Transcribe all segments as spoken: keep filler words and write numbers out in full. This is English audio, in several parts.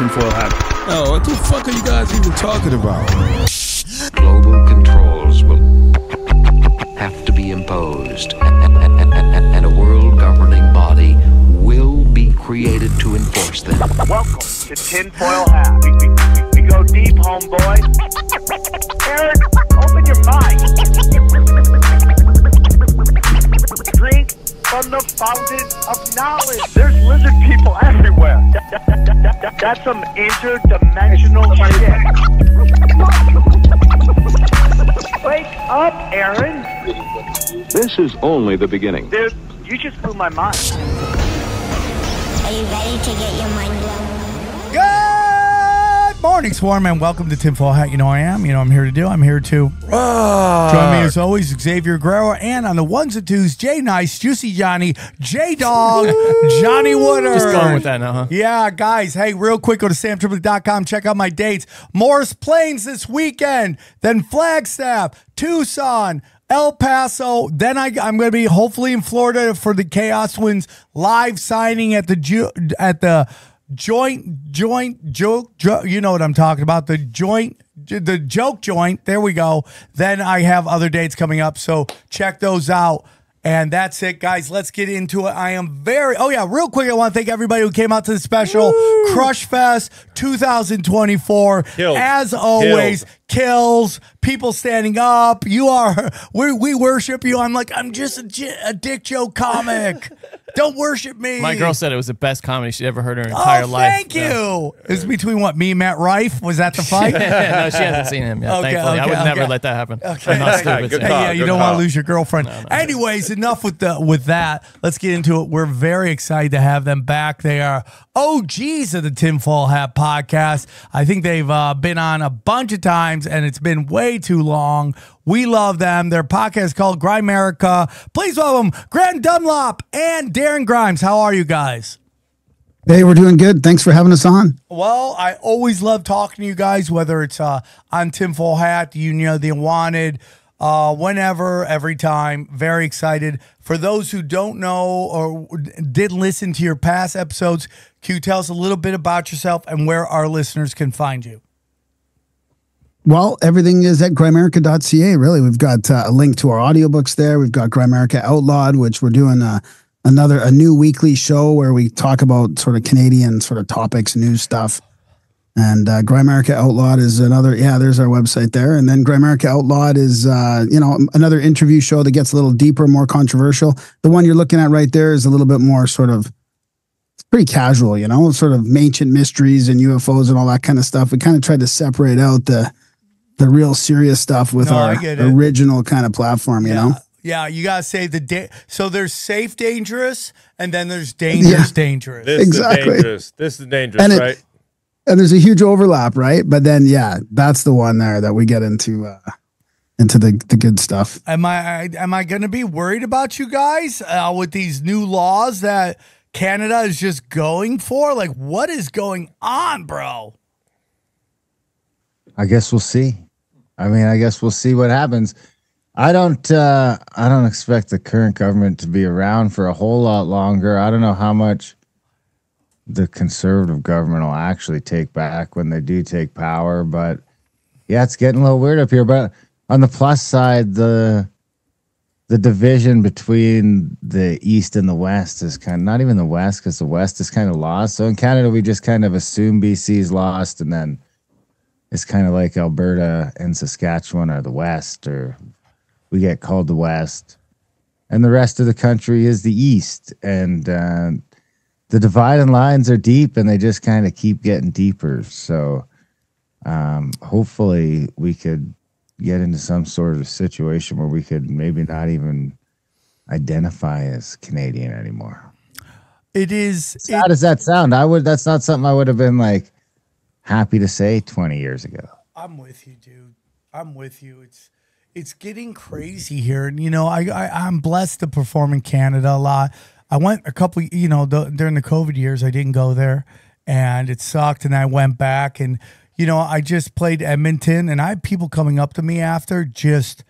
tinfoil hat. Oh, what the fuck are you guys even talking about? Global controls will have to be imposed, and a world governing body will be created to enforce them. Welcome to Tinfoil Hat. We, we, we go deep, homeboy. Eric, open your mind. Drink from the fountain of knowledge. There's lizard people everywhere. That's some interdimensional shit. Wake up, Aaron. This is only the beginning. Dude, you just blew my mind. Are you ready to get your mind blown? Good morning, Swarm, and welcome to Tinfoil Hat. You know I am. You know I'm here to do. I'm here to... Roar. Join me as always, Xavier Guerrero, and on the ones and twos, Jay Nice, Juicy Johnny, Jay Dog, Johnny Woodard. Just going with that now, huh? Yeah, guys. Hey, real quick, go to sam triple dot com. Check out my dates. Morris Plains this weekend, then Flagstaff, Tucson, El Paso. Then I, I'm going to be hopefully in Florida for the Chaos Twins live signing at the Ju at the Joint Joint Joke. Jo you know what I'm talking about? The Joint. The Joke Joint. There we go. Then I have other dates coming up, so check those out. And that's it, guys. Let's get into it. I am very... Oh, yeah, real quick, I want to thank everybody who came out to the special. Woo! Crush Fest two thousand twenty-four. Killed. As always, Killed. Kills, people standing up. You are... We, we worship you. I'm like, I'm just a, a dick joke comic. Don't worship me. My girl said it was the best comedy she'd ever heard in her entire oh, life. Thank you. No. It's between what, me and Matt Rife? Was that the fight? Yeah, no, she hasn't seen him yet. Okay, thankfully. Okay, I would okay. never let that happen. Okay. I'm not stupid. Good call, yeah, you good don't call. want to lose your girlfriend. No, no, Anyways, enough with the with that. Let's get into it. We're very excited to have them back. They are O Gs of the Tinfoil Hat podcast. I think they've uh, been on a bunch of times, and it's been way too long. We love them. Their podcast is called Grimerica. Please welcome Grant Dunlop and Darren Grimes. How are you guys? Hey, we're doing good. Thanks for having us on. Well, I always love talking to you guys, whether it's uh, on Tinfoil Hat, you know, the Wanted, uh, whenever, every time. Very excited. For those who don't know or did listen to your past episodes, can you tell us a little bit about yourself and where our listeners can find you? Well, everything is at Grimerica dot C A, really. We've got uh, a link to our audiobooks there. We've got Grimerica Outlawed, which we're doing uh, another a new weekly show where we talk about sort of Canadian sort of topics, news stuff. And uh, Grimerica Outlawed is another, yeah, there's our website there. And then Grimerica Outlawed is, uh, you know, another interview show that gets a little deeper, more controversial. The one you're looking at right there is a little bit more sort of, it's pretty casual, you know, sort of ancient mysteries and U F Os and all that kind of stuff. We kind of tried to separate out the... the real serious stuff with no, our original kind of platform, you yeah. know? Yeah, you got to say the day. So there's safe, dangerous, and then there's dangerous, yeah. dangerous. This exactly. is dangerous. This is dangerous, and it, right? And there's a huge overlap, right? But then, yeah, that's the one there that we get into uh, into the, the good stuff. Am I, am I going to be worried about you guys uh, with these new laws that Canada is just going for? Like, what is going on, bro? I guess we'll see. I mean, I guess we'll see what happens. I don't uh, I don't expect the current government to be around for a whole lot longer. I don't know how much the conservative government will actually take back when they do take power. But, yeah, it's getting a little weird up here. But on the plus side, the the division between the East and the West is kind of, not even the West, because the West is kind of lost. So in Canada, we just kind of assume B C's lost, and then it's kind of like Alberta and Saskatchewan are the West, or we get called the West. And the rest of the country is the East. And uh, the dividing lines are deep, and they just kind of keep getting deeper. So um, hopefully we could get into some sort of situation where we could maybe not even identify as Canadian anymore. It is... It How does that sound? I would. That's not something I would have been like... happy to say twenty years ago. I'm with you, dude. I'm with you. It's it's getting crazy here. And, you know, I, I, I'm blessed to perform in Canada a lot. I went a couple, you know, the, during the COVID years, I didn't go there. And it sucked. And I went back. And, you know, I just played Edmonton. And I had people coming up to me after just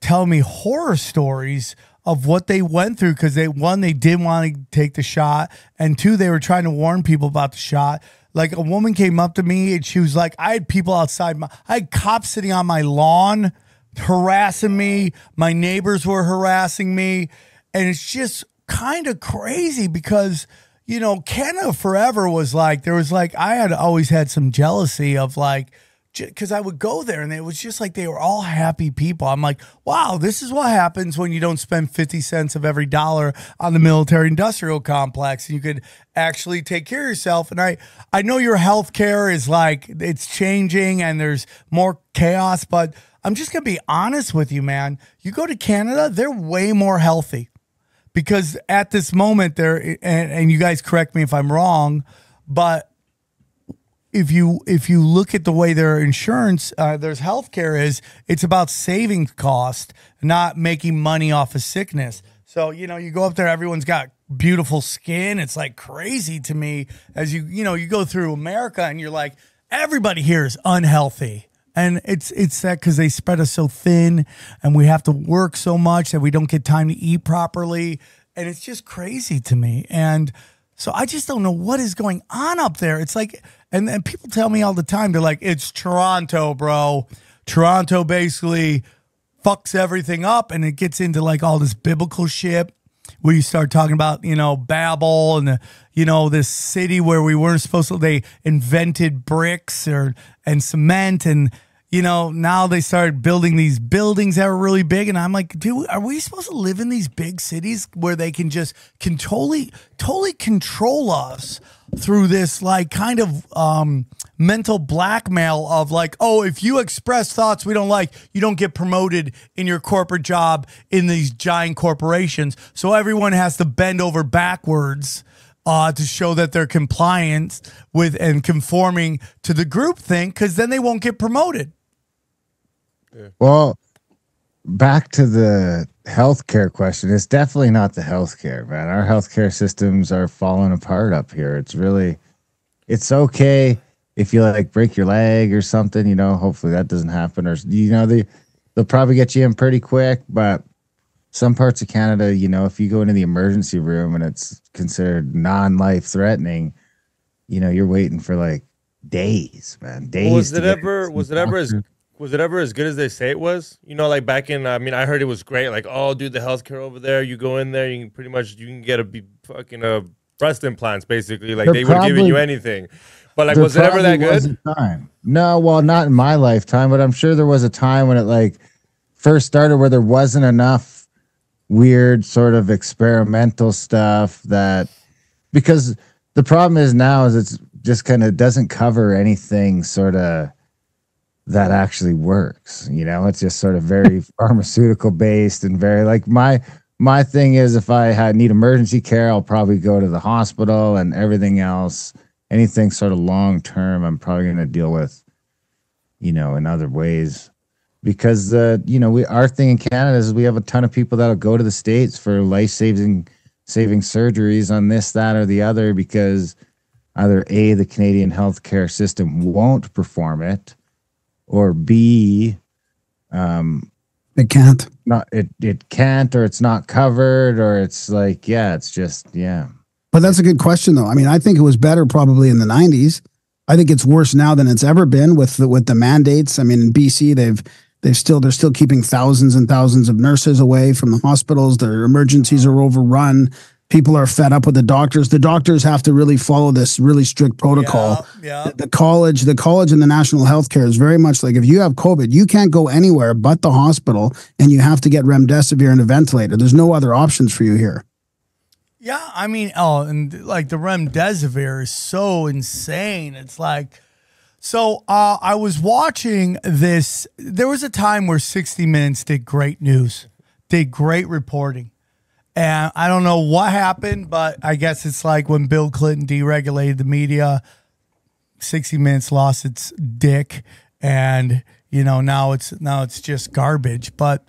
telling me horror stories of what they went through, because they, one, they didn't want to take the shot, and two, they were trying to warn people about the shot. Like, a woman came up to me and she was like, I had people outside my, I had cops sitting on my lawn harassing me. My neighbors were harassing me. And it's just kind of crazy because, you know, Canada Forever was like, there was like, I had always had some jealousy of like, because I would go there and it was just like they were all happy people. I'm like, wow, this is what happens when you don't spend fifty cents of every dollar on the military industrial complex and you could actually take care of yourself. And I, I know your healthcare is like, it's changing and there's more chaos, but I'm just going to be honest with you, man. You go to Canada, they're way more healthy because at this moment they're, and, and you guys correct me if I'm wrong, but if you if you look at the way their insurance, uh, their healthcare is, it's about saving cost, not making money off of sickness. So, you know, you go up there, everyone's got beautiful skin. It's like crazy to me as you, you know, you go through America and you're like, everybody here is unhealthy. And it's it's that because they spread us so thin and we have to work so much that we don't get time to eat properly. And it's just crazy to me. And so I just don't know what is going on up there. It's like... And then people tell me all the time, they're like, it's Toronto, bro. Toronto basically fucks everything up and it gets into like all this biblical shit where you start talking about, you know, Babel and, the, you know, this city where we weren't supposed to, they invented bricks or and cement and, you know, now they started building these buildings that were really big. And I'm like, dude, are we supposed to live in these big cities where they can just can totally, totally control us? Through this like kind of um, mental blackmail of like, oh, if you express thoughts we don't like, you don't get promoted in your corporate job in these giant corporations. So everyone has to bend over backwards uh, to show that they're compliant with and conforming to the group thing, because then they won't get promoted. Yeah. Well, back to the healthcare question. It's definitely not the healthcare, man. Our healthcare systems are falling apart up here. It's really, it's okay if you like break your leg or something, you know, hopefully that doesn't happen, or, you know, they, they'll probably get you in pretty quick. But some parts of Canada, you know, if you go into the emergency room and it's considered non-life threatening, you know, you're waiting for like days, man. Days. Well, was it ever, was it ever as Was it ever as good as they say it was? You know, like back in, I mean, I heard it was great. Like, oh, dude, the healthcare over there, you go in there, you can pretty much, you can get a be fucking uh, breast implants, basically. Like, they're they probably, were giving you anything. But, like, was it ever that good? Time. No, well, not in my lifetime, but I'm sure there was a time when it, like, first started where there wasn't enough weird sort of experimental stuff that, because the problem is now is it's just kind of doesn't cover anything sort of, that actually works, you know. It's just sort of very pharmaceutical based and very like my my thing is if I had, need emergency care, I'll probably go to the hospital, and everything else, anything sort of long term, I'm probably going to deal with, you know, in other ways, because uh, you know, we our thing in Canada is we have a ton of people that'll go to the States for life saving saving surgeries on this, that, or the other, because either A, the Canadian healthcare system won't perform it. Or B, um, it can't. Not it. It can't, or it's not covered, or it's like, yeah, it's just, yeah. But that's a good question, though. I mean, I think it was better probably in the nineties. I think it's worse now than it's ever been with the, with the mandates. I mean, in B C, they've they've still they're still keeping thousands and thousands of nurses away from the hospitals. Their emergencies are overrun. People are fed up with the doctors. The doctors have to really follow this really strict protocol. Yeah, yeah. The, the college, the college and the national healthcare is very much like, if you have COVID, you can't go anywhere but the hospital, and you have to get remdesivir and a ventilator. There's no other options for you here. Yeah, I mean, oh, and like the remdesivir is so insane. It's like, so uh, I was watching this. There was a time where sixty minutes did great news, did great reporting. And I don't know what happened, but I guess it's like when Bill Clinton deregulated the media, sixty minutes lost its dick, and you know, now it's now it's just garbage. But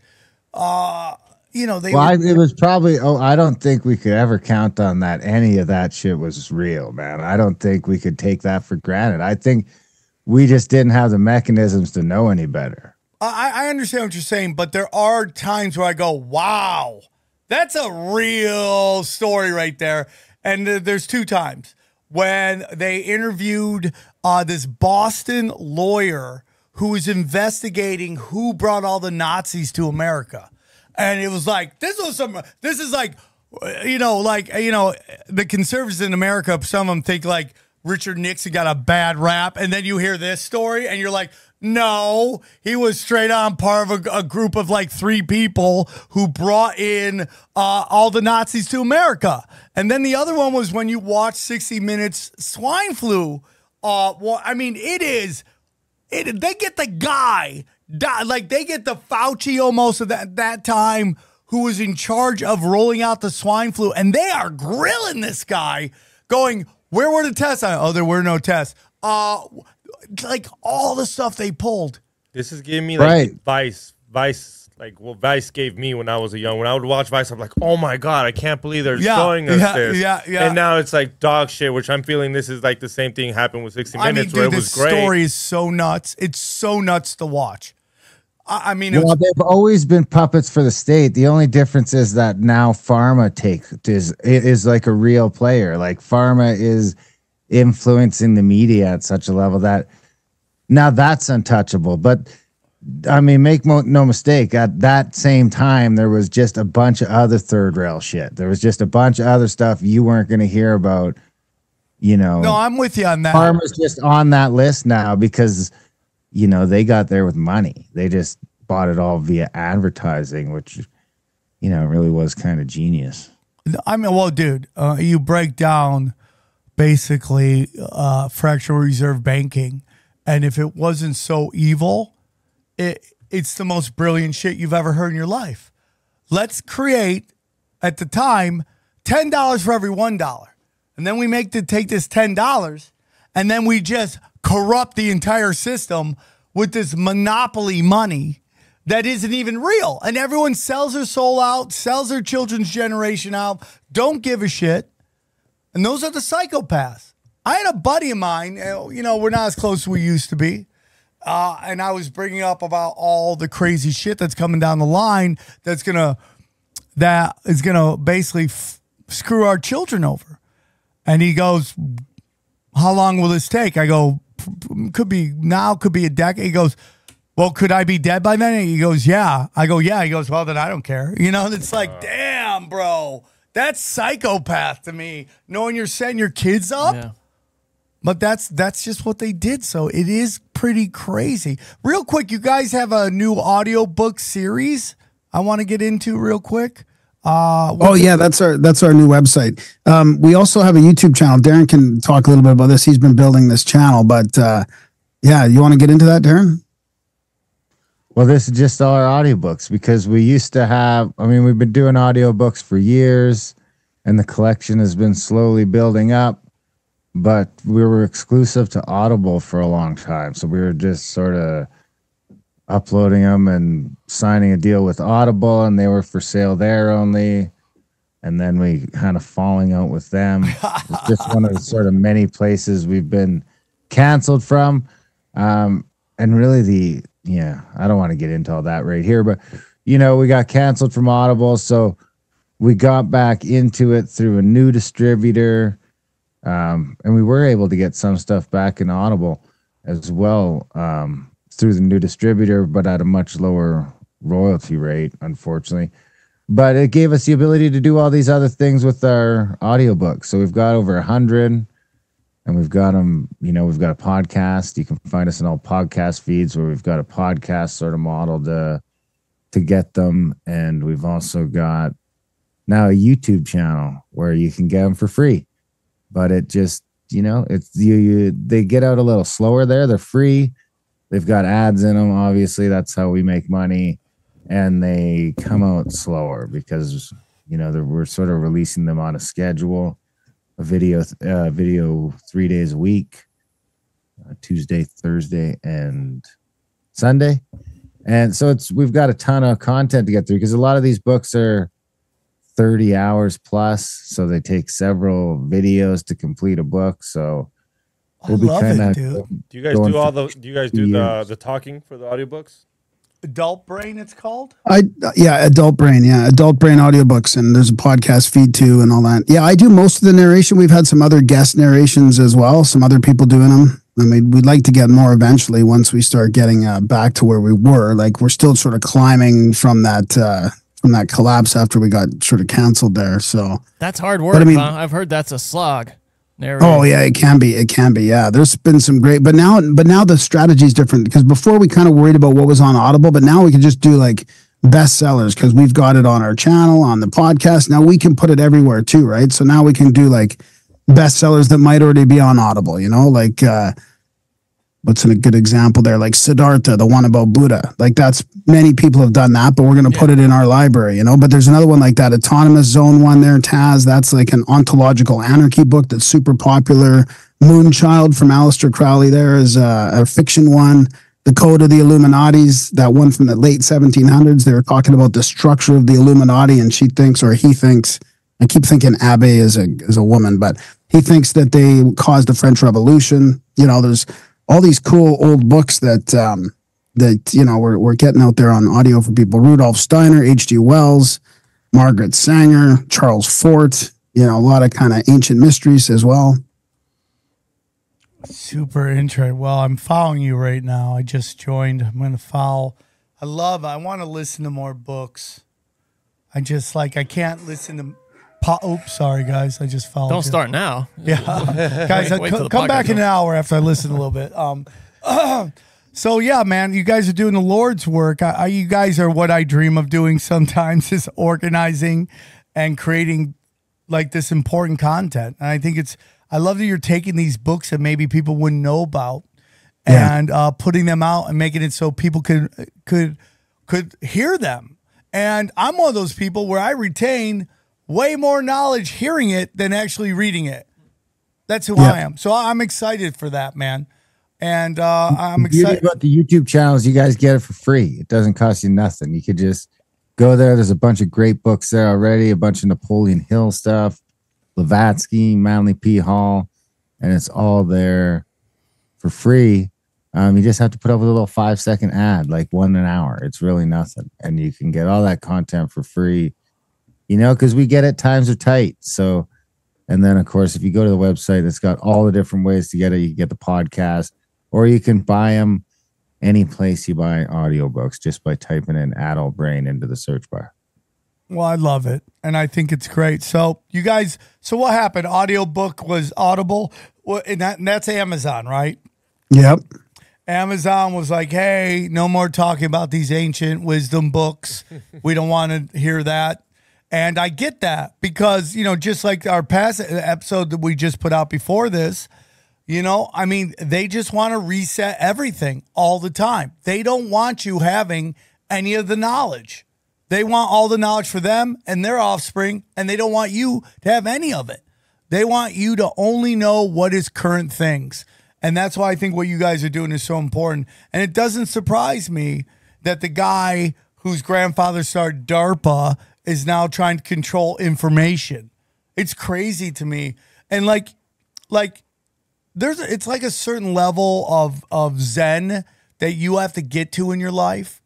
uh, you know, they. Well, I, it was probably. Oh, I don't think we could ever count on that. Any of that shit was real, man. I don't think we could take that for granted. I think we just didn't have the mechanisms to know any better. I, I understand what you're saying, but there are times where I go, "Wow." That's a real story right there. And th there's two times when they interviewed uh, this Boston lawyer who was investigating who brought all the Nazis to America. And it was like, this was some, this is like, you know, like, you know, the conservatives in America, some of them think like Richard Nixon got a bad rap. And then you hear this story and you're like, no, he was straight on part of a, a group of like three people who brought in uh, all the Nazis to America. And then the other one was when you watch sixty minutes swine flu. Uh, well, I mean, it is, it, they get the guy, like they get the Fauci almost at that, that time, who was in charge of rolling out the swine flu. And they are grilling this guy going, where were the tests? Oh, there were no tests. Uh, like all the stuff they pulled. This is giving me like right. Vice, Vice, like what Vice gave me when I was a young, when I would watch Vice, I'm like, oh my God, I can't believe they're yeah, showing us yeah, this. Yeah, yeah. And now it's like dog shit, which I'm feeling this is like the same thing happened with sixty minutes I mean, dude, where it was great. This story is so nuts. It's so nuts to watch. I mean, well, they've always been puppets for the state. The only difference is that now pharma take is it is like a real player. Like pharma is influencing the media at such a level that now that's untouchable. But I mean, make mo no mistake. At that same time, there was just a bunch of other third rail shit. There was just a bunch of other stuff you weren't going to hear about. You know, no, I'm with you on that. Pharma's just on that list now because, you know, they got there with money. They just bought it all via advertising, which, you know, really was kind of genius. I mean, well, dude, uh, you break down basically uh, fractional reserve banking, and if it wasn't so evil, it it's the most brilliant shit you've ever heard in your life. Let's create, at the time, ten dollars for every one dollar. And then we make the, take this ten dollars, and then we just corrupt the entire system with this monopoly money that isn't even real. And everyone sells their soul out, sells their children's generation out, don't give a shit. And those are the psychopaths. I had a buddy of mine, you know, we're not as close as we used to be. Uh, and I was bringing up about all the crazy shit that's coming down the line that's gonna, that is gonna basically f screw our children over. And he goes, how long will this take? I go, could be now, could be a decade. He goes, well, could I be dead by then? He goes, yeah. I go, yeah. He goes, well, then I don't care. You know, and it's like, damn, bro, that's psychopath to me, knowing you're setting your kids up. Yeah. But that's that's just what they did. So it is pretty crazy. Real quick, you guys have a new audiobook series I want to get into real quick. Uh, oh yeah, that's our that's our new website. Um, we also have a YouTube channel. Darren can talk a little bit about this. He's been building this channel, but uh, yeah, you want to get into that, Darren? Well, this is just all our audiobooks because we used to have. I mean, we've been doing audiobooks for years, and the collection has been slowly building up. But we were exclusive to Audible for a long time, so we were just sort of uploading them and signing a deal with Audible, and they were for sale there only. And then we kind of falling out with them. It's just one of the sort of many places we've been canceled from. Um, and really the, yeah, I don't want to get into all that right here, but you know, we got canceled from Audible. So we got back into it through a new distributor. Um, and we were able to get some stuff back in Audible as well. Um, through the new distributor, but at a much lower royalty rate, unfortunately. But it gave us the ability to do all these other things with our audiobooks. So we've got over a hundred, and we've got them, you know, we've got a podcast. You can find us in all podcast feeds where we've got a podcast sort of model to, to get them. And we've also got now a YouTube channel where you can get them for free. But it just, you know, it's you, you they get out a little slower there. They're free. They've got ads in them, obviously. That's how we make money. And they come out slower because, you know, we're sort of releasing them on a schedule, a video, uh, video three days a week, uh, Tuesday, Thursday, and Sunday. And so it's we've got a ton of content to get through because a lot of these books are thirty hours plus. So they take several videos to complete a book. So We'll I love it, dude. Do you guys do all the? Do you guys do the the talking for the audiobooks? Adult Brain, it's called? I uh, yeah, Adult Brain, yeah. Adult Brain audiobooks, and there's a podcast feed too and all that. Yeah, I do most of the narration. We've had some other guest narrations as well, some other people doing them. I mean, we'd like to get more eventually once we start getting uh, back to where we were. Like, we're still sort of climbing from that uh, from that collapse after we got sort of canceled there. So that's hard work. But, I mean, huh? I've heard that's a slog. Narrating. Oh yeah, it can be. It can be. Yeah, there's been some great, but now, but now the strategy is different, because before we kind of worried about what was on Audible, but now we can just do like bestsellers because we've got it on our channel, on the podcast. Now we can put it everywhere too, right? So now we can do like bestsellers that might already be on Audible, you know, like uh what's a good example there, like Siddhartha, the one about Buddha, like that's, many people have done that, but we're going to yeah. put it in our library, you know. But there's another one like that Autonomous Zone one there, Taz, that's like an ontological anarchy book that's super popular. Moonchild from Aleister Crowley there is a, a fiction one. The Code of the Illuminati's, that one from the late seventeen hundreds, they were talking about the structure of the Illuminati, and she thinks, or he thinks, I keep thinking Abbe is a is a woman, but he thinks that they caused the French Revolution. You know, there's all these cool old books that um, that you know we're we're getting out there on audio for people. Rudolf Steiner, H G Wells, Margaret Sanger, Charles Fort. You know, a lot of kind of ancient mysteries as well. Super intro. Well, I'm following you right now. I just joined. I'm going to follow. I love. I want to listen to more books. I just like. I can't listen to. Oops, sorry, guys. I just followed Don't you. Start now. Yeah. Guys, wait, wait come back in an hour after I listen a little bit. Um, uh, so, yeah, man, you guys are doing the Lord's work. I, I, you guys are what I dream of doing sometimes, is organizing and creating, like, this important content. And I think it's – I love that you're taking these books that maybe people wouldn't know about yeah. and uh, putting them out and making it so people could, could, could hear them. And I'm one of those people where I retain – way more knowledge hearing it than actually reading it. That's who yeah. I am. So I'm excited for that, man. And uh, I'm excited about the YouTube channels. You guys get it for free. It doesn't cost you nothing. You could just go there. There's a bunch of great books there already. A bunch of Napoleon Hill stuff, Blavatsky, Manly P. Hall, and it's all there for free. Um, you just have to put up with a little five second ad, like one an hour. It's really nothing, and you can get all that content for free. You know, because we get it, times are tight. So, and then, of course, if you go to the website, it's got all the different ways to get it. You can get the podcast, or you can buy them any place you buy audiobooks just by typing in Adult Brain into the search bar. Well, I love it, and I think it's great. So, you guys, so what happened? Audiobook was Audible, and, that, and that's Amazon, right? Yep. Amazon was like, hey, no more talking about these ancient wisdom books. We don't want to hear that. And I get that because, you know, just like our past episode that we just put out before this, you know, I mean, they just want to reset everything all the time. They don't want you having any of the knowledge. They want all the knowledge for them and their offspring, and they don't want you to have any of it. They want you to only know what is current things. And that's why I think what you guys are doing is so important. And it doesn't surprise me that the guy whose grandfather started DARPA is now trying to control information. It's crazy to me. And like, like there's, it's like a certain level of, of Zen that you have to get to in your life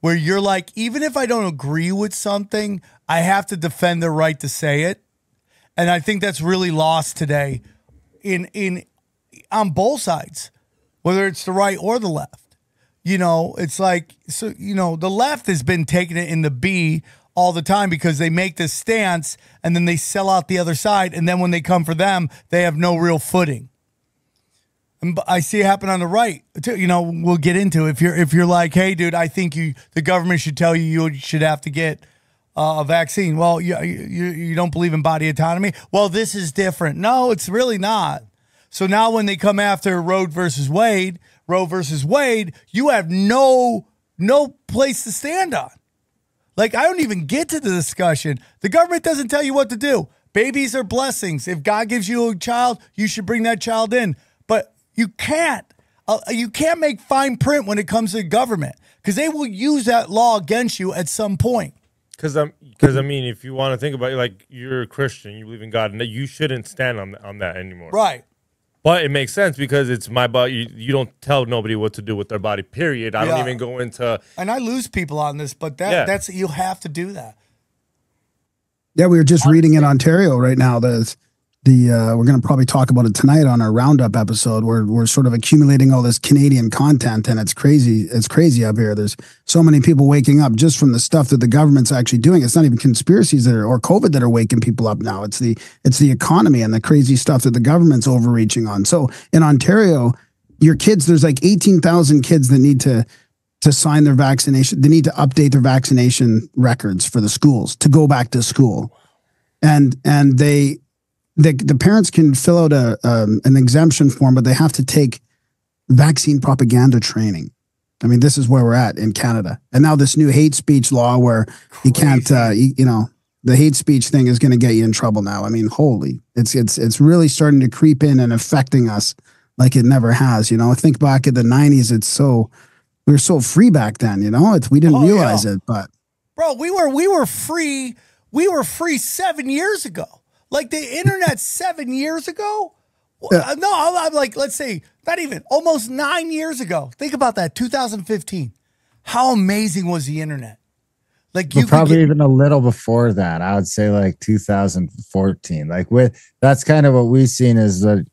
where you're like, even if I don't agree with something, I have to defend the right to say it. And I think that's really lost today in, in, on both sides, whether it's the right or the left, you know, it's like, so, you know, the left has been taking it in the B all the time because they make this stance and then they sell out the other side, and then when they come for them, they have no real footing. And I see it happen on the right too. You know, we'll get into it. if you're if you're like, hey, dude, I think you the government should tell you you should have to get uh, a vaccine. Well, you, you you don't believe in body autonomy. Well, this is different. No, it's really not. So now when they come after Roe versus Wade, Roe versus Wade, you have no no place to stand on. Like, I don't even get to the discussion. The government doesn't tell you what to do. Babies are blessings. If God gives you a child, you should bring that child in. But you can't. Uh, you can't make fine print when it comes to the government because they will use that law against you at some point. Because, um, I mean, if you want to think about it, like, you're a Christian, you believe in God, and you shouldn't stand on, on that anymore. Right. But it makes sense because it's my body. You, you don't tell nobody what to do with their body, period. I yeah. don't even go into... And I lose people on this, but that yeah. that's you have to do that. Yeah, we were just Honestly. reading in Ontario right now. The, the uh, we're going to probably talk about it tonight on our roundup episode. We're, we're sort of accumulating all this Canadian content, and it's crazy. It's crazy up here. There's so many people waking up just from the stuff that the government's actually doing. It's not even conspiracies that are, or COVID that are waking people up now. It's the, it's the economy and the crazy stuff that the government's overreaching on. So in Ontario, your kids, there's like eighteen thousand kids that need to... to sign their vaccination. They need to update their vaccination records for the schools to go back to school. And and they, they the parents can fill out a um, an exemption form, but they have to take vaccine propaganda training. I mean, this is where we're at in Canada. And now this new hate speech law where Crazy. you can't, uh, you, you know, the hate speech thing is going to get you in trouble now. I mean, holy, it's, it's, it's really starting to creep in and affecting us like it never has. You know, I think back in the nineties, it's so... We were so free back then, you know. It's, we didn't oh, realize yeah. it, but bro, we were we were free. We were free seven years ago. Like the internet seven years ago. Yeah. No, I'm like, let's say not even almost nine years ago. Think about that, two thousand fifteen. How amazing was the internet? Like you well, probably get, even a little before that. I would say like two thousand fourteen. Like with that's kind of what we've seen is the.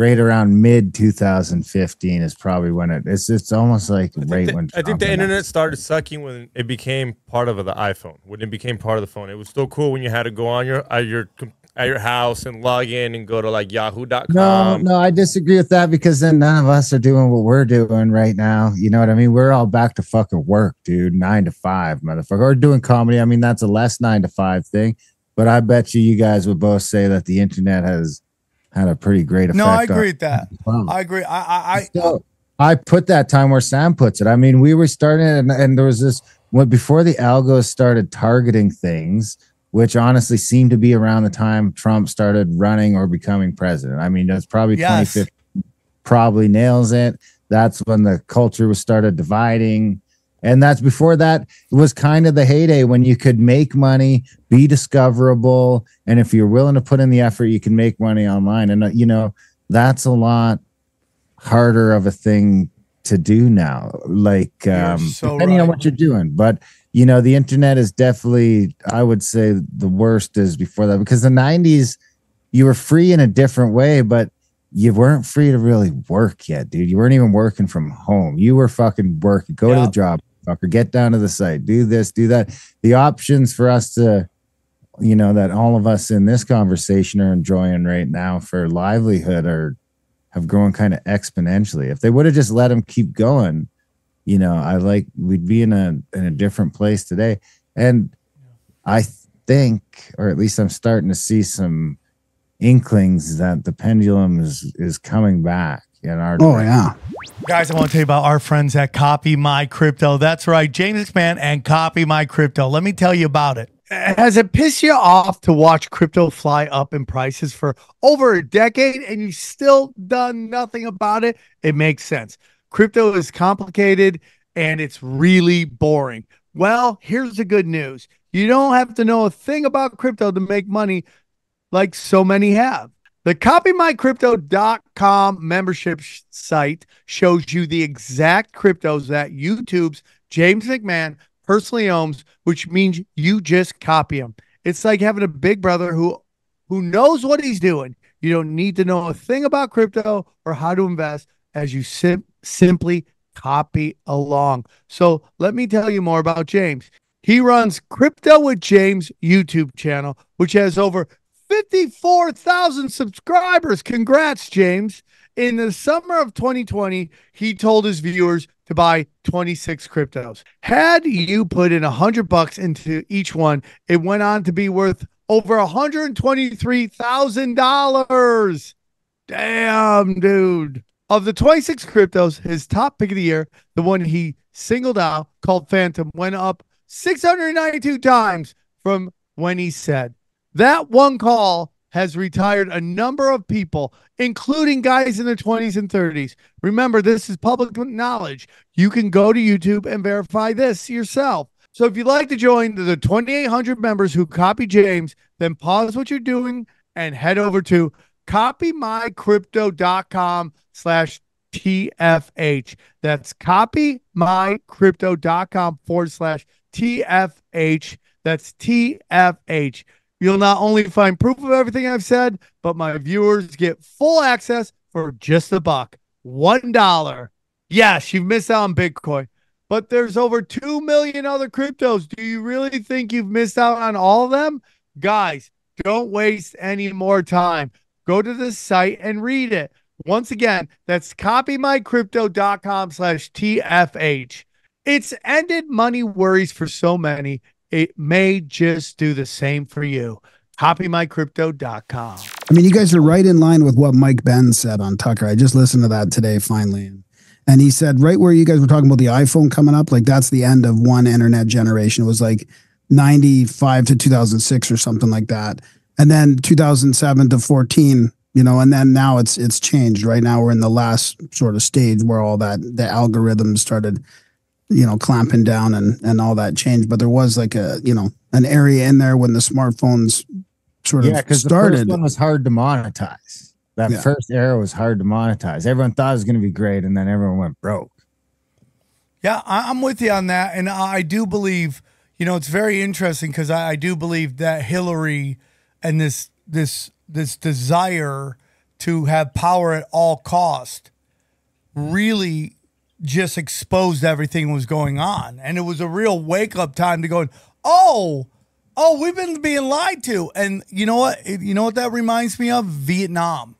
Right around mid two thousand fifteen is probably when it it's it's almost like right the, when Trump I think the internet started sucking when it became part of the iPhone. When it became part of the phone, it was still cool when you had to go on your at your at your house and log in and go to like yahoo dot com. No, no, I disagree with that because then none of us are doing what we're doing right now. You know what I mean? We're all back to fucking work, dude. Nine to five, motherfucker. Or doing comedy. I mean, that's a less nine to five thing. But I bet you, you guys would both say that the internet has. Had a pretty great effect. No, I agree on, with that. Um, I agree. I I, so, I put that time where Sam puts it. I mean, we were starting, and, and there was this when before the algos started targeting things, which honestly seemed to be around the time Trump started running or becoming president. I mean, that's probably yes. twenty fifteen. Probably nails it. That's when the culture was started dividing. And that's before that it was kind of the heyday when you could make money, be discoverable. And if you're willing to put in the effort, you can make money online. And, uh, you know, that's a lot harder of a thing to do now, like um, so depending right. on what you're doing. But, you know, the internet is definitely, I would say the worst is before that, because the nineties, you were free in a different way, but you weren't free to really work yet, dude. You weren't even working from home. You were fucking working, go yeah. to the job. Or get down to the site, do this, do that. The options for us to, you know, that all of us in this conversation are enjoying right now for livelihood are have grown kind of exponentially. If they would have just let them keep going, you know, I like we'd be in a in a different place today. And I think, or at least I'm starting to see some inklings that the pendulum is is coming back. In our oh direction. yeah. Guys, I want to tell you about our friends at Copy My Crypto. That's right, James McMahon and Copy My Crypto. Let me tell you about it. Has it pissed you off to watch crypto fly up in prices for over a decade and you've still done nothing about it? It makes sense. Crypto is complicated and it's really boring. Well, here's the good news. You don't have to know a thing about crypto to make money like so many have. The copy my crypto dot com membership sh site shows you the exact cryptos that YouTube's James McMahon personally owns, which means you just copy them. It's like having a big brother who, who knows what he's doing. You don't need to know a thing about crypto or how to invest as you sim simply copy along. So let me tell you more about James. He runs Crypto with James YouTube channel, which has over fifty-four thousand subscribers. Congrats, James. In the summer of twenty twenty, he told his viewers to buy twenty-six cryptos. Had you put in one hundred bucks into each one, it went on to be worth over one hundred twenty-three thousand dollars. Damn, dude. Of the twenty-six cryptos, his top pick of the year, the one he singled out called Phantom, went up six hundred ninety-two times from when he said. That one call has retired a number of people, including guys in their twenties and thirties. Remember, this is public knowledge. You can go to YouTube and verify this yourself. So if you'd like to join the twenty-eight hundred members who copy James, then pause what you're doing and head over to Copymycrypto.com slash TFH. That's copymycrypto.com forward slash TFH. That's T F H. You'll not only find proof of everything I've said, but my viewers get full access for just a buck. One dollar. Yes, you've missed out on Bitcoin, but there's over two million other cryptos. Do you really think you've missed out on all of them? Guys, don't waste any more time. Go to the site and read it. Once again, that's copymycrypto.com slash TFH. It's ended money worries for so many. It may just do the same for you. Copymycrypto dot com. I mean, you guys are right in line with what Mike Ben said on Tucker. I just listened to that today, finally. And he said, right where you guys were talking about the iPhone coming up, like that's the end of one internet generation. It was like ninety-five to two thousand six or something like that. And then two thousand seven to fourteen, you know, and then now it's it's changed. Right now we're in the last sort of stage where all that, the algorithms started, you know, clamping down and, and all that changed. But there was like a, you know, an area in there when the smartphones sort yeah, of started. The first one was hard to monetize. That yeah. first era was hard to monetize. Everyone thought it was going to be great, and then everyone went broke. Yeah, I'm with you on that. And I do believe, you know, it's very interesting because I, I do believe that Hillary and this this this desire to have power at all cost really just exposed everything was going on. And it was a real wake-up time to go, oh, oh, we've been being lied to. And you know what? You know what that reminds me of? Vietnam.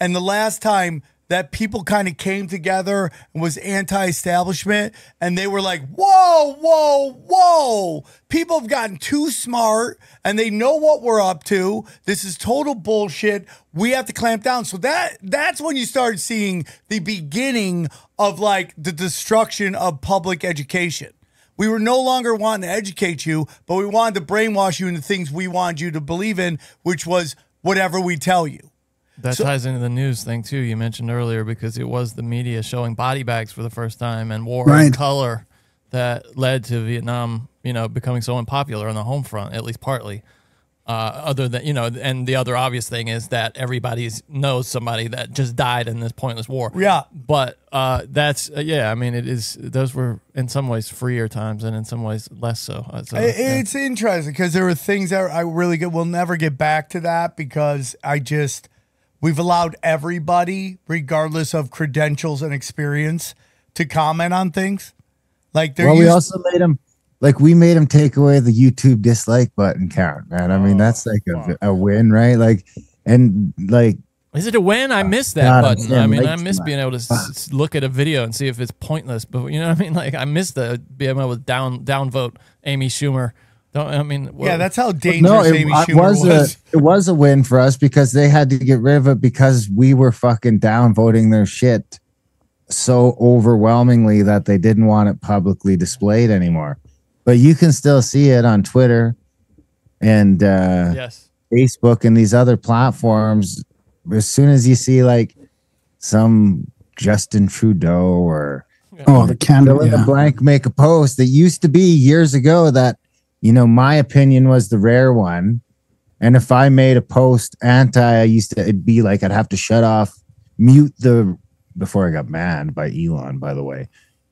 And the last time that people kind of came together and was anti-establishment, and they were like, whoa, whoa, whoa. People have gotten too smart, and they know what we're up to. This is total bullshit. We have to clamp down. So that that's when you start seeing the beginning of, like, the destruction of public education. We were no longer wanting to educate you, but we wanted to brainwash you into things we wanted you to believe in, which was whatever we tell you. That so, ties into the news thing, too, you mentioned earlier, because it was the media showing body bags for the first time and war right. and color that led to Vietnam, you know, becoming so unpopular on the home front, at least partly. Uh, other than, you know, and the other obvious thing is that everybody knows somebody that just died in this pointless war. Yeah. But uh, that's, uh, yeah, I mean, it is, those were in some ways freer times and in some ways less so. so it, yeah. It's interesting because there were things that I really get, we'll never get back to that because I just, we've allowed everybody, regardless of credentials and experience, to comment on things. Like there. Well, we also made them. Like we made him take away the YouTube dislike button count, man. I mean, that's like a, a win, right? Like, and like, is it a win? I missed that God, button. I mean, I miss being able to s look at a video and see if it's pointless. But you know what I mean? Like, I miss the being able to down downvote Amy Schumer. Don't I mean? Well, yeah, that's how dangerous no, it, Amy Schumer was. was. A, it was a win for us because they had to get rid of it because we were fucking downvoting their shit so overwhelmingly that they didn't want it publicly displayed anymore. But you can still see it on Twitter and uh, yes. Facebook and these other platforms. As soon as you see like some Justin Trudeau or yeah. oh, the Canada fill in the blank make a post that used to be years ago that, you know, my opinion was the rare one. And if I made a post anti, I used to, it'd be like I'd have to shut off, mute the, before I got manned by Elon, by the way.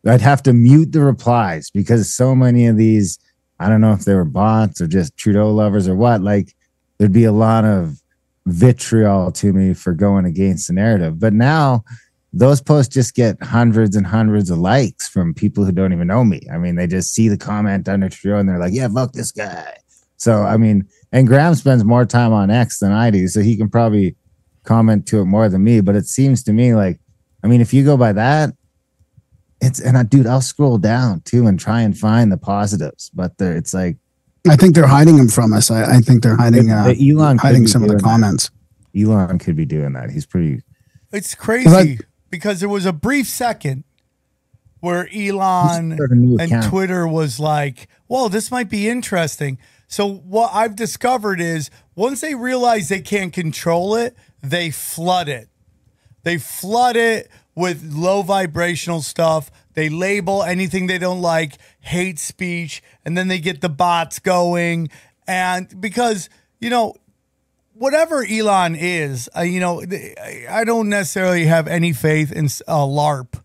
I'd have to mute the replies because so many of these, I don't know if they were bots or just Trudeau lovers or what, like there'd be a lot of vitriol to me for going against the narrative. But now those posts just get hundreds and hundreds of likes from people who don't even know me. I mean, they just see the comment under Trudeau and they're like, yeah, fuck this guy. So, I mean, and Graham spends more time on X than I do, so he can probably comment to it more than me. But it seems to me like, I mean, if you go by that, It's and I, dude, I'll scroll down too and try and find the positives, but it's like I think they're hiding them from us. I, I think they're hiding. Uh, the Elon hiding some of the comments. That. Elon could be doing that. He's pretty. It's crazy I, because there was a brief second where Elon and account. Twitter was like, "Well, this might be interesting." So what I've discovered is once they realize they can't control it, they flood it. They flood it. With low vibrational stuff. They label anything they don't like, hate speech, and then they get the bots going. And because, you know, whatever Elon is, uh, you know, I don't necessarily have any faith in a LARP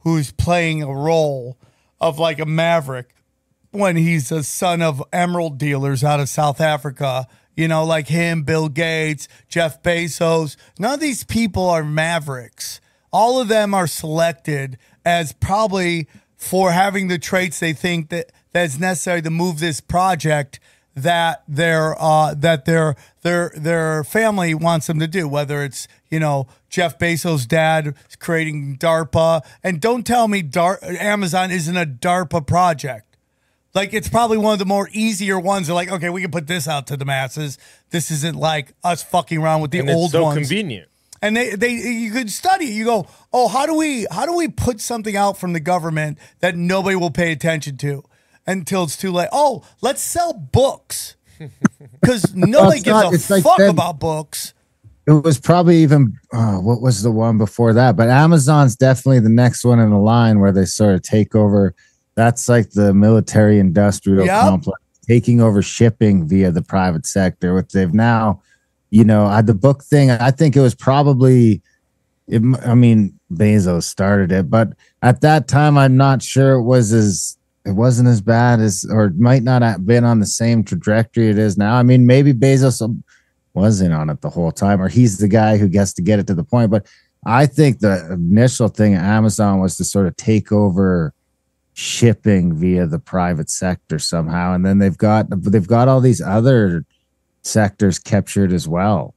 who's playing a role of like a maverick when he's a son of emerald dealers out of South Africa. You know, like him, Bill Gates, Jeff Bezos. None of these people are mavericks. All of them are selected as probably for having the traits they think that that's necessary to move this project that their uh, that their their their family wants them to do. Whether it's, you know, Jeff Bezos' dad creating DARPA, and don't tell me Dar Amazon isn't a DARPA project. Like, it's probably one of the more easier ones. They're like, okay, we can put this out to the masses. This isn't like us fucking around with the and old it's so ones. Convenient. And they, they, you could study. You go, oh, how do we, how do we put something out from the government that nobody will pay attention to until it's too late? Oh, let's sell books because nobody well, gives not, a fuck like about books. It was probably even oh, what was the one before that? But Amazon's definitely the next one in the line where they sort of take over. That's like the military industrial yep. complex taking over shipping via the private sector, which they've now. You know, I, the book thing, I think it was probably, it, I mean, Bezos started it, but at that time, I'm not sure it was as, it wasn't as bad as, or might not have been on the same trajectory it is now. I mean, maybe Bezos wasn't on it the whole time, or he's the guy who gets to get it to the point. But I think the initial thing at Amazon was to sort of take over shipping via the private sector somehow. And then they've got, they've got all these other sectors captured as well.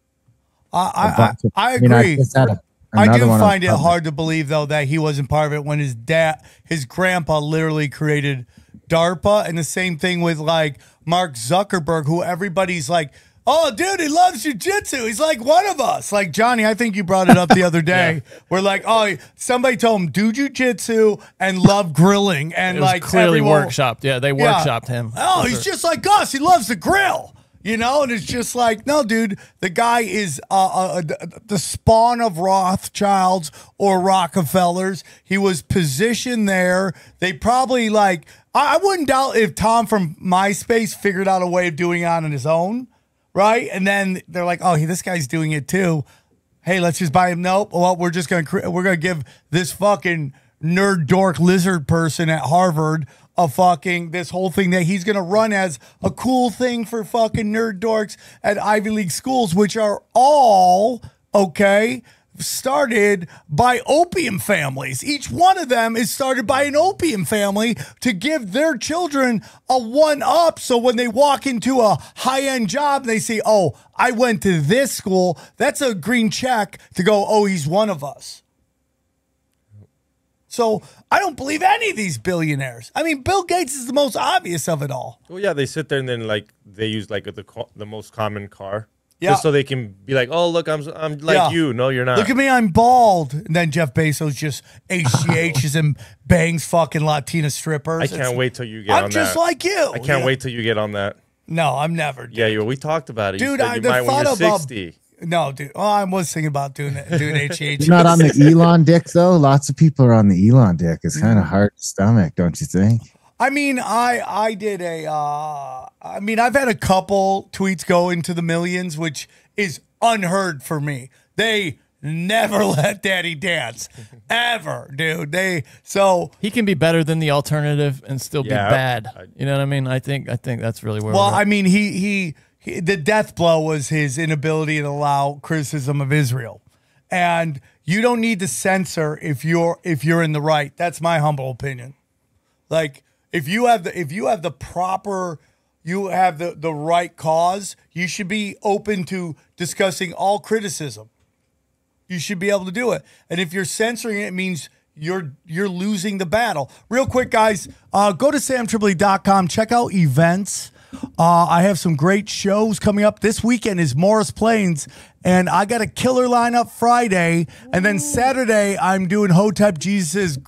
I I, I agree. I, mean, I, I do find it hard to believe though that he wasn't part of it when his dad, his grandpa, literally created DARPA, and the same thing with like Mark Zuckerberg, who everybody's like, oh, dude, he loves jujitsu. He's like one of us. Like, Johnny, I think you brought it up the other day. yeah. We're like, oh, somebody told him do jujitsu and love grilling, and it was like clearly everyone, workshopped. Yeah, they yeah. workshopped him. Oh, he's sure. just like us. He loves the grill. You know, and it's just like, no, dude, the guy is uh, uh, the spawn of Rothschilds or Rockefellers. He was positioned there. They probably like, I, I wouldn't doubt if Tom from MySpace figured out a way of doing it on his own, right? And then they're like, oh, this guy's doing it too. Hey, let's just buy him. Nope. Well, we're just going to, we're going to give this fucking nerd dork lizard person at Harvard a fucking, this whole thing that he's going to run as a cool thing for fucking nerd dorks at Ivy League schools, which are all, okay, started by opium families. Each one of them is started by an opium family to give their children a one-up, so when they walk into a high-end job, they say, oh, I went to this school. That's a green check to go, oh, he's one of us. So I don't believe any of these billionaires. I mean, Bill Gates is the most obvious of it all. Well, yeah, they sit there and then like they use like the the most common car, yeah, just so they can be like, oh, look, I'm I'm like yeah. you. No, you're not. Look at me, I'm bald. And then Jeff Bezos just H G H's and bangs fucking Latina strippers. I can't it's, wait till you get. I'm on just that. like you. I can't yeah. wait till you get on that. No, I'm never. Dude. Yeah, you. We talked about it, dude. You I you might thought when you're about. sixty. No, dude. Oh, I was thinking about doing it. Doing H H. You're not on the Elon dick, though. Lots of people are on the Elon dick. It's kind of hard to stomach, don't you think? I mean, I I did a. Uh, I mean, I've had a couple tweets go into the millions, which is unheard for me. They never let Daddy dance ever, dude. They so he can be better than the alternative and still yeah, be bad. You know what I mean? I think I think that's really where. Well, we're I mean, he he. The death blow was his inability to allow criticism of Israel. And you don't need to censor if you're if you're in the right. That's my humble opinion. Like, if you have the if you have the proper you have the, the right cause, you should be open to discussing all criticism. You should be able to do it. And if you're censoring it, it means You're you're losing the battle. Real quick, guys, uh, go to sam tripple dot com. Check out events. Uh, I have some great shows coming up. This weekend is Morris Plains, and I got a killer lineup Friday. And then Saturday, I'm doing Hotep Jesus' gr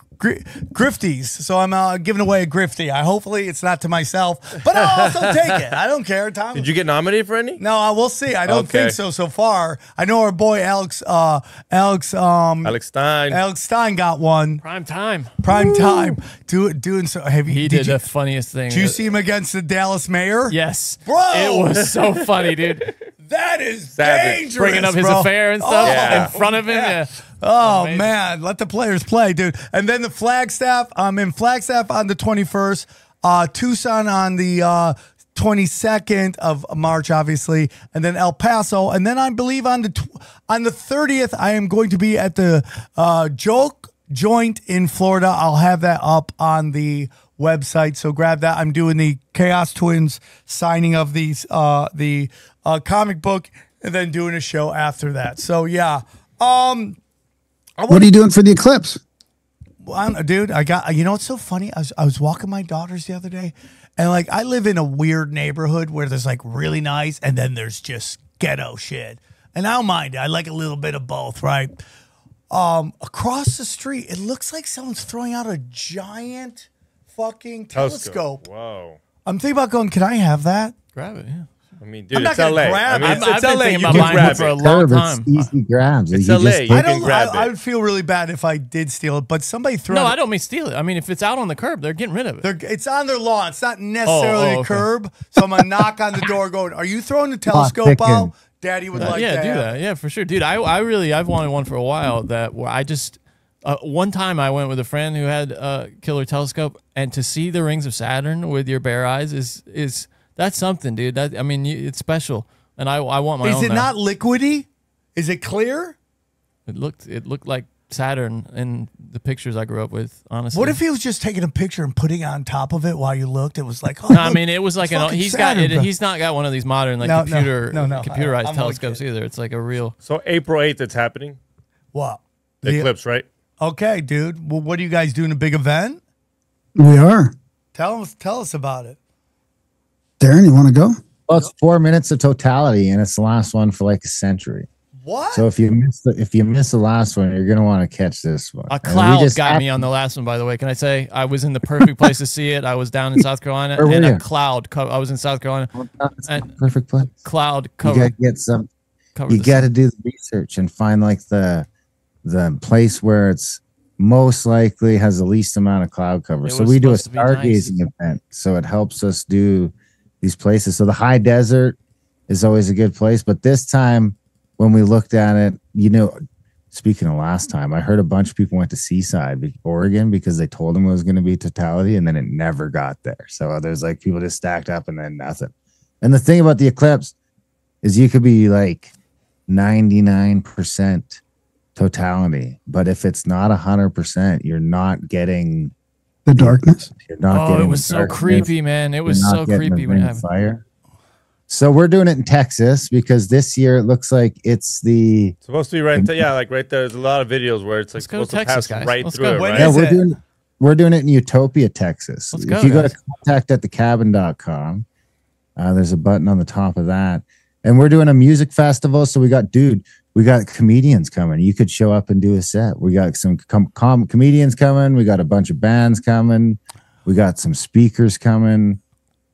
grifties. So I'm uh, giving away a grifty. I, hopefully, it's not to myself, but I'll also take it. I don't care, Tom. Did you get nominated for any? No, I will see. I don't okay. think so so far. I know our boy Alex, uh, Alex, um, Alex Stein, Alex Stein got one. Prime time, prime Woo. time. Do doing so. Have you, he did, did you, the funniest thing. Did you see him against the Dallas mayor? Yes, bro. It was so funny, dude. That is savage. Dangerous, bringing up his bro. affair and stuff oh, yeah. in front of him. Yeah. Yeah. Oh, amazing. Man. Let the players play, dude. And then the Flagstaff. I'm in Flagstaff on the twenty-first. Uh, Tucson on the uh, twenty-second of March, obviously. And then El Paso. And then I believe on the tw on the thirtieth, I am going to be at the uh, Joke Joint in Florida. I'll have that up on the website, so grab that. I'm doing the Chaos Twins signing of these uh the uh comic book, and then doing a show after that. So yeah. Um what are you doing for the eclipse? Well, dude, I got, you know what's so funny? I was I was walking my daughters the other day, and like I live in a weird neighborhood where there's like really nice and then there's just ghetto shit. And I don't mind it. I like a little bit of both, right? Um across the street, it looks like someone's throwing out a giant fucking telescope. Whoa. I'm thinking about going, can I have that? Grab it, yeah. I mean, dude, I'm not it's L A. I mean, it's, it's L A. You can grab it for a long time. It's easy grabs. It's L A. You can grab it. I would feel really bad if I did steal it, but somebody threw it. No, I don't mean steal it. I mean, if it's out on the curb, they're getting rid of it. They're, it's on their lawn. It's not necessarily oh, oh, a okay. curb. So I'm going to knock on the door going, are you throwing the telescope out? Daddy would uh, like yeah, that. Yeah, do that. Yeah, for sure. Dude, I, I really, I've wanted one for a while that where I just... Uh, one time I went with a friend who had a killer telescope, and to see the rings of Saturn with your bare eyes is is that's something, dude. That I mean, you, it's special, and I I want my. Is own it now. Not liquidy? Is it clear? It looked it looked like Saturn in the pictures I grew up with. Honestly, what if he was just taking a picture and putting it on top of it while you looked? It was like, oh, no, I mean, it was like an. He's Saturn, got it, he's not got one of these modern like no, computer no, no, no, computerized I, telescopes either. It's like a real. So April eighth, it's happening. What the the, eclipse, right? Okay, dude. Well, what are you guys doing? A big event? We are. Tell us, tell us about it. Darren, you want to go? Well, it's four minutes of totality, and it's the last one for like a century. What? So if you miss the if you miss the last one, you're gonna want to catch this one. A cloud just got me on the last one. By the way, can I say I was in the perfect place to see it? I was down in South Carolina, and you? a cloud. I was in South Carolina. Oh, and perfect place. Cloud cover. You gotta get some. You gotta sun. do the research and find like the. the place where it's most likely has the least amount of cloud cover. So we do a stargazing nice. event. So it helps us do these places. So the high desert is always a good place. But this time when we looked at it, you know, speaking of last time, I heard a bunch of people went to Seaside, Oregon, because they told them it was going to be totality, and then it never got there. So there's like people just stacked up and then nothing. And the thing about the eclipse is you could be like ninety-nine percent totality, but if it's not a hundred percent, you're not getting the darkness. You're not. Oh, it was so creepy, man! It was so creepy when it happened. Fire. So we're doing it in Texas because this year it looks like it's the it's supposed to be right. The, yeah, like right there. There's a lot of videos where it's like supposed to pass right through it. Yeah, we're doing we're doing it in Utopia, Texas. If you go to contact at the cabin dot com, uh, there's a button on the top of that, and we're doing a music festival. So we got dude. We got comedians coming. You could show up and do a set. We got some com com comedians coming. We got a bunch of bands coming. We got some speakers coming.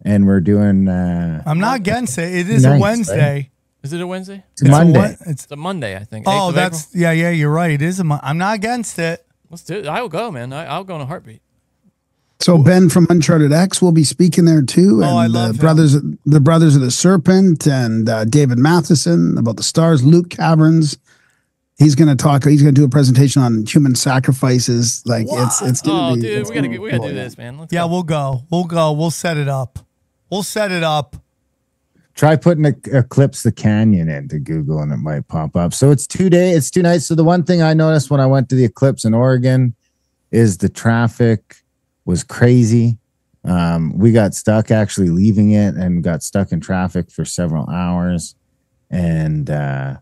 And we're doing... Uh, I'm not against it. It is nice, a Wednesday. Right? Is it a Wednesday? It's, it's Monday. A it's, it's a Monday, I think. Oh, that's... April. Yeah, yeah, you're right. It is a Monday. I'm not against it. Let's do it. I will go, man. I, I'll go in a heartbeat. So Ben from Uncharted X will be speaking there too, and oh, I love the him. brothers, the brothers of the Serpent, and uh, David Matheson about the stars. Luke Caverns, he's going to talk. He's going to do a presentation on human sacrifices. Like what? it's it's. Gonna oh, be, dude, it's we got to we got to do this, man. Let's yeah, go. we'll go, we'll go, we'll set it up, we'll set it up. Try putting Eclipse the Canyon into Google, and it might pop up. So it's two day, it's two nights. So the one thing I noticed when I went to the eclipse in Oregon is the traffic was crazy. Um, we got stuck actually leaving it and got stuck in traffic for several hours, and uh,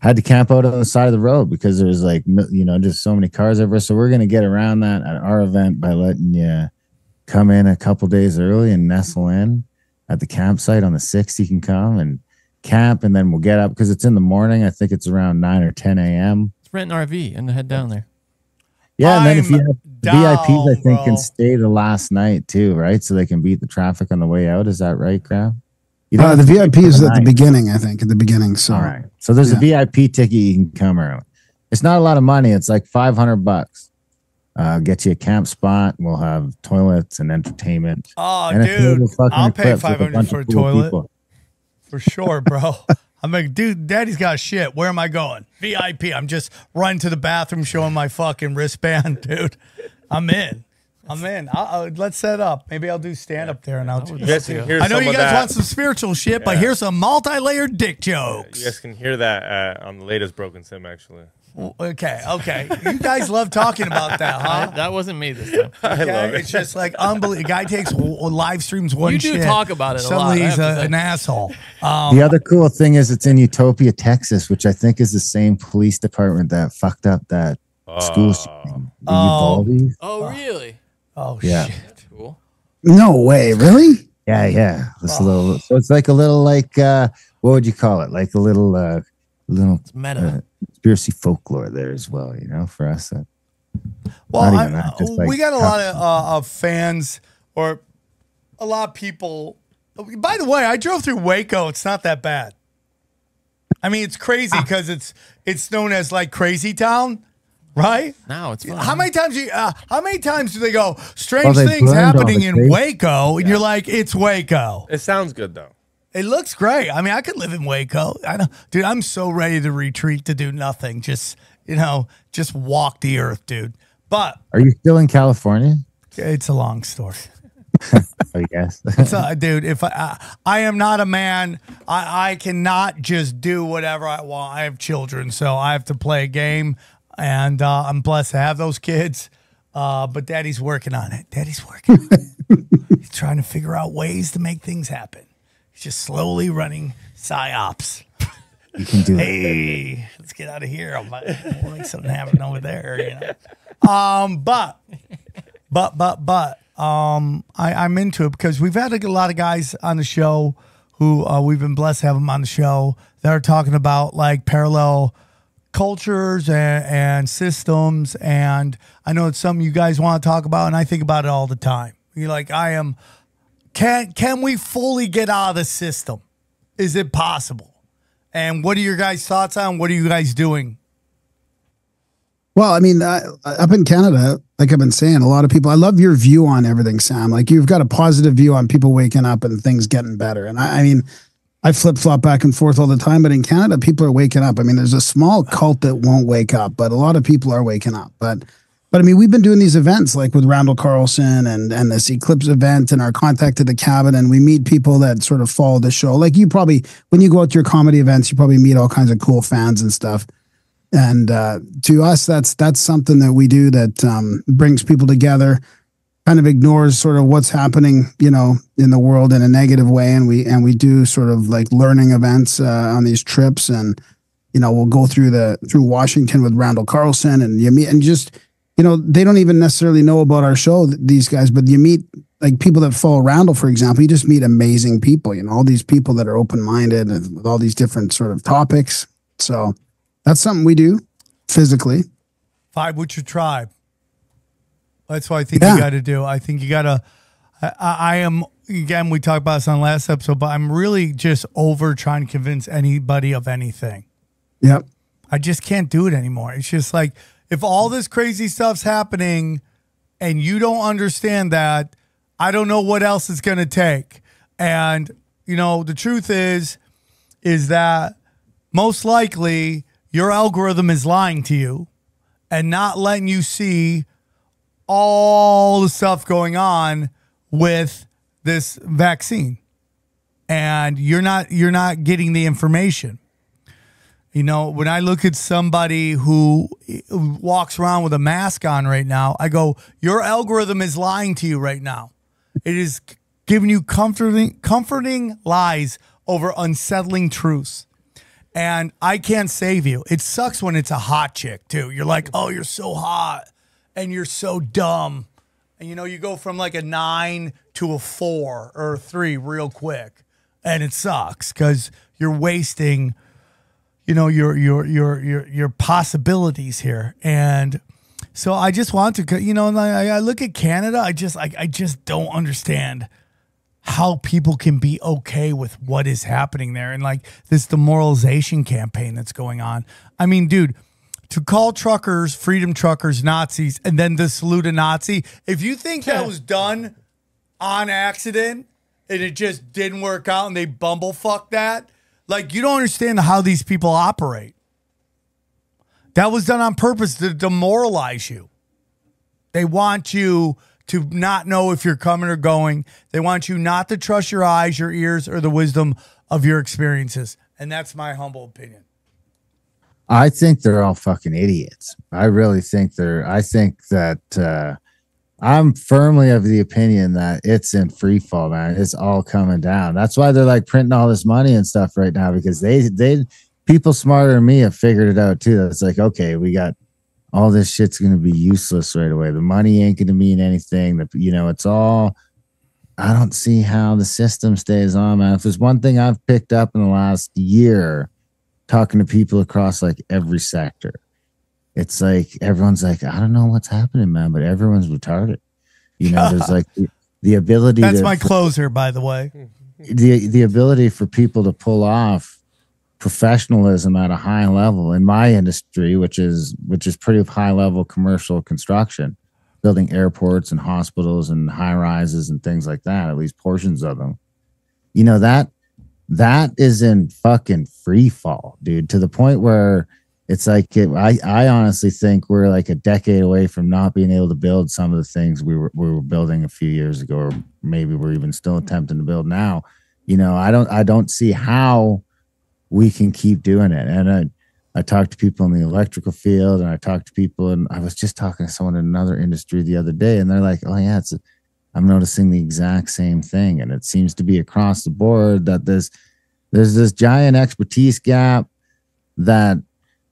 had to camp out on the side of the road because there was like, you know, just so many cars over. So we're going to get around that at our event by letting you come in a couple days early and nestle in at the campsite on the sixth. You can come and camp, and then we'll get up because it's in the morning. I think it's around nine or ten A M Let's rent an R V and head down there. Yeah, and then I'm if you have down, V I Ps, I think, bro. can stay the last night too, right? So they can beat the traffic on the way out. Is that right, Graham? You uh, the V I P is at night. the beginning, I think, at the beginning. So. All right. So there's yeah. a V I P ticket you can come around. It's not a lot of money. It's like five hundred bucks. Uh, get you a camp spot. We'll have toilets and entertainment. Oh, and dude. I'll pay five hundred for a toilet. People. For sure, bro. I'm like, dude, daddy's got shit. Where am I going? V I P. I'm just running to the bathroom, showing my fucking wristband, dude. I'm in. I'm in. I'll, let's set up. Maybe I'll do stand up there, and I'll. Do yes, I know you guys that. want some spiritual shit, yeah. but here's some multi-layered dick jokes. You guys can hear that uh, on the latest Broken Sim, actually. Okay, okay. You guys love talking about that, huh? That wasn't me this time. Okay? I love it. It's just like unbelievable. Guy takes live streams one shit. You do shit. talk about it a lot. He's a, an asshole. Um, the other cool thing is it's in Utopia, Texas, which I think is the same police department that fucked up that uh, school shooting. Oh, oh, really? Oh, yeah. Shit. That's cool. No way. Really? Yeah, yeah. This oh. little, so it's like a little, like, uh, what would you call it? Like a little, uh, little it's meta. Uh, conspiracy folklore there as well, you know, for us. Uh, well, I, that, like we got a lot of, uh, of fans or a lot of people. By the way, I drove through Waco. It's not that bad. I mean, it's crazy because ah. it's it's known as like Crazy Town. Right? No, it's fine. How many times do you, uh, how many times do they go strange well, things happening in case. Waco, and yeah. you're like, it's Waco. It sounds good though. It looks great. I mean, I could live in Waco. I know, dude. I'm so ready to retreat to do nothing. Just you know, just walk the earth, dude. But are you still in California? It's a long story. I guess, it's a, dude. If I, I, I am not a man, I, I cannot just do whatever I want. I have children, so I have to play a game. And uh, I'm blessed to have those kids. Uh, but daddy's working on it. Daddy's working on it. He's trying to figure out ways to make things happen. He's just slowly running psyops. You can do hey, it. Hey, let's get out of here. We'll make something happen over there. You know? Um, but, but, but, but, um, I, I'm into it because we've had a lot of guys on the show who uh, we've been blessed to have them on the show that are talking about like parallel cultures and, and systems, and I know it's something you guys want to talk about, and I think about it all the time. You're like, I am, can can we fully get out of the system? Is it possible? And what are your guys' thoughts on? What are you guys doing? Well, I mean, uh, up in Canada, like I've been saying, a lot of people, I love your view on everything, Sam. Like you've got a positive view on people waking up and things getting better. And I, I mean, I flip-flop back and forth all the time, but in Canada, people are waking up. I mean, there's a small cult that won't wake up, but a lot of people are waking up. But, but I mean, we've been doing these events like with Randall Carlson and, and this Eclipse event and our Contact at the Cabin, and we meet people that sort of follow the show. Like you probably, when you go out to your comedy events, you probably meet all kinds of cool fans and stuff. And uh, to us, that's, that's something that we do that um, brings people together. Kind of ignores sort of what's happening, you know, in the world in a negative way, and we and we do sort of like learning events uh, on these trips, and you know we'll go through the through Washington with Randall Carlson, and you meet and just you know they don't even necessarily know about our show, these guys, but you meet like people that follow Randall, for example. You just meet amazing people, you know, all these people that are open minded and with all these different sort of topics. So that's something we do physically. Vibe with your tribe. That's what I think yeah. you got to do. I think you got to, I, I am, again, we talked about this on the last episode, but I'm really just over trying to convince anybody of anything. Yep. I just can't do it anymore. It's just like, if all this crazy stuff's happening and you don't understand that, I don't know what else it's going to take. And, you know, the truth is, is that most likely your algorithm is lying to you and not letting you see all the stuff going on with this vaccine, and you're not you're not getting the information. You know, when I look at somebody who walks around with a mask on right now, I go, your algorithm is lying to you right now. It is giving you comforting comforting lies over unsettling truths. And I can't save you. It sucks when it's a hot chick too. You're like, oh, you're so hot. And you're so dumb. And, you know, you go from like a nine to a four or a three real quick. And it sucks because you're wasting, you know, your, your, your, your, your possibilities here. And so I just want to, you know, I, I look at Canada. I just, I, I just don't understand how people can be okay with what is happening there. And like this demoralization campaign that's going on. I mean, dude, to call truckers, freedom truckers, Nazis, and then to salute a Nazi. If you think that was done on accident and it just didn't work out and they bumblefucked that, Like, you don't understand how these people operate. That was done on purpose to demoralize you. They want you to not know if you're coming or going. They want you not to trust your eyes, your ears, or the wisdom of your experiences. And that's my humble opinion. I think they're all fucking idiots. I really think they're, I think that, uh, I'm firmly of the opinion that it's in free fall, man. It's all coming down. That's why they're like printing all this money and stuff right now, because they, they, people smarter than me have figured it out too. It's like, okay, we got all this shit's going to be useless right away. The money ain't going to mean anything. The, you know, it's all, I don't see how the system stays on, man. If there's one thing I've picked up in the last year, talking to people across like every sector, it's like everyone's like, I don't know what's happening, man, but everyone's retarded. You know, there's like the, the ability. That's to, my closer, by the way. The the ability for people to pull off professionalism at a high level in my industry, which is which is pretty high level commercial construction, building airports and hospitals and high rises and things like that. At least portions of them. You know that that is in fucking free fall, dude. To the point where. It's like, it, I, I honestly think we're like a decade away from not being able to build some of the things we were, we were building a few years ago, or maybe we're even still attempting to build now. You know, I don't, I don't see how we can keep doing it. And I, I talked to people in the electrical field, and I talked to people, and I was just talking to someone in another industry the other day, and they're like, oh yeah, it's, a, I'm noticing the exact same thing. And it seems to be across the board that there's, there's this giant expertise gap that,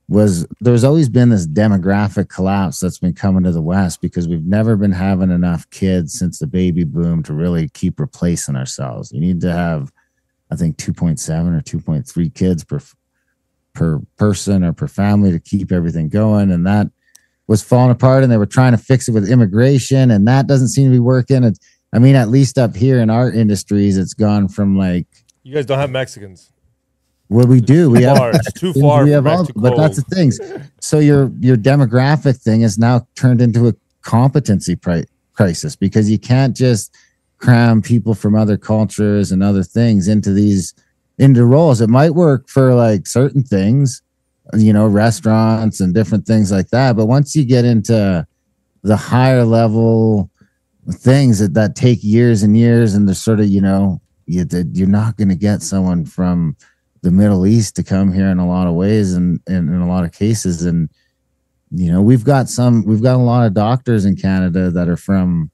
was there's always been this demographic collapse that's been coming to the West, because we've never been having enough kids since the baby boom to really keep replacing ourselves. You need to have, I think, two point seven or two point three kids per per person or per family to keep everything going. And that was falling apart, and they were trying to fix it with immigration, and that doesn't seem to be working. It's, I mean, at least up here in our industries, it's gone from like... You guys don't have Mexicans. Well, we do. We have bars, too far. We have all, but that's the things. So your your demographic thing is now turned into a competency crisis, because you can't just cram people from other cultures and other things into these into roles. It might work for like certain things, you know, restaurants and different things like that. But once you get into the higher level things that that take years and years, and they're sort of, you know, you, you're not going to get someone from the Middle East to come here in a lot of ways, and, and in a lot of cases. And, you know, we've got some, we've got a lot of doctors in Canada that are from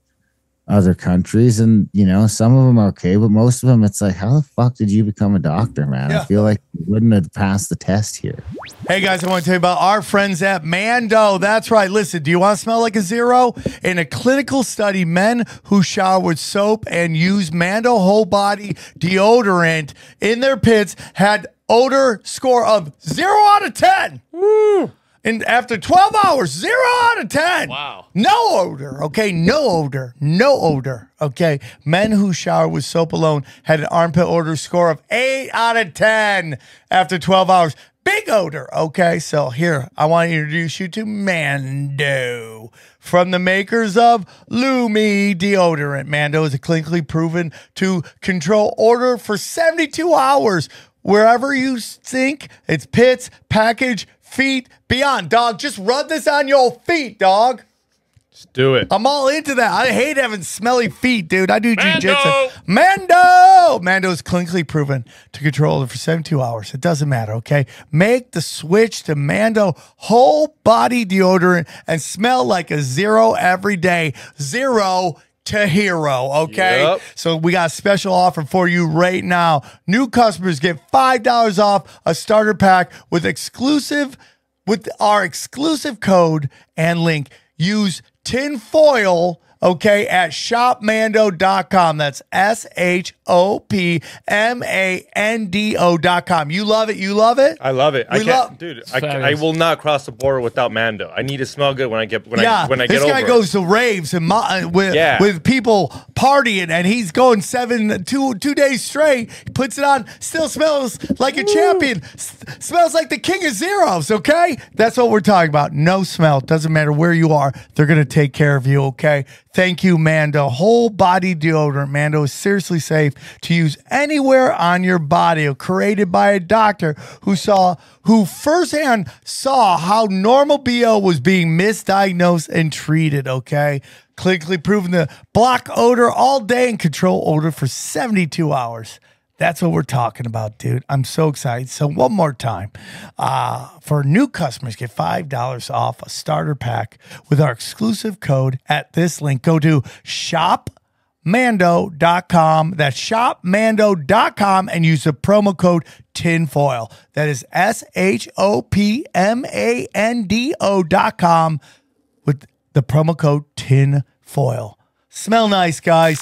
other countries, and, you know, some of them are okay, but most of them, it's like, how the fuck did you become a doctor, man? Yeah. I feel like you wouldn't have passed the test here. Hey guys, I want to tell you about our friends at Mando. That's right. Listen, do you want to smell like a zero? In a clinical study, men who shower with soap and use Mando whole body deodorant in their pits had odor score of zero out of ten. Woo. And after twelve hours, zero out of ten. Wow. No odor, okay? No odor. No odor, okay? Men who shower with soap alone had an armpit odor score of eight out of ten after twelve hours. Big odor, okay? So here, I want to introduce you to Mando, from the makers of Lumi deodorant. Mando is clinically proven to control odor for seventy-two hours. Wherever you stink, it's pits, package, feet, beyond. Dog, just rub this on your feet, dog. Just do it. I'm all into that. I hate having smelly feet, dude. I do jiu-jitsu. Mando! Mando is clinically proven to control it for seventy-two hours. It doesn't matter, okay? Make the switch to Mando whole body deodorant and smell like a zero every day. Zero to hero, okay? Yep. So we got a special offer for you right now. New customers get five dollars off a starter pack with exclusive with our exclusive code and link. Use tinfoil, okay, at shop mando dot com. That's S H O P M A N D O dot com. You love it. You love it. I love it. We I can't, dude, I, I will not cross the border without Mando. I need to smell good when I get when yeah, I when I get over. This guy goes to raves and uh, with yeah. with people partying, and he's going seven two two days straight. He puts it on, still smells like a Woo. champion. S smells like the king of zeros. Okay, that's what we're talking about. No smell. Doesn't matter where you are. They're gonna take care of you. Okay. Thank you, Mando. Whole body deodorant, Mando, is seriously safe to use anywhere on your body. Created by a doctor who saw, who firsthand saw how normal B O was being misdiagnosed and treated, okay? Clinically proven to block odor all day and control odor for seventy-two hours. That's what we're talking about, dude. I'm so excited. So one more time, uh, for new customers, get five dollars off a starter pack with our exclusive code at this link. Go to shop mando dot com. That's shop mando dot com and use the promo code tinfoil. That is S H O P M A N D O dot com with the promo code tinfoil. Smell nice, guys.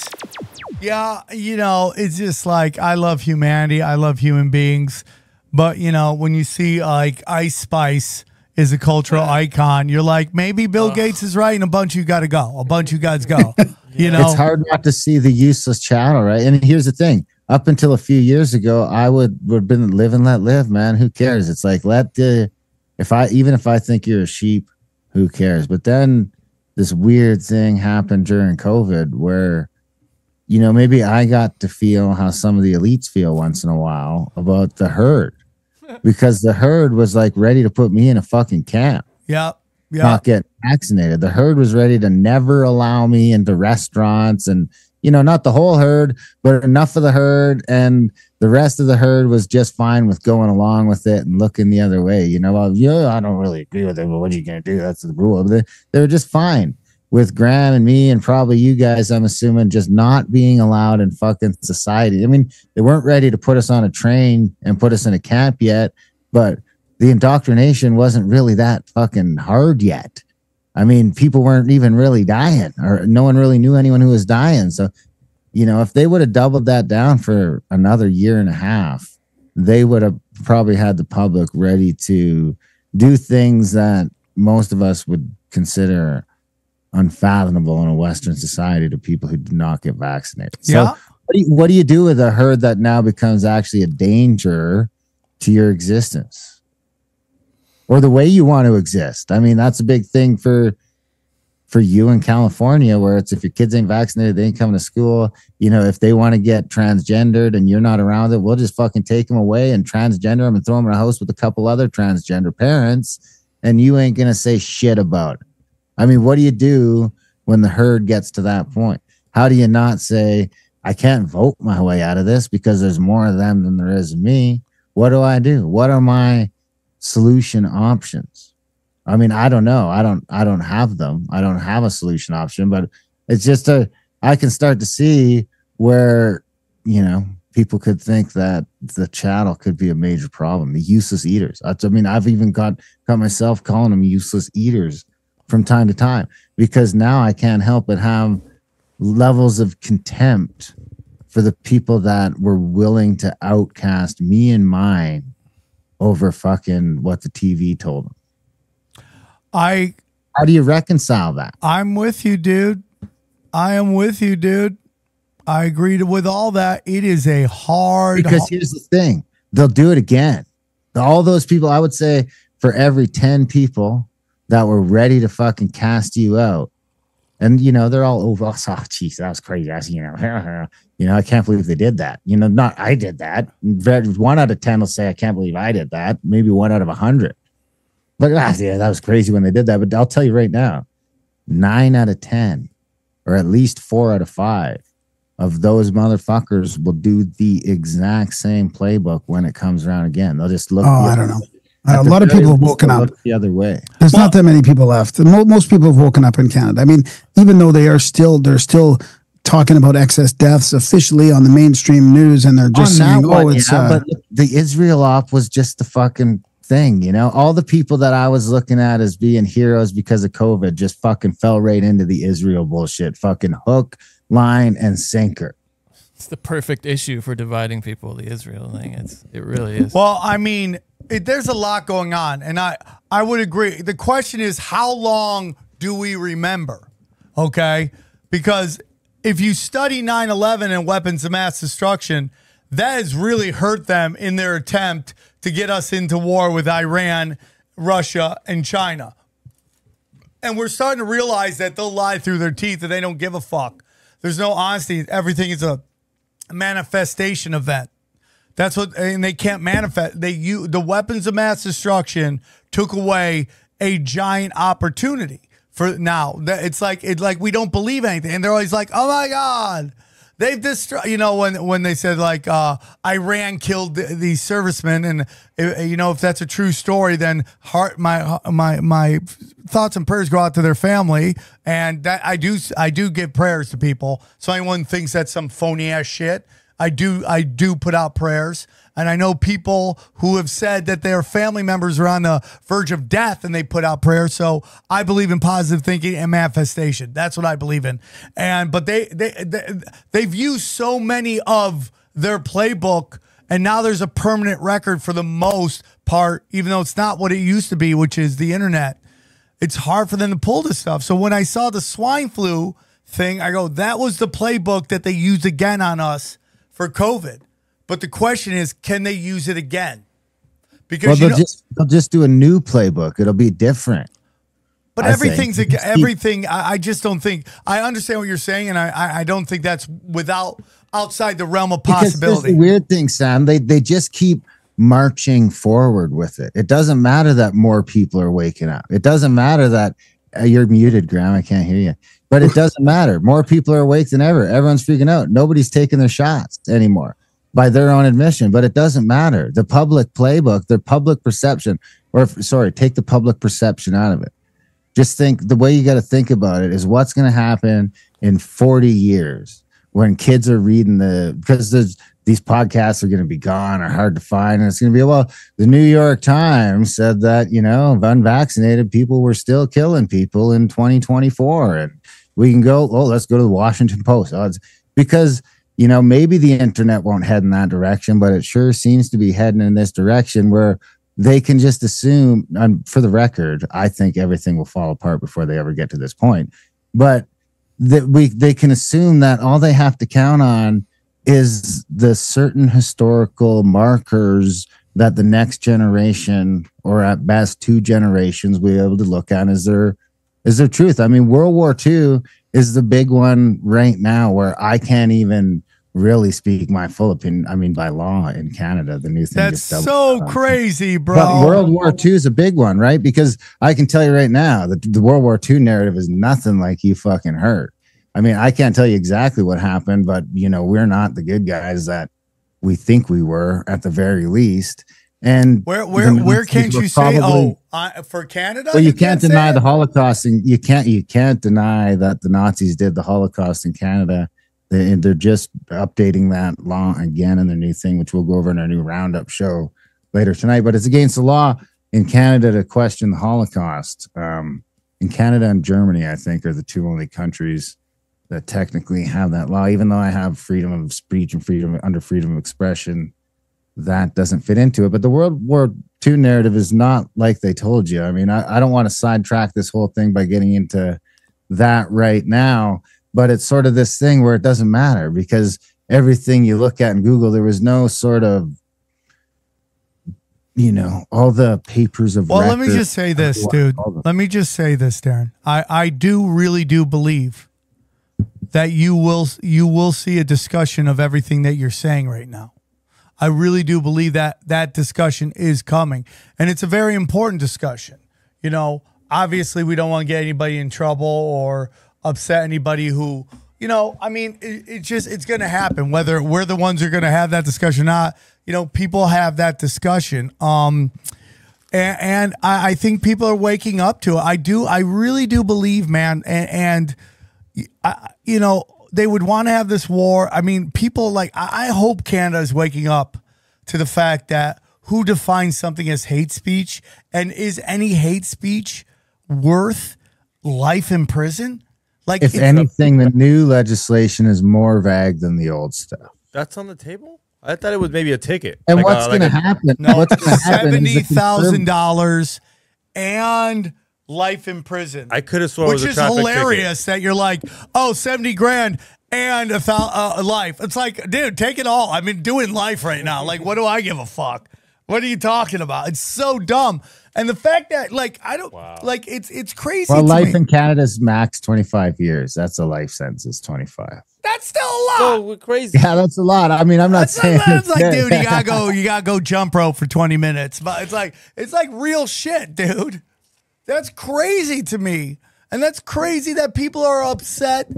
Yeah, you know, it's just like, I love humanity. I love human beings. But, you know, when you see like Ice Spice is a cultural yeah. icon, you're like, maybe Bill Ugh. Gates is right and a bunch of you got to go. A bunch of you guys go. yeah. You know, it's hard not to see the useless channel, right? And here's the thing. Up until a few years ago, I would would have been live and let live, man. Who cares? It's like, let the, if I, even if I think you're a sheep, who cares? But then this weird thing happened during COVID where, you know, maybe I got to feel how some of the elites feel once in a while about the herd, because the herd was like ready to put me in a fucking camp. Yeah. Yep. Not get vaccinated. The herd was ready to never allow me into restaurants and, you know, not the whole herd, but enough of the herd. And the rest of the herd was just fine with going along with it and looking the other way. You know, well, yeah, I don't really agree with it, but what are you going to do? That's the rule. They, they were just fine with Graham and me and probably you guys, I'm assuming, just not being allowed in fucking society. I mean, they weren't ready to put us on a train and put us in a camp yet, but the indoctrination wasn't really that fucking hard yet. I mean, people weren't even really dying, or no one really knew anyone who was dying. So, you know, if they would have doubled that down for another year and a half, they would have probably had the public ready to do things that most of us would consider unfathomable in a Western society to people who do not get vaccinated. So yeah. what, do you, what do you do with a herd that now becomes actually a danger to your existence or the way you want to exist? I mean, that's a big thing for for you in California, where it's if your kids ain't vaccinated, they ain't coming to school. You know, if they want to get transgendered and you're not around it, we'll just fucking take them away and transgender them and throw them in a house with a couple other transgender parents, and you ain't gonna say shit about it. I mean, what do you do when the herd gets to that point? How do you not say, I can't vote my way out of this because there's more of them than there is of me? What do I do? What are my solution options? I mean, I don't know. I don't, I don't have them. I don't have a solution option, but it's just a, I can start to see where, you know, people could think that the chattel could be a major problem. The useless eaters. I mean, I've even got, got myself calling them useless eaters from time to time, because now I can't help but have levels of contempt for the people that were willing to outcast me and mine over fucking what the T V told them. I, how do you reconcile that? I'm with you, dude. I am with you, dude. I agree with all that. It is a hard, because here's the thing. They'll do it again. All those people, I would say for every ten people that were ready to fucking cast you out. And, you know, they're all over. Oh, jeez, that was crazy. I, you know, you know, I can't believe they did that. You know, not I did that. One out of ten will say, I can't believe I did that. Maybe one out of a hundred. But ah, yeah, that was crazy when they did that. But I'll tell you right now, nine out of ten, or at least four out of five of those motherfuckers will do the exact same playbook when it comes around again. They'll just look. Oh, I don't know. A lot of people have woken up the other way. There's well, not that many people left. And most people have woken up in Canada. I mean, even though they are still, they're still talking about excess deaths officially on the mainstream news, and they're just saying, one, oh, it's... Yeah, uh, but the Israel op was just the fucking thing, you know? All the people that I was looking at as being heroes because of COVID just fucking fell right into the Israel bullshit. Fucking hook, line, and sinker. It's the perfect issue for dividing people, the Israel thing. It's, it really is. Well, I mean... It, there's a lot going on, and I, I would agree. The question is, how long do we remember, okay? Because if you study nine eleven and weapons of mass destruction, that has really hurt them in their attempt to get us into war with Iran, Russia, and China. And we're starting to realize that they'll lie through their teeth and they don't give a fuck. There's no honesty. Everything is a manifestation of that. That's what, and they can't manifest. They you the weapons of mass destruction took away a giant opportunity for now. It's like it's like we don't believe anything, and they're always like, "Oh my God, they've destroyed." You know, when when they said like uh, Iran killed the, the servicemen, and uh, you know, if that's a true story, then heart my my my thoughts and prayers go out to their family, and that I do I do give prayers to people. So anyone thinks that's some phony ass shit. I do I do put out prayers, and I know people who have said that their family members are on the verge of death and they put out prayers. So I believe in positive thinking and manifestation. That's what I believe in. And but they they, they they've used so many of their playbook, and now there's a permanent record for the most part, even though it's not what it used to be, which is the internet. It's hard for them to pull this stuff. So when I saw the swine flu thing, I go, that was the playbook that they used again on us for COVID. But the question is, can they use it again? Because well, they'll, you know, just, they'll just do a new playbook. It'll be different. But I everything's ag everything. I, I just don't think I understand what you're saying, and I, I, I don't think that's without outside the realm of possibility. Because the weird thing, Sam. They they just keep marching forward with it. It doesn't matter that more people are waking up. It doesn't matter that uh, you're muted, Graham. I can't hear you. But it doesn't matter. More people are awake than ever. Everyone's freaking out. Nobody's taking their shots anymore by their own admission. But it doesn't matter. The public playbook, the public perception, or if, sorry, take the public perception out of it. Just think the way you got to think about it is what's going to happen in forty years when kids are reading the, because there's, these podcasts are going to be gone or hard to find. And it's going to be, well, the New York Times said that, you know, unvaccinated people were still killing people in twenty twenty-four. And we can go, oh, let's go to the Washington Post. Oh, it's, because, you know, maybe the internet won't head in that direction, but it sure seems to be heading in this direction where they can just assume, um, for the record, I think everything will fall apart before they ever get to this point. But that we they can assume that all they have to count on is the certain historical markers that the next generation, or at best two generations, will be able to look at as their, as their truth. I mean, World War Two is the big one right now where I can't even really speak my full opinion. I mean, by law in Canada, the new thing is that's so crazy, bro. But World War Two is a big one, right? Because I can tell you right now that the World War Two narrative is nothing like you fucking heard. I mean, I can't tell you exactly what happened, but, you know, we're not the good guys that we think we were at the very least. And where where where can't you probably, say, oh, I, for Canada? Well, you, you can't, can't deny the Holocaust, and you can't you can't deny that the Nazis did the Holocaust in Canada. They, they're just updating that law again in their new thing, which we'll go over in our new roundup show later tonight. But it's against the law in Canada to question the Holocaust. Um, in Canada and Germany, I think, are the two only countries that technically have that law, even though I have freedom of speech and freedom under freedom of expression, that doesn't fit into it. But the World War Two narrative is not like they told you. I mean, I, I don't want to sidetrack this whole thing by getting into that right now, but it's sort of this thing where it doesn't matter because everything you look at in Google, there was no sort of, you know, all the papers of well, record, let me just say this, dude. Let me just say this, Darren. I, I do really do believe that you will you will see a discussion of everything that you're saying right now. I really do believe that that discussion is coming, and it's a very important discussion. You know, obviously we don't want to get anybody in trouble or upset anybody who, you know, I mean, it, it just, it's going to happen whether we're the ones who are going to have that discussion or not. You know, people have that discussion. Um, and, and I, I think people are waking up to it. I do. I really do believe, man. And, and I, you know, they would want to have this war. I mean, people like, I hope Canada is waking up to the fact that who defines something as hate speech, and is any hate speech worth life in prison? Like, if anything, the new legislation is more vague than the old stuff. That's on the table? I thought it was maybe a ticket. And like, what's uh, going like to happen? No, what's going to happen? seventy thousand dollars and life in prison. I could have sworn, which it was a is hilarious ticket. That you're like, oh, seventy grand and a uh, life. It's like, dude, take it all. I've been doing life right now. Like, what do I give a fuck? What are you talking about? It's so dumb. And the fact that, like, I don't, wow. like, it's it's crazy. Well, to life me. in Canada's max twenty-five years. That's a life sentence, twenty-five. That's still a lot. Oh, we're crazy. Yeah, that's a lot. I mean, I'm not that's saying it's like, good. Dude, you gotta go, you gotta go jump rope for twenty minutes. But it's like, it's like real shit, dude. That's crazy to me. And that's crazy that people are upset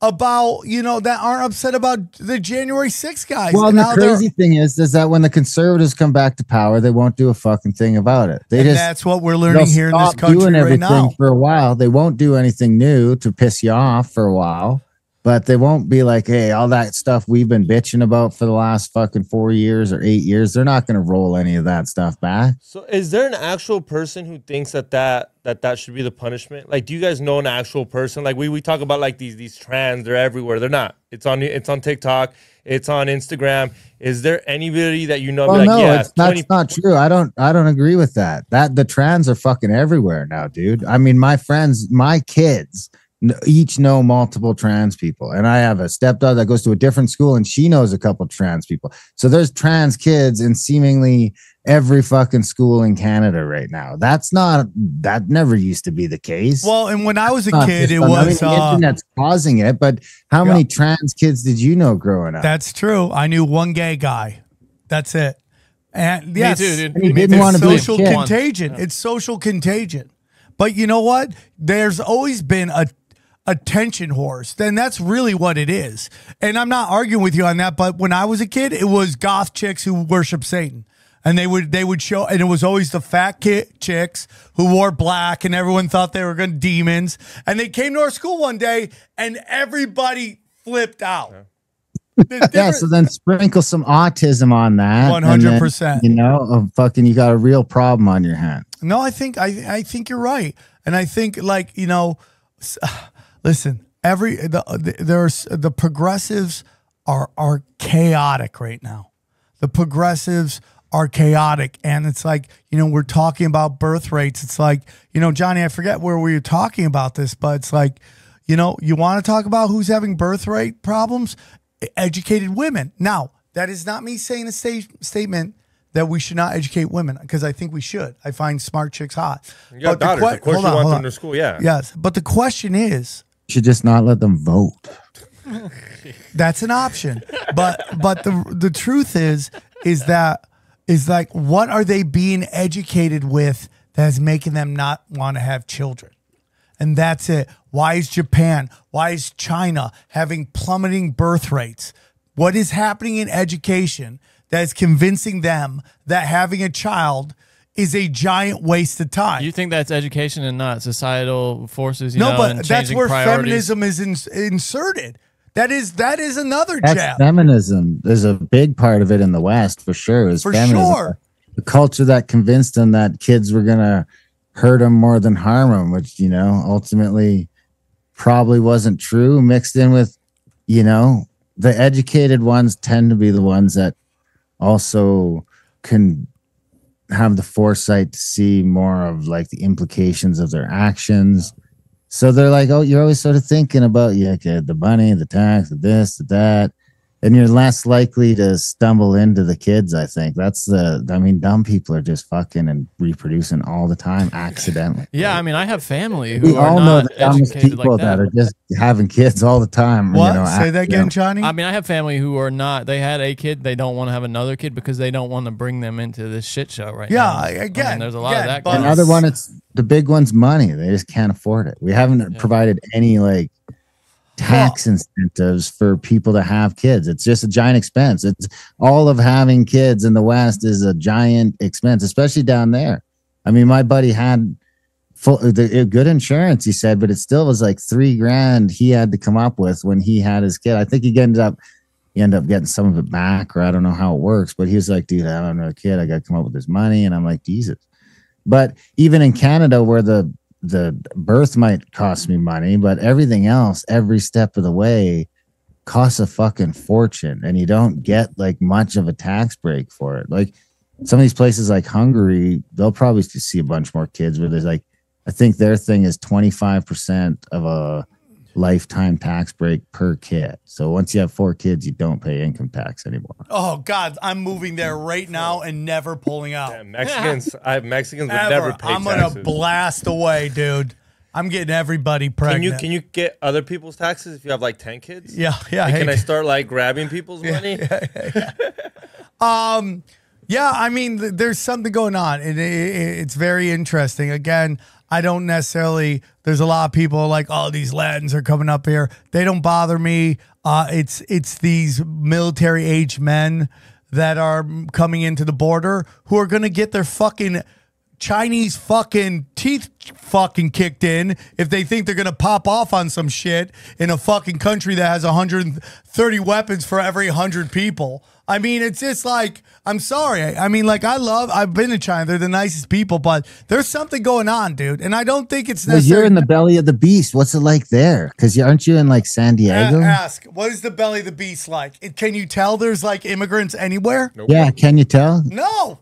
about, you know, that aren't upset about the January sixth guys. Well, and the crazy thing is, is that when the conservatives come back to power, they won't do a fucking thing about it. They just, that's what we're learning here in this country right now. For a while, they won't do anything new to piss you off for a while, but they won't be like, hey, all that stuff we've been bitching about for the last fucking four years or eight years, they're not going to roll any of that stuff back. So is there an actual person who thinks that that, that that should be the punishment? Like, do you guys know an actual person? Like, we, we talk about like these, these trans, they're everywhere. They're not, it's on, it's on TikTok, it's on Instagram. Is there anybody that, you know, well, like, no, yeah, it's not, it's not true. I don't, I don't agree with that, that the trans are fucking everywhere now, dude. I mean, my friends, my kids each know multiple trans people. And I have a stepdaughter that goes to a different school and she knows a couple of trans people. So there's trans kids in seemingly every fucking school in Canada right now. That's not, that never used to be the case. Well, and when I was a uh, kid, it was, I mean, uh, internet's causing it, but how yeah. many trans kids did you know growing up? That's true. I knew one gay guy. That's it. And yes, Me too, dude. And he Me didn't want to be social contagion. Yeah. It's social contagion. But you know what? There's always been a attention horse, then that's really what it is. And I'm not arguing with you on that, but when I was a kid, it was goth chicks who worship Satan. And they would they would show, and it was always the fat kid chicks who wore black, and everyone thought they were gonna demons. And they came to our school one day and everybody flipped out. Yeah. Yeah, so then sprinkle some autism on that. one hundred percent. Then, you know, fucking, you got a real problem on your hand. No, I think I I think you're right. And I think, like, you know, listen, every the, the there's the progressives are are chaotic right now. The progressives are chaotic, and it's like, you know, we're talking about birth rates. It's like, you know, Johnny, I forget where we were talking about this, but it's like, you know, you want to talk about who's having birth rate problems? Educated women. Now, that is not me saying a sta- statement that we should not educate women, because I think we should. I find smart chicks hot. You got daughters, of course you want them to school, yeah. Yes, but the question is, should just not let them vote. That's an option, but but the the truth is is that is like, what are they being educated with that is making them not want to have children? And that's it. Why is Japan? Why is China having plummeting birth rates? What is happening in education that is convincing them that having a child is a giant waste of time? You think that's education and not societal forces? You no, know, but and that's where priorities. Feminism is ins inserted. That is that is another that's jab. Feminism is a big part of it in the West, for sure. Is for feminism. Sure, the culture that convinced them that kids were gonna hurt them more than harm them, which, you know, ultimately probably wasn't true. Mixed in with, you know, the educated ones tend to be the ones that also can have the foresight to see more of like the implications of their actions. So they're like, oh, you're always sort of thinking about, yeah, okay, the money, the tax, the this, the that, and you're less likely to stumble into the kids. I think that's the, I mean, dumb people are just fucking and reproducing all the time accidentally. Yeah. Right? I mean, I have family who we are all know not the dumbest people like that. that are just having kids all the time. What? You know, Say that again, Johnny? I mean, I have family who are not, they had a kid, they don't want to have another kid because they don't want to bring them into this shit show right yeah, now. Yeah, again. I mean, there's a lot again, of that. Another one, it's the big one's money. They just can't afford it. We haven't yeah. provided any like tax incentives for people to have kids. It's just a giant expense. It's all of having kids in the West is a giant expense, especially down there. I mean, my buddy had full the, good insurance, he said, but it still was like three grand he had to come up with when he had his kid. I think he ended up he ended up getting some of it back, or I don't know how it works, but he was like, dude, I don't know, a kid, I got to come up with this money. And I'm like, Jesus. But even in Canada, where the the birth might cost me money, but everything else, every step of the way, costs a fucking fortune, and you don't get like much of a tax break for it. Like some of these places like Hungary, they'll probably see a bunch more kids where there's like, I think their thing is twenty-five percent of a lifetime tax break per kid. So once you have four kids, you don't pay income tax anymore. Oh God, I'm moving there right now and never pulling out. Yeah, Mexicans, I Mexicans would never pay I'm taxes. I'm gonna blast away, dude. I'm getting everybody pregnant. Can you can you get other people's taxes if you have like ten kids? Yeah, yeah. Like, hey, can I start like grabbing people's yeah, money? Yeah, yeah, yeah. um, yeah. I mean, th there's something going on, and it, it, it's very interesting. Again, I don't necessarily. There's a lot of people like, oh, these Latins are coming up here. They don't bother me. Uh, it's it's these military age men that are coming into the border who are gonna get their fucking Chinese fucking teeth fucking kicked in if they think they're going to pop off on some shit in a fucking country that has one hundred thirty weapons for every one hundred people. I mean, it's just like, I'm sorry. I mean, like, I love, I've been to China. They're the nicest people, but there's something going on, dude. And I don't think it's necessary. Well, you're in the belly of the beast. What's it like there? Because aren't you in, like, San Diego? A ask, what is the belly of the beast like? It, can you tell there's, like, immigrants anywhere? Nope. Yeah, can you tell? No.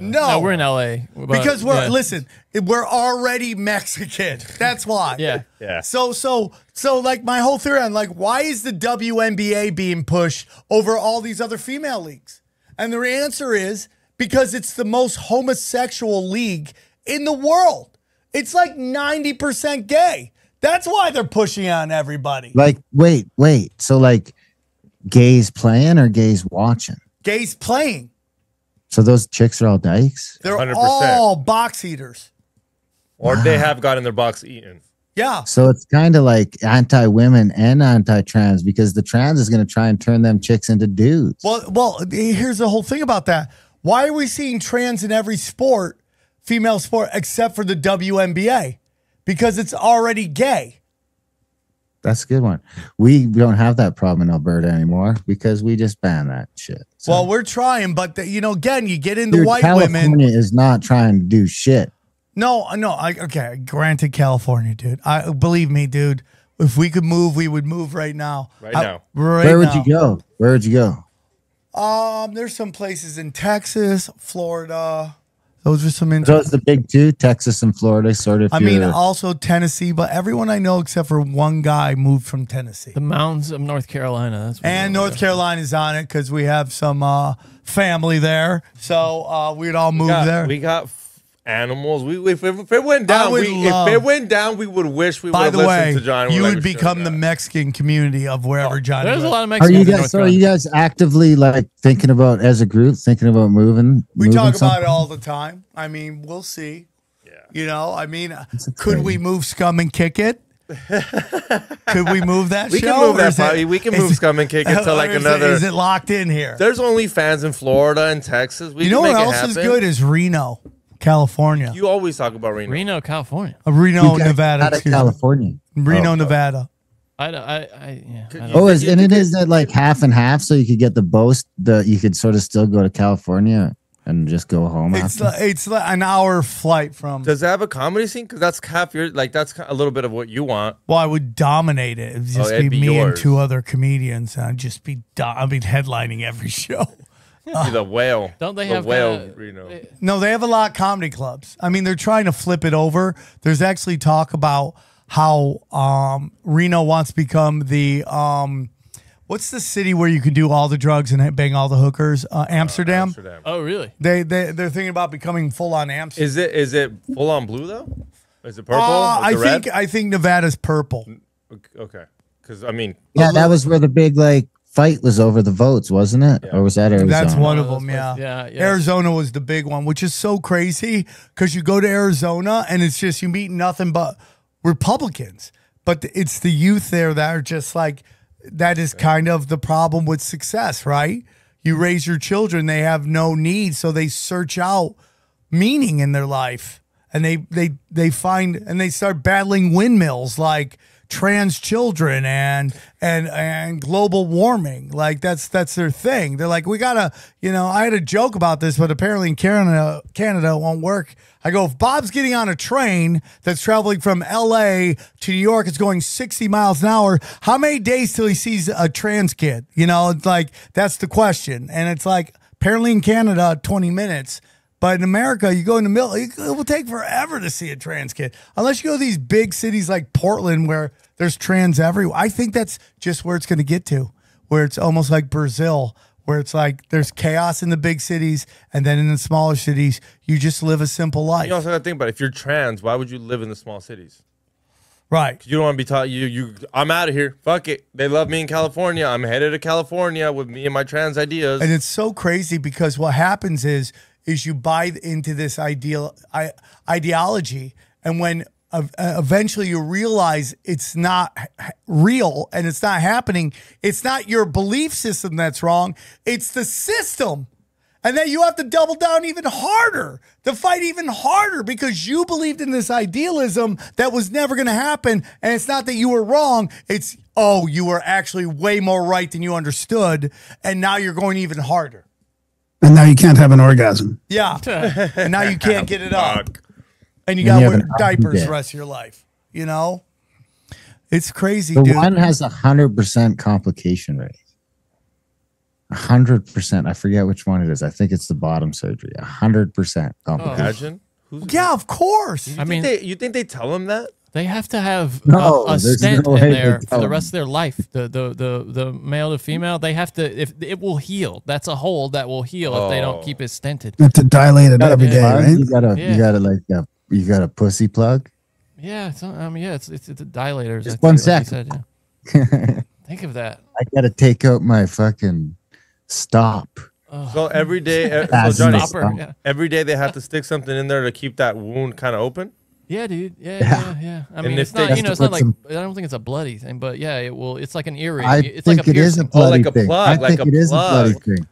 No. no, we're in L A We're about, because we're yeah. listen, we're already Mexican. That's why. yeah, yeah. So, so, so, like my whole theory on like why is the W N B A being pushed over all these other female leagues? And the answer is because it's the most homosexual league in the world. It's like ninety percent gay. That's why they're pushing on everybody. Like, wait, wait. So, like, gays playing or gays watching? Gays playing. So those chicks are all dykes? They're one hundred percent. All box eaters. Or wow. They have gotten their box eaten. Yeah. So it's kind of like anti-women and anti-trans because the trans is going to try and turn them chicks into dudes. Well, well, here's the whole thing about that. Why are we seeing trans in every sport, female sport, except for the W N B A? Because it's already gay. That's a good one. We don't have that problem in Alberta anymore because we just ban that shit. So. Well, we're trying, but the, you know, again, you get into Dude, white California women. California is not trying to do shit. No, no. I, okay, granted, California, dude. I believe me, dude. If we could move, we would move right now. Right I, now. Right Where now. would you go? Where would you go? Um, there's some places in Texas, Florida. Those are some interesting. Those the big two, Texas and Florida, sort of. I mean, also Tennessee, but everyone I know except for one guy moved from Tennessee. The mountains of North Carolina. That's and North Carolina's on it because we have some uh, family there, so uh, we'd all move we got, there. We got animals. We if, if it went down, we, love, if it went down, we would wish we would have listened to John. By the way, you would become the Mexican community of wherever oh, John. There's was. a lot of Mexicans. Are you guys, in North so Carolina. Are you guys actively like thinking about as a group, thinking about moving? We moving talk something? about it all the time. I mean, we'll see. Yeah. You know, I mean, could we move Scum and Kick It? Could we move that we show? Can move that it, we can move Scum and Kick It to like is another. It, is it locked in here? There's only fans in Florida and Texas. We you know what else is good is Reno, California. You always talk about Reno. Reno, California. Uh, Reno, Nevada. Nevada California. Reno, oh, Nevada. I, I, I, yeah, I oh, is, and it is that like half and half, so you could get the boast. The you could sort of still go to California and just go home. It's like, it's like an hour flight from. Does it have a comedy scene? Because that's half your like that's a little bit of what you want. Well, I would dominate it. It'd just oh, be, be me yours. and two other comedians. And I'd just be. I'd be headlining every show. Uh, the whale. Don't they the have whale, kinda, Reno. They, no, they have a lot of comedy clubs. I mean, they're trying to flip it over. There's actually talk about how um, Reno wants to become the um, what's the city where you can do all the drugs and bang all the hookers? Uh, Amsterdam. Uh, Amsterdam. Oh, really? They they they're thinking about becoming full on Amsterdam. Is it is it full on blue though? Is it purple? Uh, is I it think red? I think Nevada's purple. Okay, because I mean, yeah, that was where the big like. fight was over the votes, wasn't it? Yeah. Or was that Arizona? That's one of them, yeah. Yeah, yeah. Arizona was the big one, which is so crazy because you go to Arizona and it's just you meet nothing but Republicans. But it's the youth there that are just like, that is kind of the problem with success, right? You raise your children, they have no need, so they search out meaning in their life. And they, they, they find, and they start battling windmills like, trans children and and and global warming, like that's that's their thing. They're like, we gotta, you know. I had a joke about this, but apparently in Canada, Canada it won't work. I go, if Bob's getting on a train that's traveling from L A to New York, it's going sixty miles an hour. How many days till he sees a trans kid? You know, it's like that's the question. And it's like apparently in Canada, twenty minutes. But in America, you go in the middle, it will take forever to see a trans kid. Unless you go to these big cities like Portland where There's trans everywhere. I think that's just where it's going to get to, where it's almost like Brazil, where it's like there's chaos in the big cities, and then in the smaller cities, you just live a simple life. You also got to think about it. If you're trans, why would you live in the small cities? Right. You don't want to be taught, you, you, I'm out of here. Fuck it. They love me in California. I'm headed to California with me and my trans ideas. And it's so crazy because what happens is, is you buy into this ideal I, ideology. And when uh, eventually you realize it's not real and it's not happening, it's not your belief system that's wrong. It's the system. And then you have to double down even harder, to fight even harder, because you believed in this idealism that was never going to happen. And it's not that you were wrong. It's, oh, you were actually way more right than you understood. And now you're going even harder. And now you can't have an orgasm. Yeah. And now you can't get it up. And you got to wear diapers the rest of your life. You know? It's crazy, dude. The one has one hundred percent complication rate. one hundred percent. I forget which one it is. I think it's the bottom surgery. one hundred percent complication. Oh. Yeah, of course. I mean, they, you think they tell them that? They have to have no, a, a stent no in there for the rest of their life. The, the the the male to female, they have to, if it will heal. That's a hole that will heal oh. if they don't keep it stented. You have to dilate it every day, right? You gotta, yeah. you gotta like, uh, you got a pussy plug? Yeah, it's, I mean, yeah, it's, it's, it's a dilator. Just one sec. Like yeah. Think of that. I gotta take out my fucking... Stop. So every day, so Johnny, stopper, every day they have to stick something in there to keep that wound kind of open. Yeah, dude. Yeah, yeah, yeah. I mean, it's not, you know, it's not like some, I don't think it's a bloody thing, but yeah, it will. It's like an earring. I it's think like a it is a bloody oh, like thing. A plug, I like think a it is plug. a bloody thing.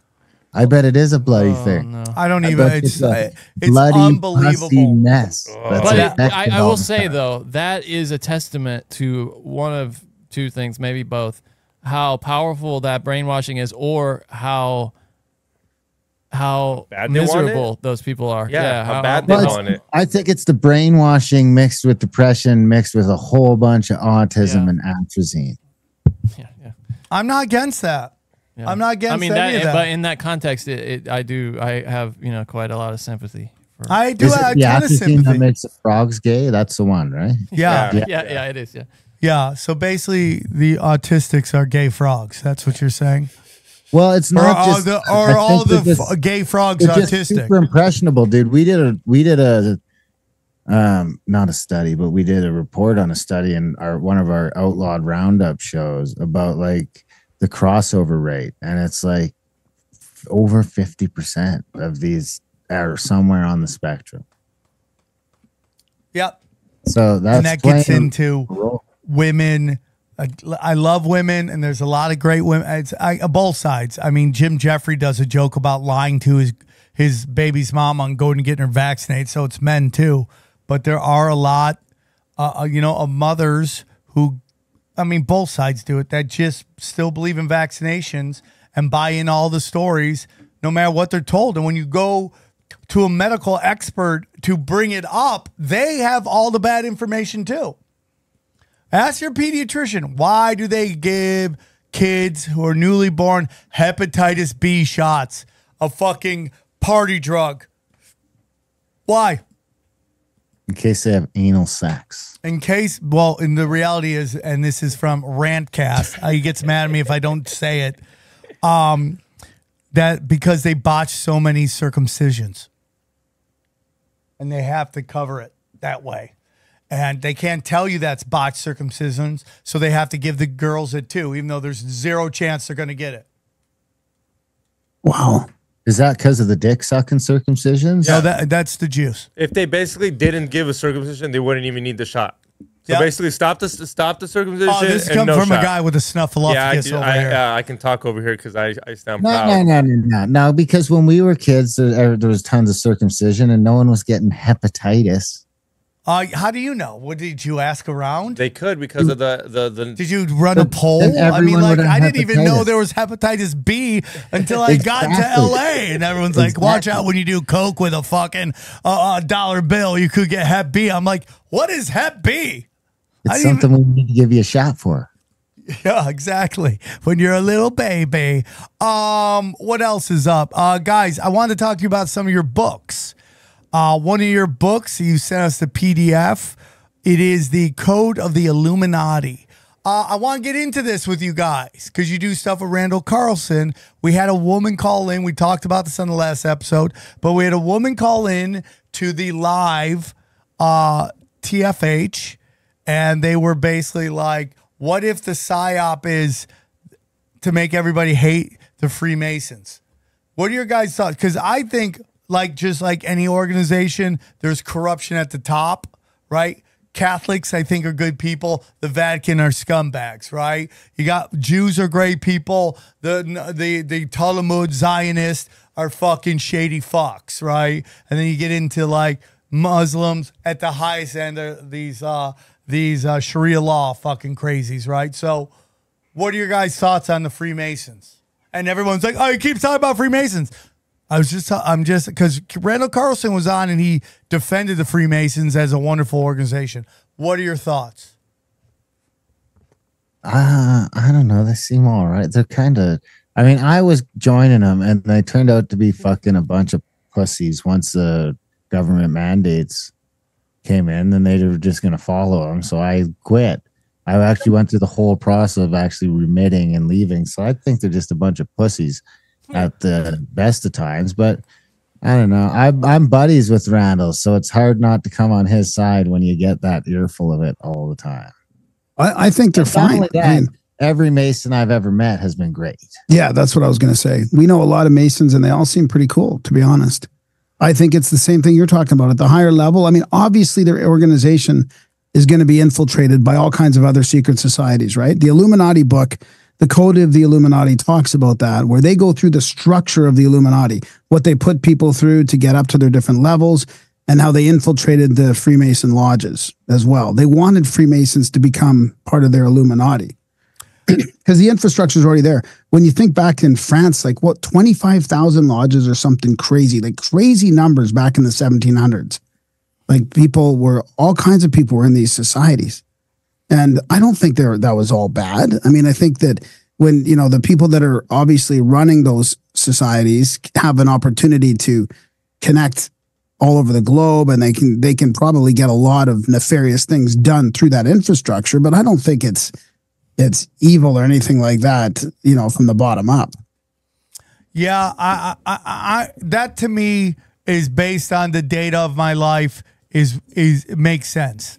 I bet it is a bloody oh, thing. No. I don't even. I it's, it's, a it's bloody, unbelievable mess. That's but it, I, I will say time. though, that is a testament to one of two things, maybe both. How powerful that brainwashing is, or how how bad miserable those people are. Yeah, yeah how, how bad they want it. I think it's the brainwashing mixed with depression, mixed with a whole bunch of autism yeah. and atrazine. Yeah, yeah. I'm not against that. Yeah. I'm not against. I mean, any that, of that. But in that context, it, it, I do. I have you know quite a lot of sympathy. For, I do. Have it, yeah, sympathy. That makes the frogs gay. That's the one, right? Yeah, yeah, yeah. yeah, yeah it is. Yeah. Yeah, so basically the autistics are gay frogs. That's what you're saying? Well, it's not or just... Are the, are all the just, gay frogs autistic? Just super impressionable, dude. We did a... We did a um, not a study, but we did a report on a study in our one of our Outlawed Roundup shows about, like, the crossover rate. And it's, like, over fifty percent of these are somewhere on the spectrum. Yep. So that's... And that gets into... Role. Women, I, I love women, and there's a lot of great women. It's I, both sides. I mean, Jim Jeffrey does a joke about lying to his his baby's mom on going and getting her vaccinated. So it's men too, but there are a lot, uh, you know, of mothers who, I mean, both sides do it that just still believe in vaccinations and buy in all the stories, no matter what they're told. And when you go to a medical expert to bring it up, they have all the bad information too. Ask your pediatrician, why do they give kids who are newly born hepatitis B shots, a fucking party drug? Why? In case they have anal sex. In case, well, and the reality is, and this is from Rantcast, he gets mad at me if I don't say it, um, that because they botch so many circumcisions. And they have to cover it that way. And they can't tell you that's botched circumcisions, so they have to give the girls it too, even though there's zero chance they're going to get it. Wow. Is that because of the dick-sucking circumcisions? Yeah. No, that, that's the juice. If they basically didn't give a circumcision, they wouldn't even need the shot. So yep. basically, stop the, stop the circumcision oh, this and comes no from shot. a guy with a snuffleupagus yeah, I do, over I, here. Yeah, uh, I can talk over here because I, I sound no, proud. No, no, no, no, no, because when we were kids, there, there was tons of circumcision, and no one was getting hepatitis. Uh, how do you know? What did you ask around? They could because of the the. the did you run the, a poll? I mean, like I didn't hepatitis. even know there was hepatitis B until I exactly. got to L A, and everyone's exactly. like, "Watch out when you do coke with a fucking uh, uh, dollar bill, you could get Hep B." I'm like, "What is Hep B?" It's something even... we need to give you a shot for. Yeah, exactly. When you're a little baby. Um, what else is up, uh, guys? I wanted to talk to you about some of your books. Uh, one of your books, you sent us the P D F. It is the Code of the Illuminati. Uh, I want to get into this with you guys because you do stuff with Randall Carlson. We had a woman call in. We talked about this on the last episode, but we had a woman call in to the live uh, T F H, and they were basically like, what if the PSYOP is to make everybody hate the Freemasons? What are your guys' thoughts? Because I think, like, just like any organization, there's corruption at the top, right? Catholics, I think, are good people. The Vatican are scumbags, right? You got Jews are great people. The the the Talmud Zionists are fucking shady fucks, right? And then you get into like Muslims at the highest end of these uh these uh, Sharia law fucking crazies, right? So, what are your guys' thoughts on the Freemasons? And everyone's like, oh, you keep talking about Freemasons. I was just, I'm just, because Randall Carlson was on and he defended the Freemasons as a wonderful organization. What are your thoughts? Uh, I don't know. They seem all right. They're kind of, I mean, I was joining them and they turned out to be fucking a bunch of pussies once the government mandates came in, then they were just going to follow them. So I quit. I actually went through the whole process of actually remitting and leaving. So I think they're just a bunch of pussies at the best of times, but I don't know. I, I'm buddies with Randall, so it's hard not to come on his side when you get that earful of it all the time. I, I think they're fine. That, I mean, every Mason I've ever met has been great. Yeah, that's what I was going to say. We know a lot of Masons, and they all seem pretty cool, to be honest. I think it's the same thing you're talking about at the higher level. I mean, obviously, their organization is going to be infiltrated by all kinds of other secret societies, right? The Illuminati book, The Code of the Illuminati, talks about that, where they go through the structure of the Illuminati, what they put people through to get up to their different levels, and how they infiltrated the Freemason lodges as well. They wanted Freemasons to become part of their Illuminati because the infrastructure is already there. When you think back in France, like what, twenty-five thousand lodges or something crazy, like crazy numbers back in the seventeen hundreds. Like people were, all kinds of people were in these societies. And I don't think there that was all bad. I mean, I think that when, you know, the people that are obviously running those societies have an opportunity to connect all over the globe, and they can they can probably get a lot of nefarious things done through that infrastructure. But I don't think it's it's evil or anything like that, you know, from the bottom up. Yeah, I, I, I that to me is based on the data of my life. Is is it makes sense.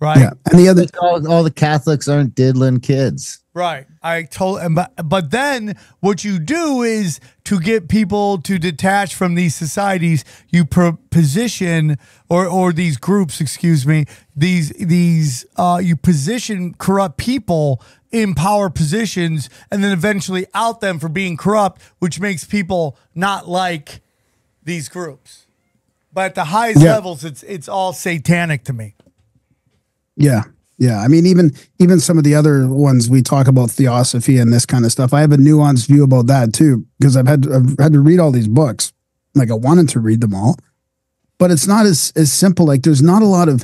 Right. Yeah. And the other, all, all the Catholics aren't diddling kids. Right. I told, but, but then what you do is to get people to detach from these societies, you position or, or these groups, excuse me, these, these, uh, you position corrupt people in power positions and then eventually out them for being corrupt, which makes people not like these groups. But at the highest yeah. levels, it's, it's all satanic to me. Yeah. Yeah. I mean, even, even some of the other ones we talk about, theosophy and this kind of stuff. I have a nuanced view about that too, because I've had, I've had to read all these books. Like I wanted to read them all, but it's not as, as simple. Like there's not a lot of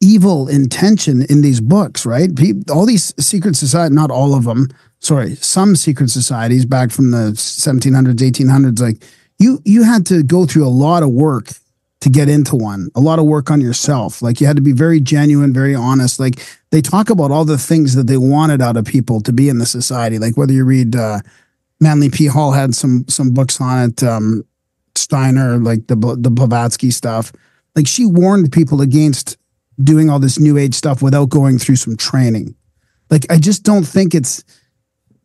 evil intention in these books, right? People, all these secret societies, not all of them, sorry, some secret societies back from the seventeen hundreds, eighteen hundreds, like you, you had to go through a lot of work to get into one, a lot of work on yourself. Like you had to be very genuine, very honest. Like they talk about all the things that they wanted out of people to be in the society. Like whether you read uh, Manly P. Hall had some some books on it, um, Steiner, like the the Blavatsky stuff. Like she warned people against doing all this new age stuff without going through some training. Like I just don't think it's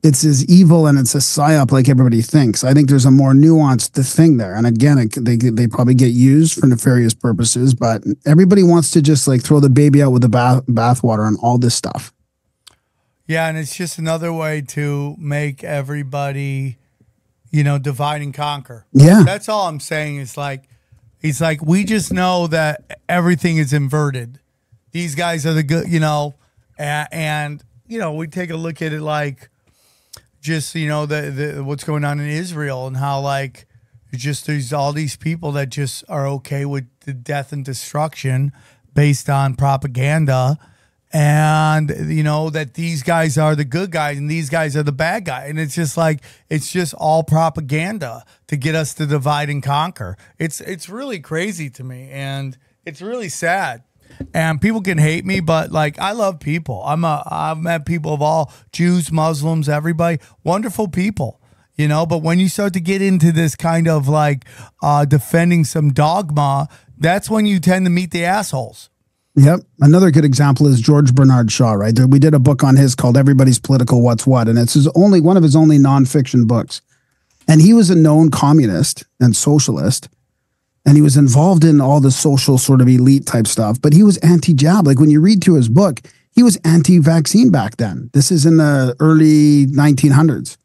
it's as evil and it's a psyop like everybody thinks. I think there's a more nuanced thing there. And again, it, they, they probably get used for nefarious purposes, but everybody wants to just like throw the baby out with the bath, bath water and all this stuff. Yeah. And it's just another way to make everybody, you know, divide and conquer. Yeah. That's all I'm saying. It's like, it's like, we just know that everything is inverted. These guys are the good, you know, and, and you know, we take a look at it like, just you know the, the what's going on in Israel and how like just there's all these people that just are okay with the death and destruction based on propaganda, and you know that these guys are the good guys and these guys are the bad guy, and it's just like it's just all propaganda to get us to divide and conquer. It's it's really crazy to me, and it's really sad. and people can hate me, but like, I love people. I'm a, I've met people of all, Jews, Muslims, everybody, wonderful people, you know, but when you start to get into this kind of like uh, defending some dogma, that's when you tend to meet the assholes. Yep. Another good example is George Bernard Shaw, right? We did a book on his called Everybody's Political What's What, and it's his only one of his only nonfiction books. And he was a known communist and socialist, and he was involved in all the social sort of elite type stuff, but he was anti-jab. Like when you read through his book, he was anti-vaccine back then. This is in the early nineteen hundreds.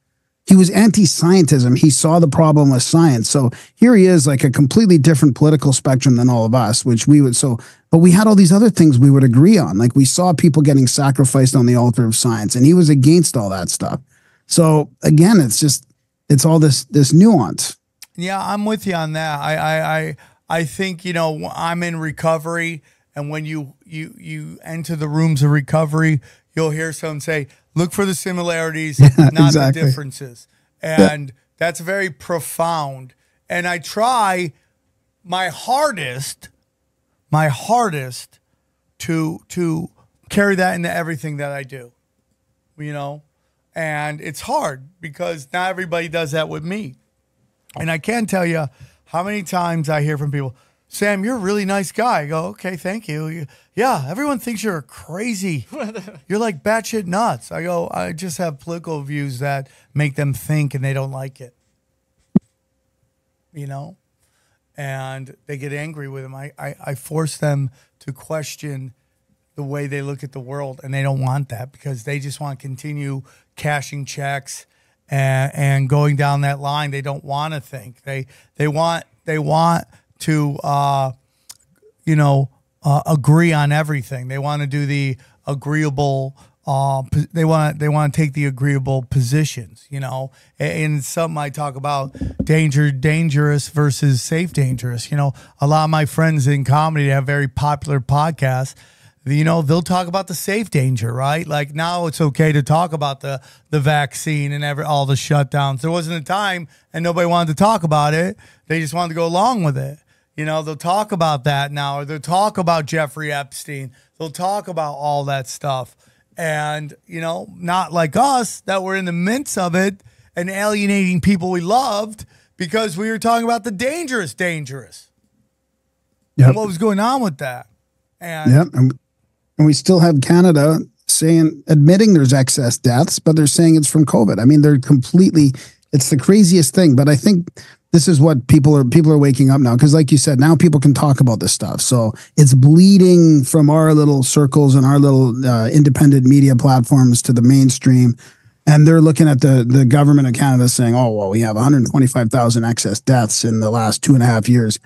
He was anti-scientism. He saw the problem with science. So here he is, like a completely different political spectrum than all of us, which we would so, but we had all these other things we would agree on. Like we saw people getting sacrificed on the altar of science, and he was against all that stuff. So again, it's just, it's all this, this nuance. Yeah, I'm with you on that. I, I, I, I think, you know, I'm in recovery, and when you, you, you enter the rooms of recovery, you'll hear someone say, look for the similarities, yeah, not exactly. the differences. And yeah. that's very profound. And I try my hardest, my hardest to, to carry that into everything that I do, you know? And it's hard because not everybody does that with me. And I can tell you how many times I hear from people, Sam, you're a really nice guy. I go, okay, thank you. you yeah, everyone thinks you're crazy. You're like batshit nuts. I go, I just have political views that make them think and they don't like it. You know? And they get angry with them. I, I, I force them to question the way they look at the world, and they don't want that because they just want to continue cashing checks and, and going down that line. They don't want to think. They, they want... They want to, uh, you know, uh, agree on everything. They want to do the agreeable, uh, they want they want to take the agreeable positions, you know. And, and something I talk about, danger, dangerous versus safe, dangerous. You know, a lot of my friends in comedy have very popular podcasts. You know, they'll talk about the safe danger, right? Like now it's okay to talk about the, the vaccine and every, all the shutdowns. There wasn't a time and nobody wanted to talk about it. They just wanted to go along with it. You know, they'll talk about that now, or they'll talk about Jeffrey Epstein. They'll talk about all that stuff. And, you know, not like us that were in the midst of it and alienating people we loved because we were talking about the dangerous, dangerous. Yep. And what was going on with that. And yep. And And we still have Canada saying, admitting there's excess deaths, but they're saying it's from COVID. I mean, they're completely, it's the craziest thing. But I think this is what people are, people are waking up now. Because like you said, now people can talk about this stuff. So it's bleeding from our little circles and our little uh, independent media platforms to the mainstream. And they're looking at the, the government of Canada saying, oh, well, we have one hundred twenty-five thousand excess deaths in the last two and a half years.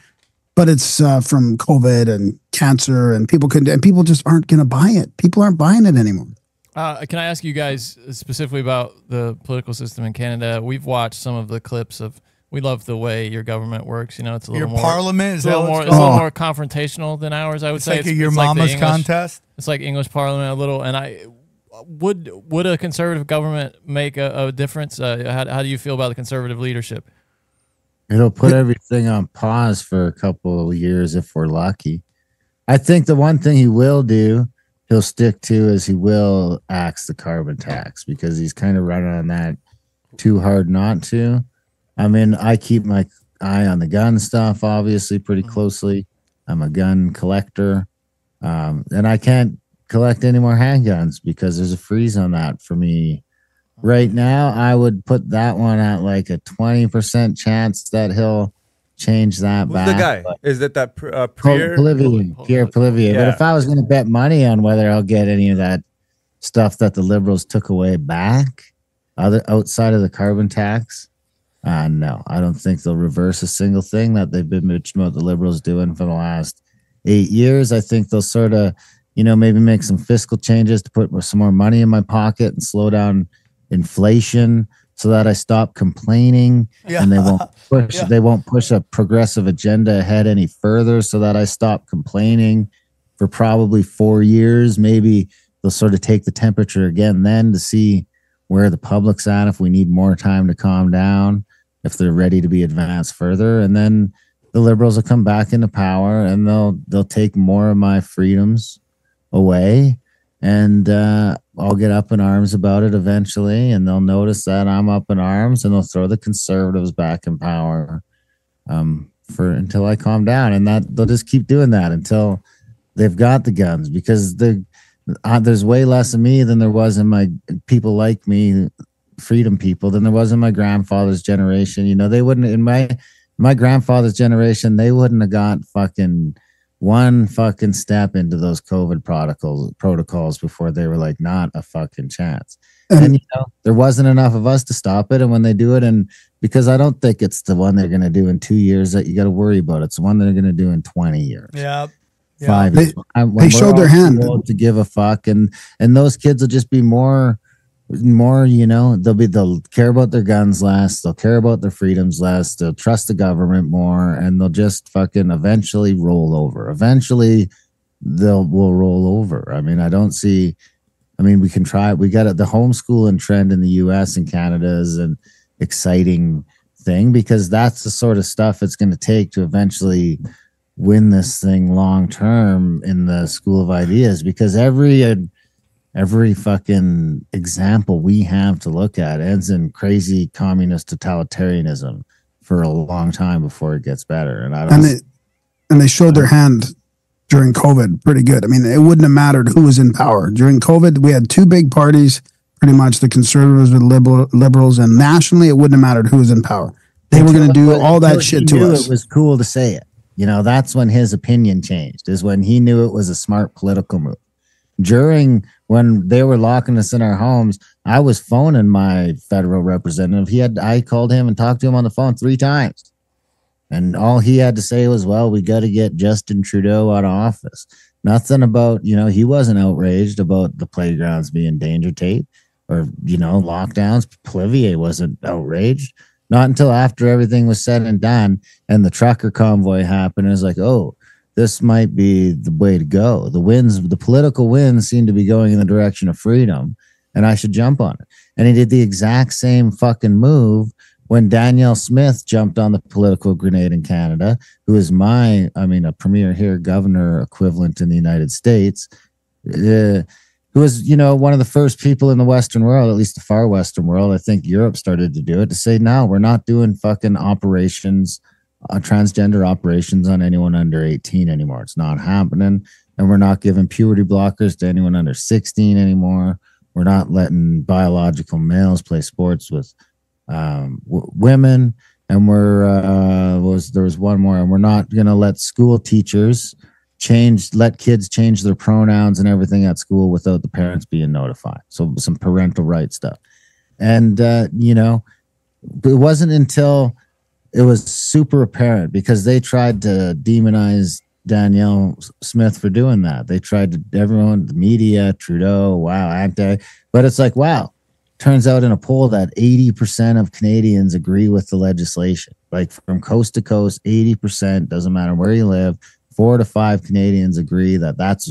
But it's uh, from COVID and cancer, and people couldn't, and people just aren't going to buy it. People aren't buying it anymore. Uh, can I ask you guys specifically about the political system in Canada? We've watched some of the clips of. We love the way your government works. You know, it's a little your more parliament. It's, a little more, it's oh. a little more confrontational than ours. I would it's say like it's, a, your it's mama's like English, contest. It's like English Parliament a little. And I would would a conservative government make a, a difference? Uh, how, how do you feel about the conservative leadership? It'll put everything on pause for a couple of years if we're lucky. I think the one thing he will do, he'll stick to, is he will axe the carbon tax because he's kind of running on that too hard not to. I mean, I keep my eye on the gun stuff, obviously, pretty closely. I'm a gun collector, um, and I can't collect any more handguns because there's a freeze on that for me. Right now, I would put that one at like a twenty percent chance that he'll change that Who's back. Who's the guy? But is that that uh, Pierre? Polivier, Pierre Polivier. Yeah. But if I was going to bet money on whether I'll get any of that stuff that the liberals took away back, other outside of the carbon tax, uh, no. I don't think they'll reverse a single thing that they've been bitching about the liberals doing for the last eight years. I think they'll sort of, you know, maybe make some fiscal changes to put some more money in my pocket and slow down inflation so that I stop complaining, yeah. and they won't push yeah. they won't push a progressive agenda ahead any further so that I stop complaining for probably four years. Maybe they'll sort of take the temperature again then to see where the public's at, if we need more time to calm down, if they're ready to be advanced further. And then the liberals will come back into power and they'll they'll take more of my freedoms away, and uh, I'll get up in arms about it eventually, and they'll notice that I'm up in arms, and they'll throw the conservatives back in power um, for until I calm down, and that they'll just keep doing that until they've got the guns, because the uh, there's way less of me than there was in my people like me, freedom people, than there was in my grandfather's generation. You know, they wouldn't in my. My grandfather's generation, they wouldn't have got fucking one fucking step into those COVID protocols protocols before they were like, not a fucking chance. And, and you know, there wasn't enough of us to stop it. And when they do it, and because I don't think it's the one they're going to do in two years that you got to worry about. It's the one they're going to do in twenty years. Yeah. yeah. Five they, years. They showed their hand to give a fuck. And, and those kids will just be more, more, you know, they'll be, they'll care about their guns less, they'll care about their freedoms less, they'll trust the government more, and they'll just fucking eventually roll over. Eventually they'll will roll over. I mean, I don't see, I mean, we can try, we got it. The homeschooling trend in the U S and Canada is an exciting thing, because that's the sort of stuff it's going to take to eventually win this thing long term in the school of ideas, because every uh, Every fucking example we have to look at ends in crazy communist totalitarianism for a long time before it gets better. And I don't. And they, and they showed their hand during COVID pretty good. I mean, it wouldn't have mattered who was in power during COVID. We had two big parties, pretty much the conservatives with liberal, liberals, and nationally, it wouldn't have mattered who was in power. They were going to do all that shit to us. It was cool to say it. You know, that's when his opinion changed. Is when he knew it was a smart political move. During when they were locking us in our homes, I was phoning my federal representative. He had I called him and talked to him on the phone three times, and all he had to say was, "Well, we got to get Justin Trudeau out of office." Nothing about, you know, he wasn't outraged about the playgrounds being danger tape or, you know, lockdowns. Poilievre wasn't outraged. Not until after everything was said and done, and the trucker convoy happened, it was like, oh, this might be the way to go. The winds, the political winds seem to be going in the direction of freedom, and I should jump on it. And he did the exact same fucking move when Danielle Smith jumped on the political grenade in Canada, who is my, I mean, a premier here, governor equivalent in the United States, uh, who was, you know, one of the first people in the Western world, at least the far Western world, I think Europe started to do it, to say, no, we're not doing fucking operations Uh, transgender operations on anyone under eighteen anymore. It's not happening. And we're not giving puberty blockers to anyone under sixteen anymore. We're not letting biological males play sports with um, w women. And we're, uh, was, there was one more, and we're not going to let school teachers change, let kids change their pronouns and everything at school without the parents being notified. So some parental rights stuff. And, uh, you know, it wasn't until it was super apparent, because they tried to demonize Danielle Smith for doing that. They tried to, everyone, the media, Trudeau, wow, anti. But it's like, wow, turns out in a poll that eighty percent of Canadians agree with the legislation. Like from coast to coast, eighty percent, doesn't matter where you live, four to five Canadians agree that that's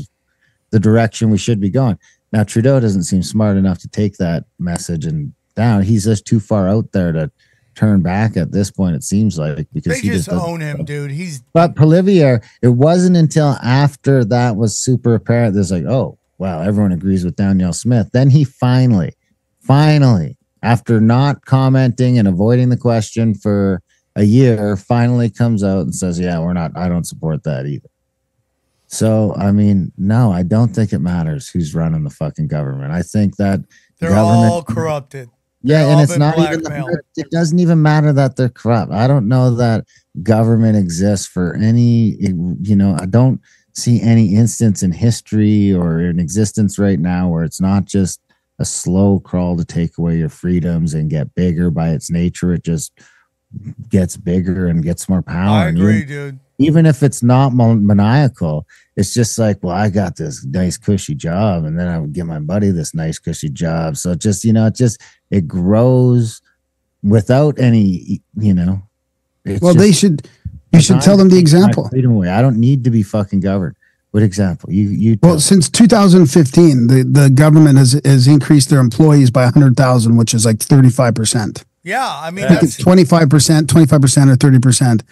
the direction we should be going. Now, Trudeau doesn't seem smart enough to take that message and down. He's just too far out there to turn back at this point, it seems like, because they he just own him, know. dude. He's but Poilievre, it wasn't until after that was super apparent. There's like, oh wow, everyone agrees with Danielle Smith. Then he finally, finally, after not commenting and avoiding the question for a year, finally comes out and says, yeah, we're not, I don't support that either. So I mean, no, I don't think it matters who's running the fucking government. I think that they're all corrupted. Yeah, and it's not even, it doesn't even matter that they're corrupt. I don't know that government exists for any, you know, I don't see any instance in history or in existence right now where it's not just a slow crawl to take away your freedoms and get bigger by its nature. It just gets bigger and gets more power. I agree, even, dude. Even if it's not maniacal, it's just like, well, I got this nice cushy job, and then I would give my buddy this nice cushy job. So just, you know, it just, it grows without any, you know. Well, just, they should, you should tell them the example. Freedom away. I don't need to be fucking governed. What example? You, you. Well, since two thousand fifteen, the, the government has, has increased their employees by one hundred thousand, which is like thirty-five percent. Yeah, I mean, I think that's, it's twenty-five percent, twenty-five percent or thirty percent.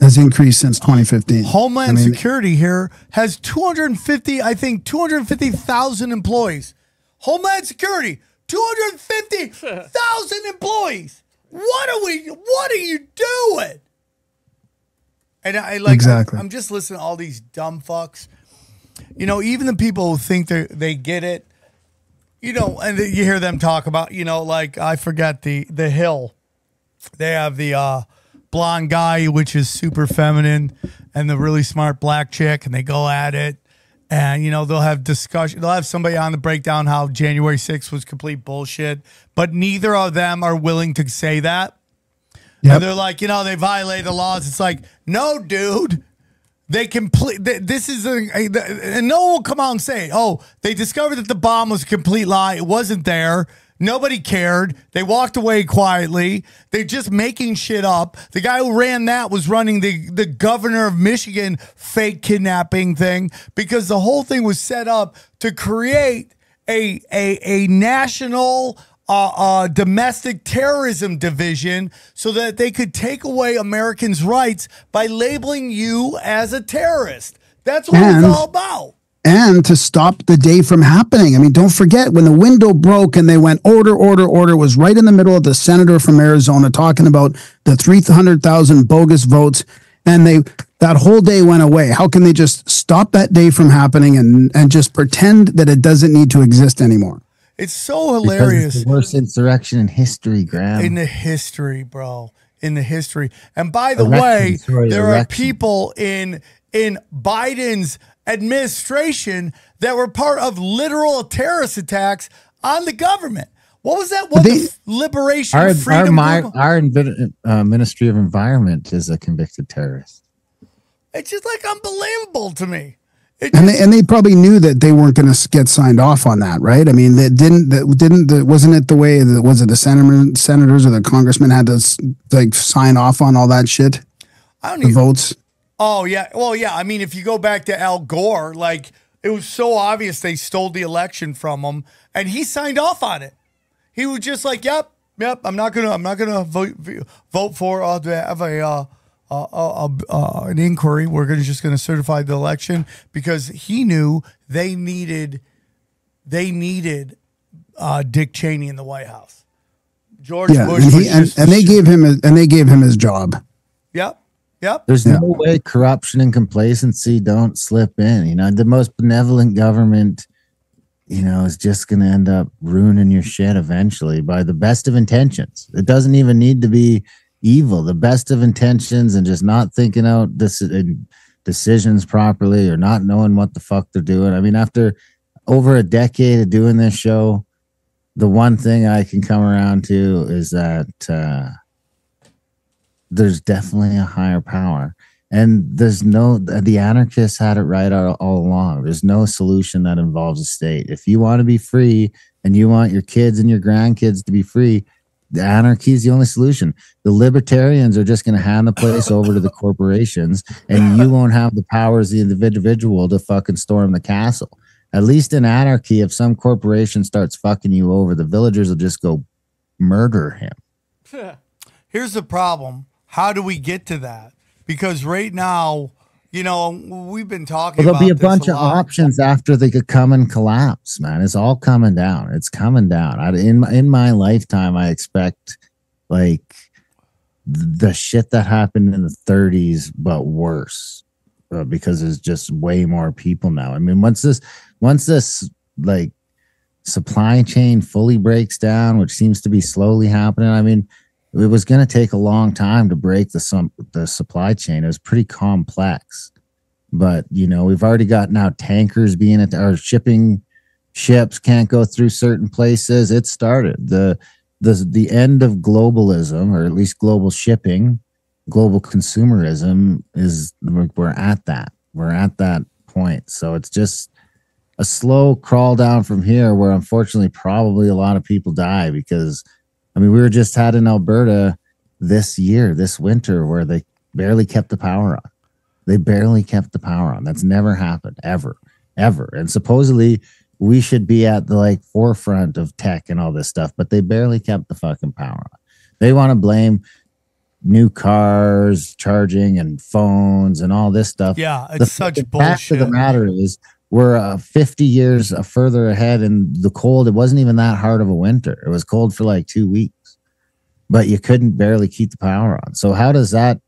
has increased since twenty fifteen. Homeland I mean, Security here has two hundred fifty, I think, two hundred fifty thousand employees. Homeland Security, two hundred fifty thousand employees. What are we? What are you doing? And I like exactly. I'm, I'm just listening to all these dumb fucks. You know, even the people who think they they get it. You know, and you hear them talk about, you know, like I forgot the the Hill. They have the uh, blonde guy, which is super feminine, and the really smart black chick, and they go at it. And, you know, they'll have discussion. They'll have somebody on the breakdown how January sixth was complete bullshit. But neither of them are willing to say that. Yep. And they're like, you know, they violate the laws. It's like, no, dude. They complete. This is a, and no one will come out and say, oh, they discovered that the bomb was a complete lie. It wasn't there. Nobody cared. They walked away quietly. They're just making shit up. The guy who ran that was running the, the governor of Michigan fake kidnapping thing, because the whole thing was set up to create a, a, a national uh, uh, domestic terrorism division so that they could take away Americans' rights by labeling you as a terrorist. That's what it's all about. And to stop the day from happening. I mean, don't forget when the window broke and they went order, order, order, was right in the middle of the senator from Arizona talking about the three hundred thousand bogus votes. And they that whole day went away. How can they just stop that day from happening and, and just pretend that it doesn't need to exist anymore? It's so hilarious. It's the worst insurrection in history, Graham. In the history, bro. In the history. And by the way, there are people in in Biden's administration that were part of literal terrorist attacks on the government. What was that? What the liberation? Our, freedom our, our uh, Ministry of Environment is a convicted terrorist. It's just like unbelievable to me. It and, just, they, and they probably knew that they weren't going to get signed off on that, right? I mean, that didn't, that didn't, that wasn't it the way that was it the senator, senators or the congressmen had to like sign off on all that shit? I don't the even, votes. Oh, yeah. Well, yeah. I mean, if you go back to Al Gore, like, it was so obvious they stole the election from him, and he signed off on it. He was just like, yep, yep, I'm not going to I'm not going to vote, vote for uh, to have a, uh, uh, uh, uh, an inquiry. We're gonna, just going to certify the election, because he knew they needed they needed uh, Dick Cheney in the White House. George yeah, Bush. And, he, and, and they gave him his, and they gave him his job. Yep. Yep. There's no way corruption and complacency don't slip in. You know, the most benevolent government, you know, is just going to end up ruining your shit eventually by the best of intentions. It doesn't even need to be evil. The best of intentions and just not thinking out this decisions properly or not knowing what the fuck they're doing. I mean, after over a decade of doing this show, the one thing I can come around to is that, uh, there's definitely a higher power, and there's no, the anarchists had it right all, all along. There's no solution that involves a state. If you want to be free and you want your kids and your grandkids to be free, the anarchy is the only solution. The libertarians are just going to hand the place over to the corporations, and you won't have the power as the individual to fucking storm the castle. At least in anarchy, if some corporation starts fucking you over, the villagers will just go murder him. Here's the problem. How do we get to that? Because right now, you know, we've been talking well, there'll about there'll be a bunch a of options after they could come and collapse, man. It's all coming down. It's coming down. I, in, in my lifetime, I expect, like, the shit that happened in the thirties, but worse, uh, because there's just way more people now. I mean, once this, once this, like, supply chain fully breaks down, which seems to be slowly happening, I mean, it was going to take a long time to break the some the supply chain. It was pretty complex, but you know, we've already got now tankers being at our shipping ships can't go through certain places. It started the the the end of globalism, or at least global shipping, global consumerism is we're at that we're at that point. So it's just a slow crawl down from here, where unfortunately probably a lot of people die because. I mean, we were just had in Alberta this year, this winter, where they barely kept the power on. They barely kept the power on. That's never happened, ever, ever. And supposedly we should be at the like forefront of tech and all this stuff, but they barely kept the fucking power on. They want to blame new cars, charging, and phones, and all this stuff. Yeah, it's the, such the bullshit. The fact of the matter is, we're uh, fifty years further ahead in the cold. It wasn't even that hard of a winter. It was cold for like two weeks, but you couldn't barely keep the power on. So how does that,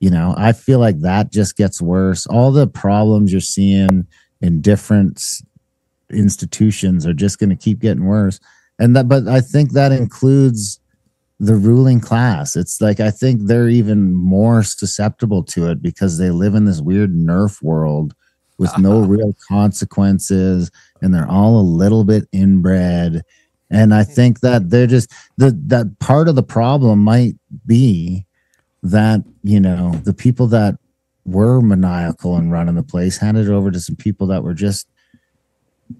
you know, I feel like that just gets worse. All the problems you're seeing in different institutions are just going to keep getting worse. And that, but I think that includes the ruling class. It's like, I think they're even more susceptible to it because they live in this weird nerf world with no real consequences, and they're all a little bit inbred. And I think that they're just, the, that part of the problem might be that, you know, the people that were maniacal and running the place handed it over to some people that were just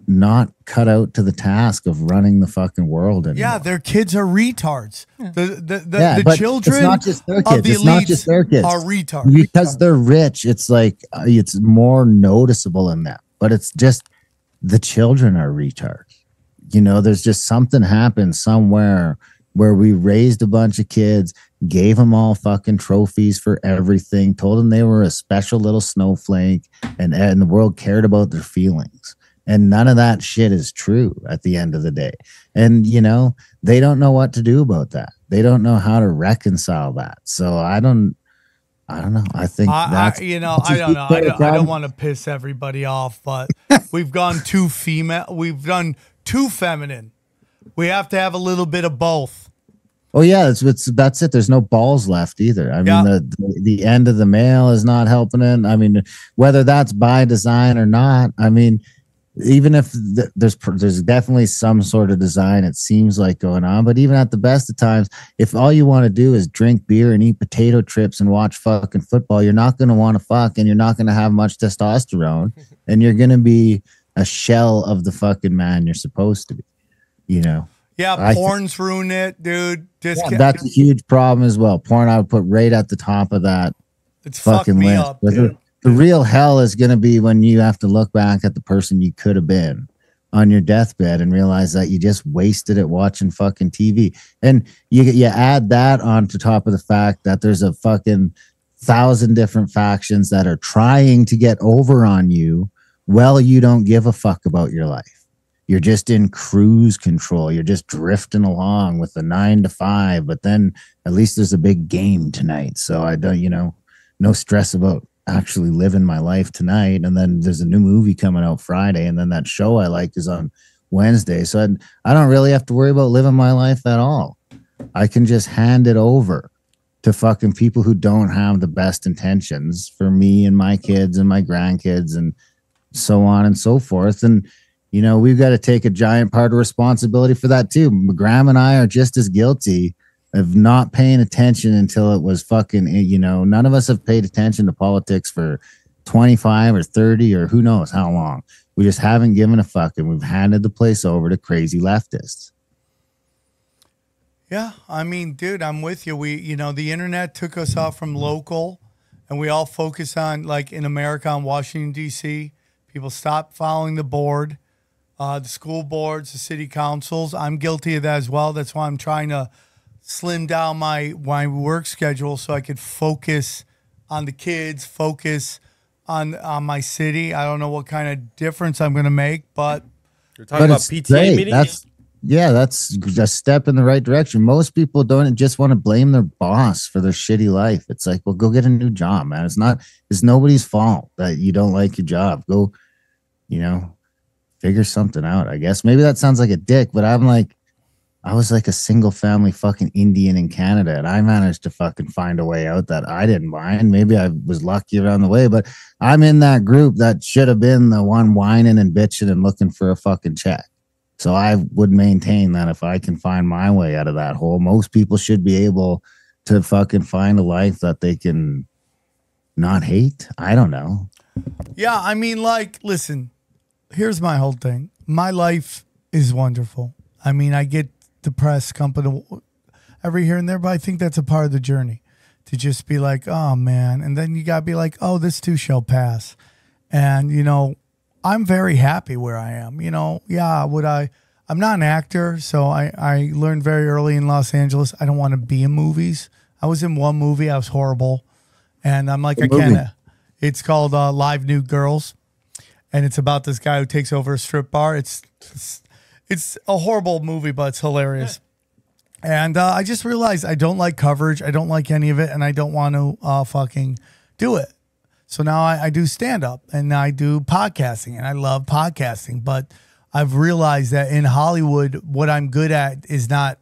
not cut out to the task of running the fucking world anymore. Yeah, their kids are retards. Yeah. The the, the, yeah, the children not just their kids. of the it's not just their kids. Are retards. Because they're rich, it's like, uh, it's more noticeable in that. But it's just, the children are retards. You know, there's just something happened somewhere where we raised a bunch of kids, gave them all fucking trophies for everything, told them they were a special little snowflake, and, and the world cared about their feelings. And none of that shit is true at the end of the day. And, you know, they don't know what to do about that. They don't know how to reconcile that. So I don't, I don't know. I think I, that's, I, you know, I don't know. I don't, I don't want to piss everybody off, but we've gone too female. We've done too feminine. We have to have a little bit of both. Oh yeah, it's, it's, that's it. There's no balls left either. I mean, yeah. the, the the end of the male is not helping it. I mean, whether that's by design or not, I mean, even if th there's there's definitely some sort of design, it seems like, going on. But even at the best of times, if all you want to do is drink beer and eat potato chips and watch fucking football, you're not going to want to fuck, and you're not going to have much testosterone, and you're going to be a shell of the fucking man you're supposed to be, you know? Yeah, porn's ruined it, dude. Disca yeah, that's a huge problem as well. Porn, I would put right at the top of that. It's fucking me list. Up, dude. The real hell is going to be when you have to look back at the person you could have been on your deathbed and realize that you just wasted it watching fucking T V. And you, you add that on to top of the fact that there's a fucking thousand different factions that are trying to get over on you. Well, you don't give a fuck about your life. You're just in cruise control. You're just drifting along with the nine to five, but then at least there's a big game tonight. So I don't, you know, no stress about actually living my life tonight. And then there's a new movie coming out Friday, and then that show I like is on Wednesday. So I'd, I don't really have to worry about living my life at all. I can just hand it over to fucking people who don't have the best intentions for me and my kids and my grandkids and so on and so forth. And, you know, we've got to take a giant part of responsibility for that too. Graham and I are just as guilty of not paying attention until it was fucking, you know, none of us have paid attention to politics for twenty-five or thirty or who knows how long. We just haven't given a fuck, and we've handed the place over to crazy leftists. Yeah, I mean, dude, I'm with you. We, you know, the internet took us off from local, and we all focus on, like, in America, on Washington D C People stop following the board, uh, the school boards, the city councils. I'm guilty of that as well. That's why I'm trying to slim down my, my work schedule so I could focus on the kids, focus on on my city. I don't know what kind of difference I'm going to make, but you're talking but about P T A great. meetings. That's, yeah, that's a step in the right direction. Most people don't just want to blame their boss for their shitty life. It's like, well, go get a new job, man. It's not, it's nobody's fault that you don't like your job. Go, you know, figure something out, I guess. Maybe that sounds like a dick, but I'm like, I was like a single family fucking Indian in Canada, and I managed to fucking find a way out that I didn't mind. Maybe I was lucky around the way, but I'm in that group that should have been the one whining and bitching and looking for a fucking check. So I would maintain that if I can find my way out of that hole, most people should be able to fucking find a life that they can not hate. I don't know. Yeah. I mean, like, listen, here's my whole thing. My life is wonderful. I mean, I get depressed company every here and there, but I think that's a part of the journey, to just be like, oh man, and then you gotta be like, oh, this too shall pass. And, you know, I'm very happy where I am, you know. Yeah, would I I'm not an actor, so I I learned very early in Los Angeles I don't want to be in movies. I was in one movie. I was horrible. And I'm like, what I movie? can't. It's called uh, Live Nude Girls. And it's about this guy who takes over a strip bar. It's it's, it's a horrible movie, but it's hilarious. Yeah. And uh, I just realized I don't like coverage. I don't like any of it. And I don't want to uh, fucking do it. So now I, I do stand-up and I do podcasting. And I love podcasting. But I've realized that in Hollywood, what I'm good at is not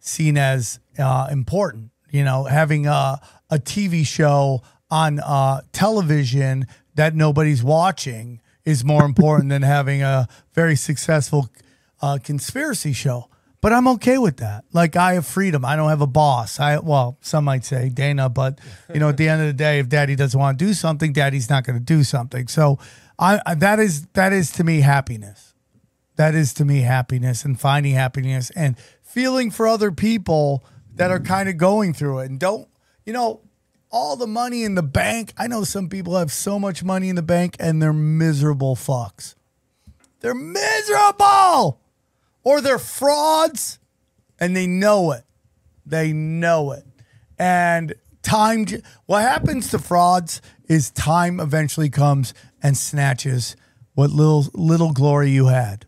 seen as uh, important. You know, having a, a T V show on uh, television that nobody's watching is more important than having a very successful uh, conspiracy show. But I'm okay with that. Like, I have freedom. I don't have a boss. I Well, some might say Dana, but, you know, at the end of the day, if daddy doesn't want to do something, daddy's not going to do something. So I, I that is that is to me happiness. That is to me happiness and finding happiness and feeling for other people that are kind of going through it. And don't, you know, all the money in the bank. I know some people have so much money in the bank and they're miserable fucks. They're miserable. Or they're frauds and they know it. They know it. And time, what happens to frauds is time eventually comes and snatches what little little glory you had.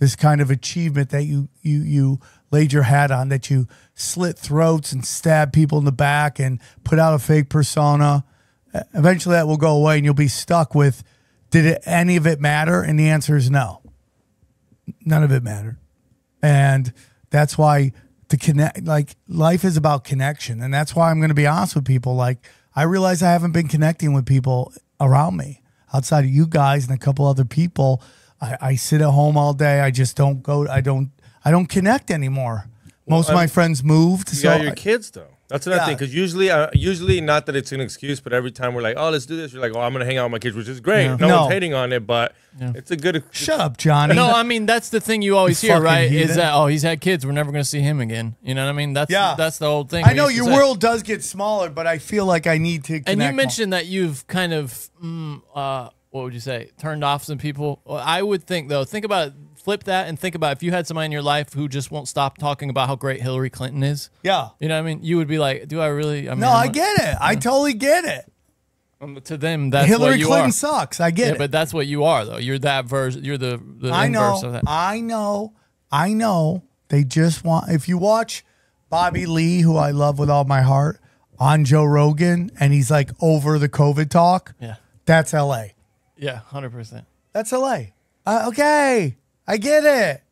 This kind of achievement that you you you laid your hat on, that you slit throats and stabbed people in the back and put out a fake persona. Eventually that will go away and you'll be stuck with, did it, any of it matter? And the answer is no. None of it mattered. And that's why to connect, like, life is about connection. And that's why I'm going to be honest with people. Like, I realize I haven't been connecting with people around me outside of you guys and a couple other people. I, I sit at home all day. I just don't go. I don't. I don't connect anymore. Well, Most of my friends moved. You so got your kids, though. That's another yeah. thing. Because usually, uh, usually, not that it's an excuse, but every time we're like, "Oh, let's do this," you're like, "Oh, I'm gonna hang out with my kids," which is great. Yeah. No, no one's hating on it, but yeah. it's a good. Shut up, Johnny. No, I mean that's the thing you always he's hear, right? Heathen. Is that, oh, he's had kids, we're never gonna see him again. You know what I mean? That's yeah. that's the old thing. I know your world does get smaller, but I feel like I need to. And you mentioned more. that you've kind of. Mm, uh, What would you say? Turned off some people? Well, I would think, though, think about it, flip that and think about if you had somebody in your life who just won't stop talking about how great Hillary Clinton is. Yeah. You know what I mean? You would be like, do I really? I mean, no, I'm I not, get it. You know? I totally get it. Um, to them, that's Hillary what you Clinton are. sucks. I get yeah, it. But that's what you are, though. You're that version. You're the, the I know, inverse of that. I know. I know. They just want, if you watch Bobby Lee, who I love with all my heart, on Joe Rogan, and he's like over the COVID talk, yeah, that's L A. Yeah, one hundred percent. That's L A. Uh, okay, I get it.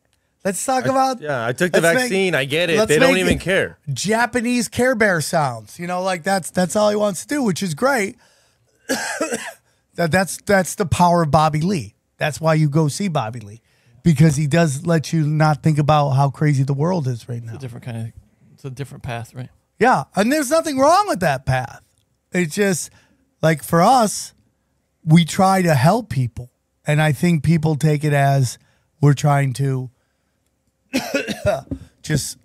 Let's talk I, about... Yeah, I took the vaccine. Make, I get it. They don't even care. Japanese Care Bear sounds. You know, like that's that's all he wants to do, which is great. that That's that's the power of Bobby Lee. That's why you go see Bobby Lee, because he does let you not think about how crazy the world is right now. It's a different kind of... It's a different path, right? Yeah, and there's nothing wrong with that path. It's just, like, for us... we try to help people, and I think people take it as we're trying to just,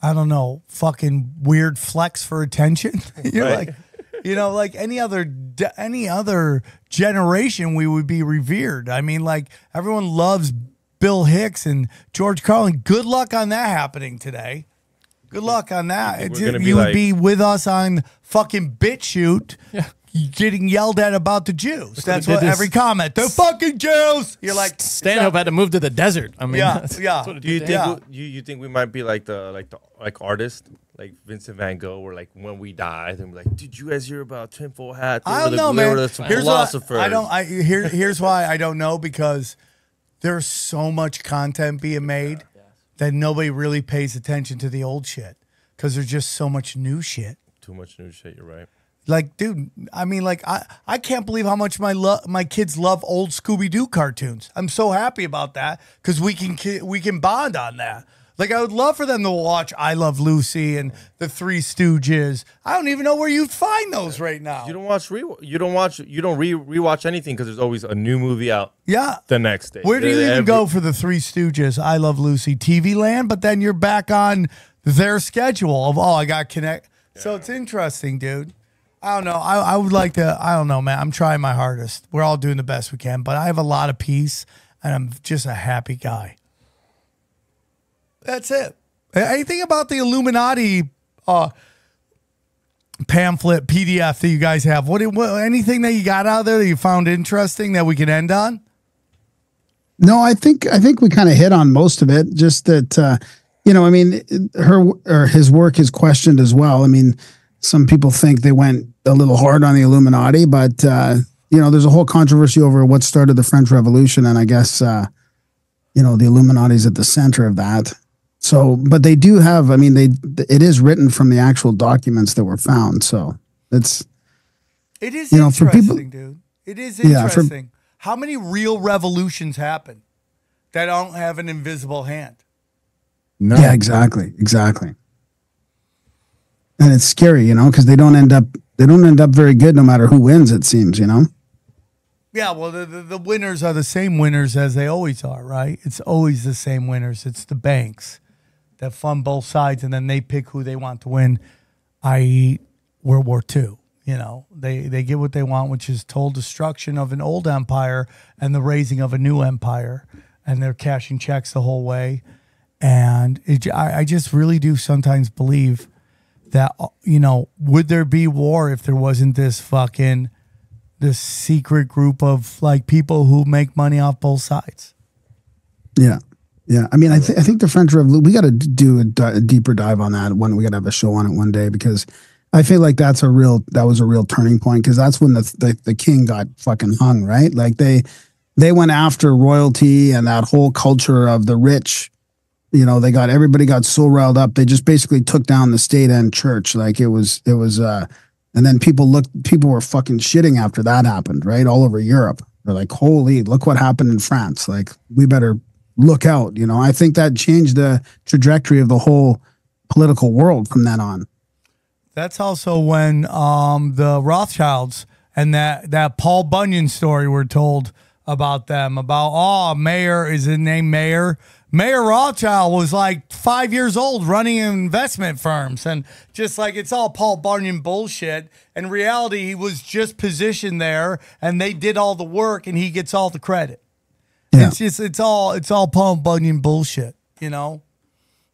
I don't know, fucking weird flex for attention. You're right. Like, you know, like any other any other generation, we would be revered. I mean, like, everyone loves Bill Hicks and George Carlin. Good luck on that happening today. Good luck on that. It, you be would like... be with us on fucking BitChute. Yeah. Getting yelled at about the Jews. That's what every comment. They're fucking Jews. You're like, Stanhope had to move to the desert. I mean, yeah, that's, yeah. That's do you think yeah. you you think we might be like the like the like artists like Vincent Van Gogh, where like when we die, then we're like, did you guys hear about tinfoil hat? They I don't the, know, man. The here's philosophers. I don't. I here here's why I don't know, because there's so much content being made yeah. that nobody really pays attention to the old shit, because there's just so much new shit. Too much new shit. You're right. Like, dude, I mean, like, I, I can't believe how much my love my kids love old Scooby-Doo cartoons. I'm so happy about that, because we can ki we can bond on that. Like, I would love for them to watch I Love Lucy and the Three Stooges. I don't even know where you'd find those right now. You don't watch re you don't watch you don't re rewatch anything, because there's always a new movie out. Yeah, the next day. Where do you even go for the Three Stooges, I Love Lucy, T V Land? But then you're back on their schedule of, oh, I got connect. Yeah. So it's interesting, dude. I don't know. I, I would like to, I don't know, man. I'm trying my hardest. We're all doing the best we can, but I have a lot of peace, and I'm just a happy guy. That's it. Anything about the Illuminati uh, pamphlet, P D F that you guys have? What, what anything that you got out there that you found interesting that we can end on? No, I think I think we kind of hit on most of it. Just that, uh, you know, I mean, her or his work is questioned as well. I mean, some people think they went a little hard on the Illuminati, but uh, you know, there's a whole controversy over what started the French Revolution, and I guess uh, you know, the Illuminati's at the center of that. So, but they do have. I mean, they it is written from the actual documents that were found. So it's it is you know, interesting, for people, dude. It is interesting. Yeah, for, how many real revolutions happen that don't have an invisible hand? No. Yeah, exactly, exactly. And it's scary, you know, because they don't end up they don't end up very good, no matter who wins. It seems, you know. Yeah, well, the, the the winners are the same winners as they always are, right? It's always the same winners. It's the banks that fund both sides, and then they pick who they want to win. that is, World War Two. You know, they, they get what they want, which is total destruction of an old empire and the raising of a new empire. And they're cashing checks the whole way. And it, I, I just really do sometimes believe that, you know, would there be war if there wasn't this fucking, this secret group of like people who make money off both sides? Yeah. Yeah. I mean, I, th I think the French Revolution, we got to do a, a deeper dive on that one. We got to have a show on it one day, because I feel like that's a real, that was a real turning point, because that's when the, the the king got fucking hung, right? Like they they went after royalty and that whole culture of the rich. You know, they got everybody got so riled up, they just basically took down the state and church. Like it was it was, uh, and then people looked, people were fucking shitting after that happened, right? All over Europe, they're like, holy, look what happened in France. Like we better look out. You know, I think that changed the trajectory of the whole political world from then on. That's also when um, the Rothschilds and that, that Paul Bunyan story were told about them, about, oh, Mayor, is his name Mayor? Mayor Rothschild was like five years old running investment firms, and just like it's all Paul Bunyan bullshit. In reality, he was just positioned there and they did all the work and he gets all the credit. Yeah. It's just, it's all, it's all Paul Bunyan bullshit, you know?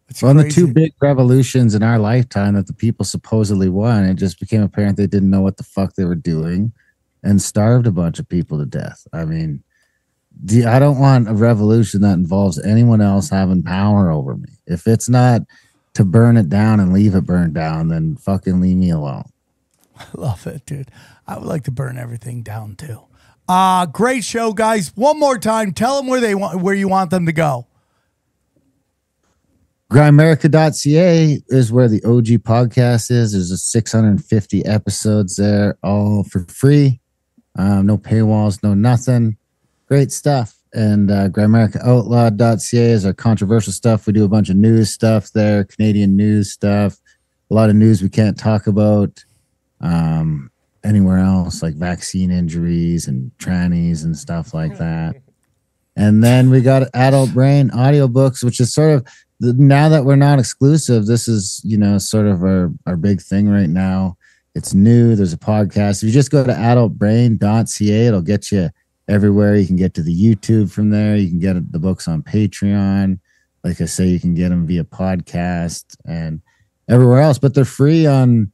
It's well, the two big revolutions in our lifetime that the people supposedly won, it just became apparent they didn't know what the fuck they were doing and starved a bunch of people to death. I mean, the, I don't want a revolution that involves anyone else having power over me. If it's not to burn it down and leave it burned down, then fucking leave me alone. I love it, dude. I would like to burn everything down, too. Uh, great show, guys. One more time, tell them where, they want, where you want them to go. Grimerica dot c a is where the O G podcast is. There's a six hundred fifty episodes there, all for free. Um, no paywalls, no nothing. Great stuff. And uh, Grimerica Outlawed dot c a is our controversial stuff. We do a bunch of news stuff there, Canadian news stuff, a lot of news we can't talk about um, anywhere else, like vaccine injuries and trannies and stuff like that. And then we got Adult Brain audiobooks, which is sort of, now that we're not exclusive, this is, you know, sort of our, our big thing right now. It's new. There's a podcast. If you just go to adult brain dot c a, it'll get you everywhere. You can get to the YouTube from there. You can get the books on Patreon. Like I say, you can get them via podcast and everywhere else, but they're free on,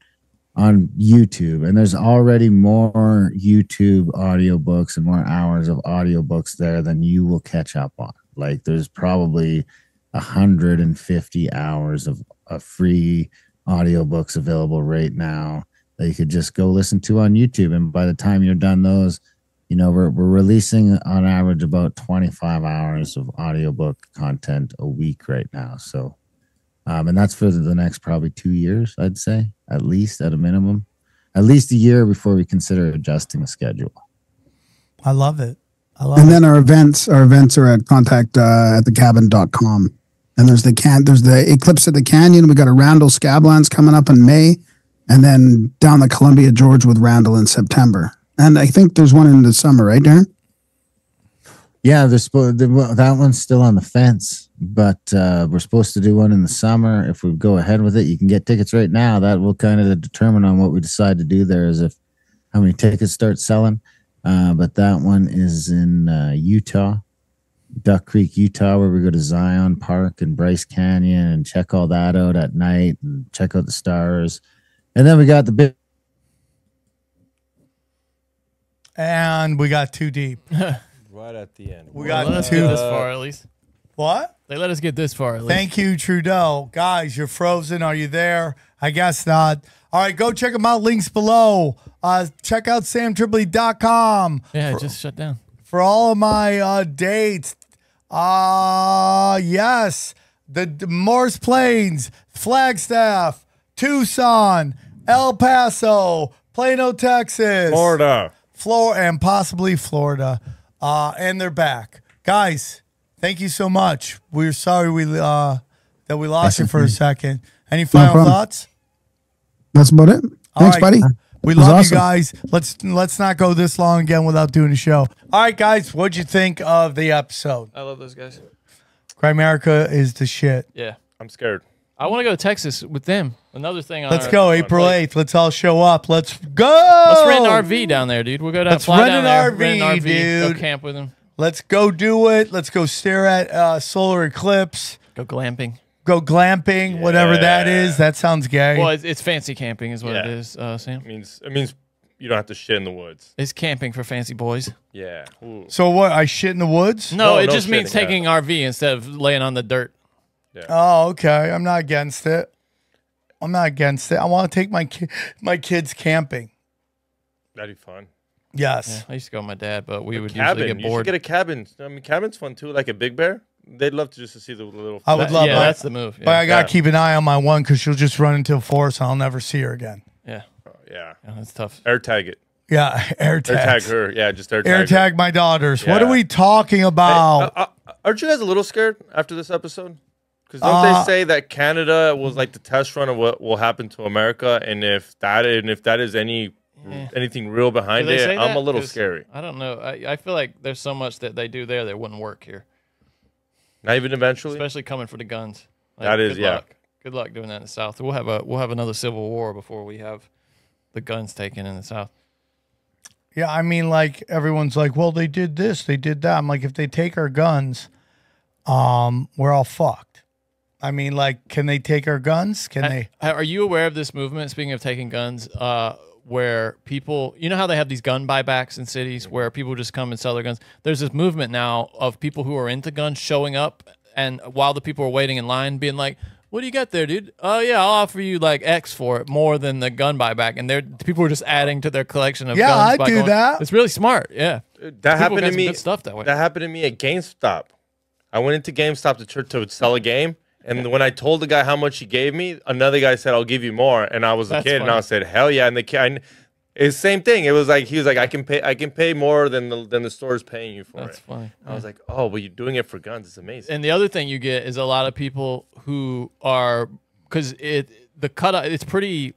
on YouTube. And there's already more YouTube audiobooks and more hours of audiobooks there than you will catch up on. Like there's probably one hundred fifty hours of, of free audiobooks available right now that you could just go listen to on YouTube. And by the time you're done those, you know, we're, we're releasing on average about twenty-five hours of audiobook content a week right now. So, um, and that's for the next probably two years, I'd say, at least at a minimum, at least a year before we consider adjusting the schedule. I love it. I love and it. Then our events, our events are at contact uh, at the cabin dot com. And there's the can there's the Eclipse at the Canyon. We got a Randall Scablans coming up in May, and then down the Columbia, George with Randall in September. And I think there's one in the summer, right, Darren? Yeah, there's that one's still on the fence, but uh, we're supposed to do one in the summer. If we go ahead with it, you can get tickets right now. That will kind of determine on what we decide to do there, is if how many tickets start selling. Uh, but that one is in uh, Utah. Duck Creek, Utah, where we go to Zion Park and Bryce Canyon and check all that out at night and check out the stars. And then we got the big And we got too deep. Right at the end. We well, got let us get this far, at least. What? They let us get this far, at least. Thank you, Trudeau. Guys, you're frozen. Are you there? I guess not. All right, go check them out. Links below. Uh, check out sam tripple dot com. Yeah, for, just shut down. For all of my uh, dates. Uh, yes. The, the Morse Plains, Flagstaff, Tucson, El Paso, Plano, Texas. Florida. Florida, and possibly Florida, uh, and they're back, guys. Thank you so much. We're sorry we uh, that we lost you for a second. Any final no thoughts? That's about it. All Thanks, right. buddy. We love awesome. you guys. Let's let's not go this long again without doing a show. All right, guys. What'd you think of the episode? I love those guys. Grimerica is the shit. Yeah, I'm scared. I want to go to Texas with them. Another thing. On let's our, go, April eighth. Let's all show up. Let's go. Let's rent an R V down there, dude. We'll go down, let's fly rent down an there, R V, rent an R V, dude. Go camp with them. Let's go do it. Let's go stare at uh, solar eclipse. Go glamping. Go glamping, yeah. Whatever that is. That sounds gay. Well, it's, it's fancy camping is what yeah. it is, uh, Sam. It means, it means you don't have to shit in the woods. It's camping for fancy boys. Yeah. Ooh. So what, I shit in the woods? No, no it no just means taking an R V instead of laying on the dirt. Yeah. Oh, okay. I'm not against it. I'm not against it. I want to take my ki my kids camping. That'd be fun. Yes. Yeah, I used to go with my dad, but we a would cabin. usually get bored. You should get a cabin. I mean, cabin's fun, too, like a Big Bear. They'd love to just to see the little... I would love yeah, that. That's the move. Yeah. But I got to yeah. keep an eye on my one because she'll just run into a forest and I'll never see her again. Yeah. Oh, yeah. yeah. That's tough. Air tag it. Yeah, air tag. Air tag her. Yeah, just air tag Air tag her. my daughters. Yeah. What are we talking about? Hey, uh, uh, aren't you guys a little scared after this episode? Because don't uh, they say that Canada was like the test run of what will happen to America, and if that and if that is any yeah. anything real behind it, I'm that? a little scary. I don't know. I, I feel like there's so much that they do there that wouldn't work here. Not even eventually, especially coming for the guns. Like, that is good yeah. luck. Good luck doing that in the South. We'll have a we'll have another civil war before we have the guns taken in the South. Yeah, I mean, like everyone's like, well, they did this, they did that. I'm like, if they take our guns, um, we're all fucked. I mean, like, can they take our guns? Can I, they? Are you aware of this movement, speaking of taking guns, uh, where people, you know how they have these gun buybacks in cities where people just come and sell their guns? There's this movement now of people who are into guns showing up, and while the people are waiting in line, being like, what do you got there, dude? Oh, yeah, I'll offer you, like, X for it, more than the gun buyback. And they're, people are just adding to their collection of yeah, guns. Yeah, I by do going, that. It's really smart, yeah. That people happened to me. Good stuff that way. That happened to me at GameStop. I went into GameStop to, to sell a game. And when I told the guy how much he gave me, another guy said, I'll give you more. And I was a That's kid, funny. and I said, hell yeah. And the kid, it's the same thing. It was like, he was like, I can pay I can pay more than the, than the store is paying you for That's it. That's funny. I yeah. was like, oh, well, you're doing it for guns. It's amazing. And the other thing you get is a lot of people who are, because it the cutoff, it's pretty,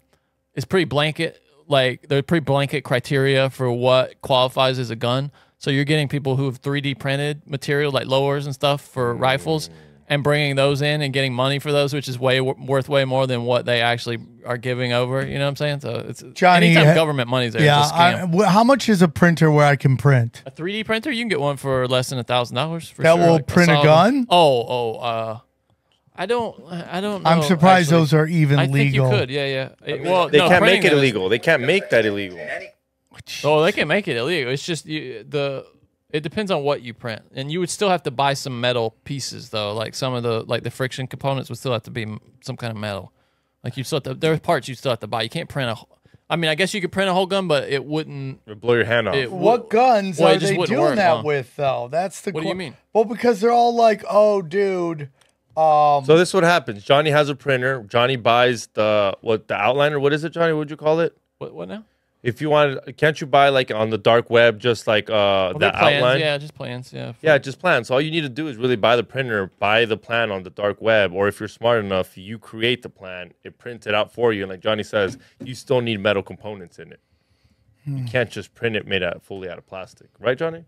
it's pretty blanket. Like, they're pretty blanket criteria for what qualifies as a gun. So you're getting people who have three D printed material, like lowers and stuff for rifles. Mm. And bringing those in and getting money for those, which is way worth way more than what they actually are giving over. You know what I'm saying? So it's Johnny, anytime government money's there, yeah, it's a scam. I, how much is a printer where I can print? A three D printer, you can get one for less than a thousand dollars. For that sure. will like print a, a gun? Oh, oh, uh, I don't, I don't. know, I'm surprised actually. those are even I legal. Think you could, yeah, yeah. It, I mean, well, they no, can't make it illegal. They can't make that illegal. Oh, they can make it illegal. It's just you, the. It depends on what you print, and you would still have to buy some metal pieces, though. Like some of the like the friction components would still have to be some kind of metal. Like you still have to, there are parts you still have to buy. You can't print a. I mean, I guess you could print a whole gun, but it wouldn't. It'd blow your hand off. It, what guns well, are they doing work, that huh? with though? That's the. What do you mean? Well, because they're all like, oh, dude. Um, so this is what happens. Johnny has a printer. Johnny buys the what the outliner. What is it, Johnny? What'd you call it? What what now? If you wanted, can't you buy like on the dark web just like uh, well, the outline? Yeah, just plans. Yeah, yeah, just plans. So all you need to do is really buy the printer, buy the plan on the dark web, or if you're smart enough, you create the plan. It prints it out for you, and like Johnny says, you still need metal components in it. Hmm. You can't just print it made out fully out of plastic, right, Johnny?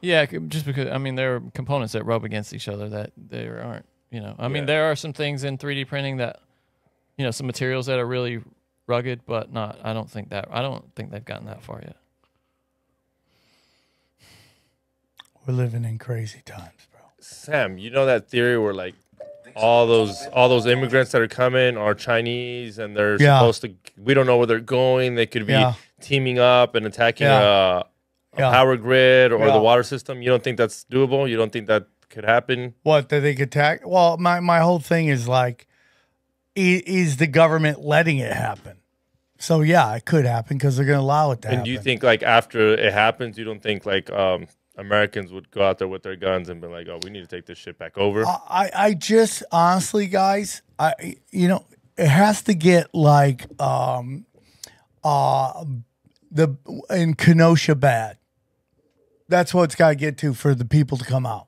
Yeah, just because I mean there are components that rub against each other that there aren't. You know, I yeah. mean there are some things in three D printing that, you know, some materials that are really rugged, but not. I don't think that. I don't think they've gotten that far yet. We're living in crazy times, bro. Sam, you know that theory where like all those all those immigrants that are coming are Chinese, and they're yeah. supposed to. We don't know where they're going. They could be yeah. teaming up and attacking yeah. yeah. a power grid or yeah. the water system? You don't think that's doable? You don't think that could happen? What, that they could tax? Well, my, my whole thing is like, is the government letting it happen? So, yeah, it could happen because they're going to allow it to and happen. And do you think, like, after it happens, you don't think, like, um, Americans would go out there with their guns and be like, oh, we need to take this shit back over? I, I just, honestly, guys, I you know, it has to get, like, um, uh, the in Kenosha bad. That's what it's got to get to for the people to come out.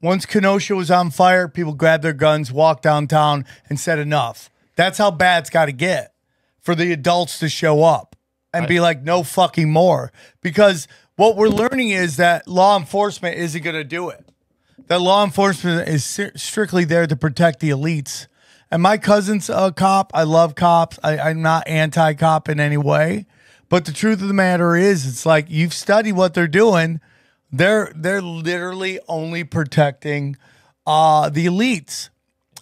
Once Kenosha was on fire, people grabbed their guns, walked downtown, and said enough. That's how bad it's got to get for the adults to show up and I, be like, no fucking more. Because what we're learning is that law enforcement isn't going to do it. That law enforcement is strictly there to protect the elites. And my cousin's a cop. I love cops. I, I'm not anti-cop in any way. But the truth of the matter is, it's like you've studied what they're doing. They're, they're literally only protecting uh, the elites.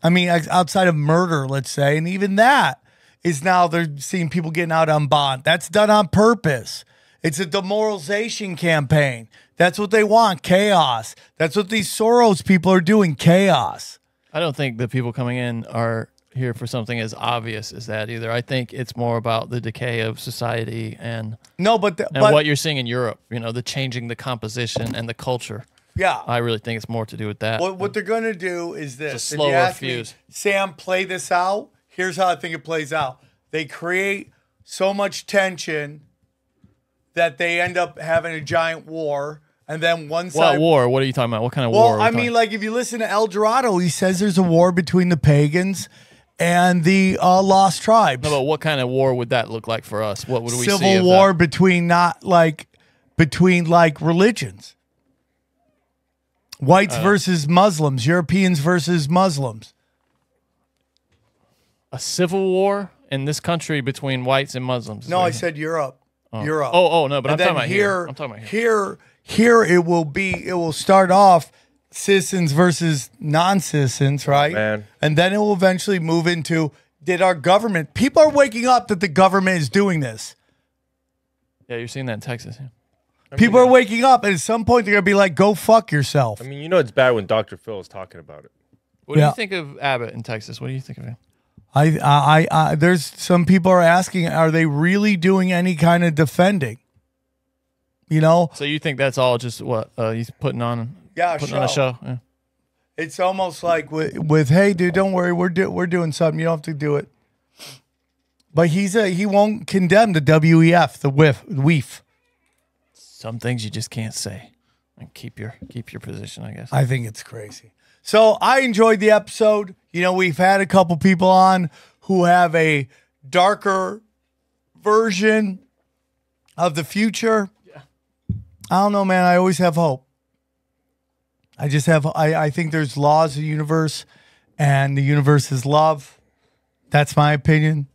I mean, outside of murder, let's say, and even that, is now they're seeing people getting out on bond. That's done on purpose. It's a demoralization campaign. That's what they want, chaos. That's what these Soros people are doing, chaos. I don't think the people coming in are here for something as obvious as that either. I think it's more about the decay of society and, no, but the, and but, what you're seeing in Europe, you know, the changing the composition and the culture. Yeah. I really think it's more to do with that. What, what they're going to do is this. It's a slower fuse. Me, Sam, play this out. Here's how I think it plays out. They create so much tension that they end up having a giant war. And then one side... What war? What are you talking about? What kind of well, war? Well, I mean, like, if you listen to El Dorado, he says there's a war between the pagans and the uh, lost tribes. No, but what kind of war would that look like for us? What would we Civil see? Civil war that? between not, like, between, like, religions. Whites uh, versus Muslims. Europeans versus Muslims. A civil war in this country between whites and Muslims. No, I said Europe. Oh. Europe. Oh, oh no, but and I'm talking about here, here. I'm talking about here. Here, here it will be. It will start off citizens versus non-citizens, right? Oh, man. And then it will eventually move into did our government? People are waking up that the government is doing this. Yeah, you're seeing that in Texas. Yeah. I mean, people are waking up, and at some point they're gonna be like, "Go fuck yourself." I mean, you know, it's bad when Doctor Phil is talking about it. What yeah. do you think of Abbott in Texas? What do you think of him? I, I, I, there's some people are asking, are they really doing any kind of defending? You know? So you think that's all just what uh, he's putting on? Yeah, putting show. on a show. Yeah. It's almost like with, with, hey, dude, don't worry, we're do, we're doing something. You don't have to do it. But he's a he won't condemn the W E F, the whiff, W E F. Some things you just can't say, and keep your keep your position. I guess. I think it's crazy. So I enjoyed the episode. You know, we've had a couple people on who have a darker version of the future. Yeah. I don't know, man. I always have hope. I just have, I, I think there's laws of the universe and the universe is love. That's my opinion.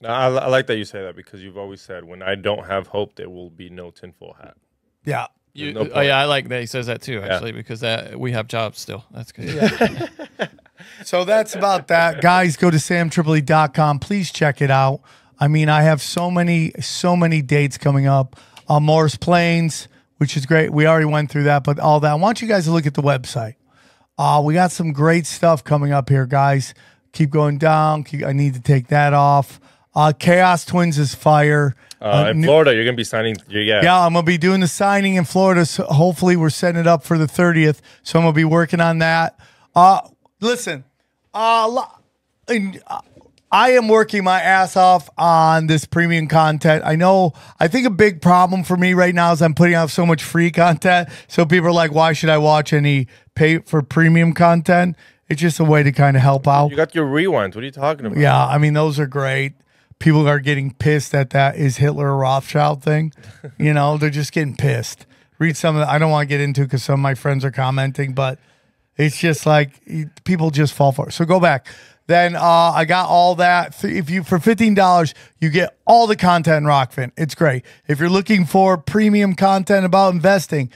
No, I, I like that you say that because you've always said, when I don't have hope, there will be no tinfoil hat. Yeah. You, no oh yeah, I like that he says that too, actually, yeah. because that we have jobs still. That's good. Yeah. So that's about that, guys. Go to sam tripple dot com. Please check it out. I mean, I have so many, so many dates coming up. Uh, Morris Plains, which is great. We already went through that, but all that. I want you guys to look at the website. Uh, we got some great stuff coming up here, guys. Keep going down. Keep, I need to take that off. Uh, Chaos Twins is fire. Uh, uh, in Florida, you're going to be signing. Yeah, yeah, I'm going to be doing the signing in Florida. So hopefully, we're setting it up for the thirtieth. So I'm going to be working on that. Uh, listen, uh, I am working my ass off on this premium content. I know, I think a big problem for me right now is I'm putting out so much free content. So people are like, why should I watch any pay for premium content? It's just a way to kind of help out. You got your rewinds. What are you talking about? Yeah, I mean, those are great. People are getting pissed at that is Hitler a Rothschild thing. You know, they're just getting pissed. Read some of that. I don't want to get into because some of my friends are commenting, but it's just like people just fall for it. So go back. Then uh, I got all that. If you for fifteen dollars, you get all the content in Rockfin. It's great. If you're looking for premium content about investing,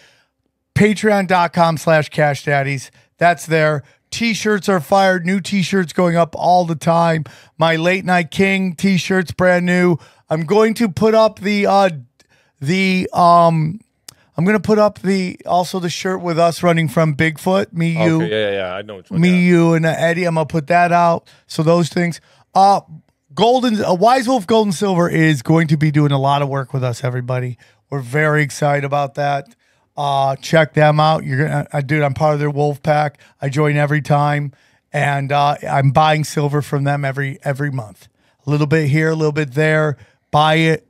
patreon dot com slash cash daddies. That's there. T-shirts are fired. New T-shirts going up all the time. My Late Night King T-shirts, brand new. I'm going to put up the uh, The um, I'm gonna put up the also the shirt with us running from Bigfoot. Me, you, okay, yeah, yeah, yeah, I know which one. Me, yeah. you, and uh, Eddie. I'm gonna put that out. So those things. Uh, Golden, uh, Wise Wolf Gold and Silver is going to be doing a lot of work with us. Everybody, we're very excited about that. Uh, check them out. You're gonna, uh, dude. I'm part of their wolf pack. I join every time, and uh, I'm buying silver from them every every month. A little bit here, a little bit there. Buy it,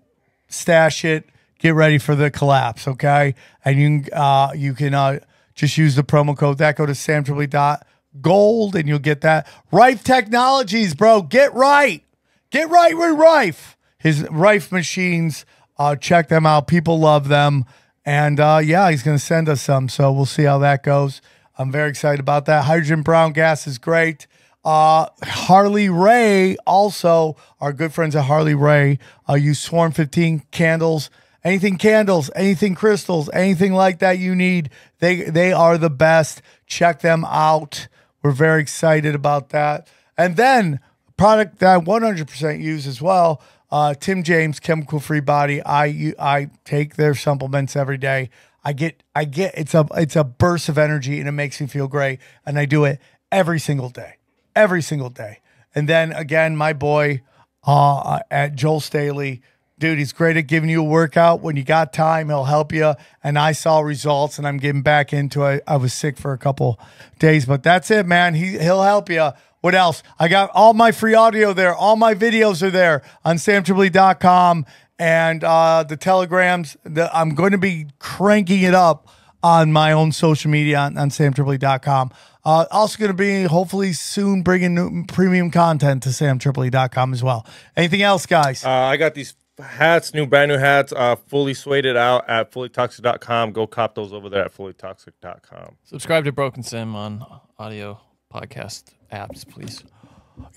stash it. Get ready for the collapse, okay? And you, uh, you can uh, just use the promo code that. Go to sam triple dot gold and you'll get that. Rife Technologies, bro. Get right. Get right with Rife. His Rife machines, uh, check them out. People love them. And, uh, yeah, he's going to send us some, so we'll see how that goes. I'm very excited about that. Hydrogen brown gas is great. Uh, Harley Ray also, our good friends at Harley Ray, uh, use Swarm fifteen candles. Anything candles, anything crystals, anything like that you need, they they are the best. Check them out. We're very excited about that. And then product that I one hundred percent use as well, uh, Tim James Chemical Free Body. I I take their supplements every day. I get I get it's a it's a burst of energy and it makes me feel great. And I do it every single day, every single day. And then again, my boy uh, at Joel Staley. Dude, he's great at giving you a workout. When you got time, he'll help you. And I saw results, and I'm getting back into it. I was sick for a couple days, but that's it, man. He, he'll help you. What else? I got all my free audio there. All my videos are there on sam triple dot com. And uh, the telegrams, the, I'm going to be cranking it up on my own social media on, on sam triple dot com. Uh, also going to be, hopefully soon, bringing new premium content to sam triple dot com as well. Anything else, guys? Uh, I got these hats, new brand new hats, uh fully suited out at fully toxic dot com. Go cop those over there at fully toxic dot com. Subscribe to Broken Sim on audio podcast apps, please.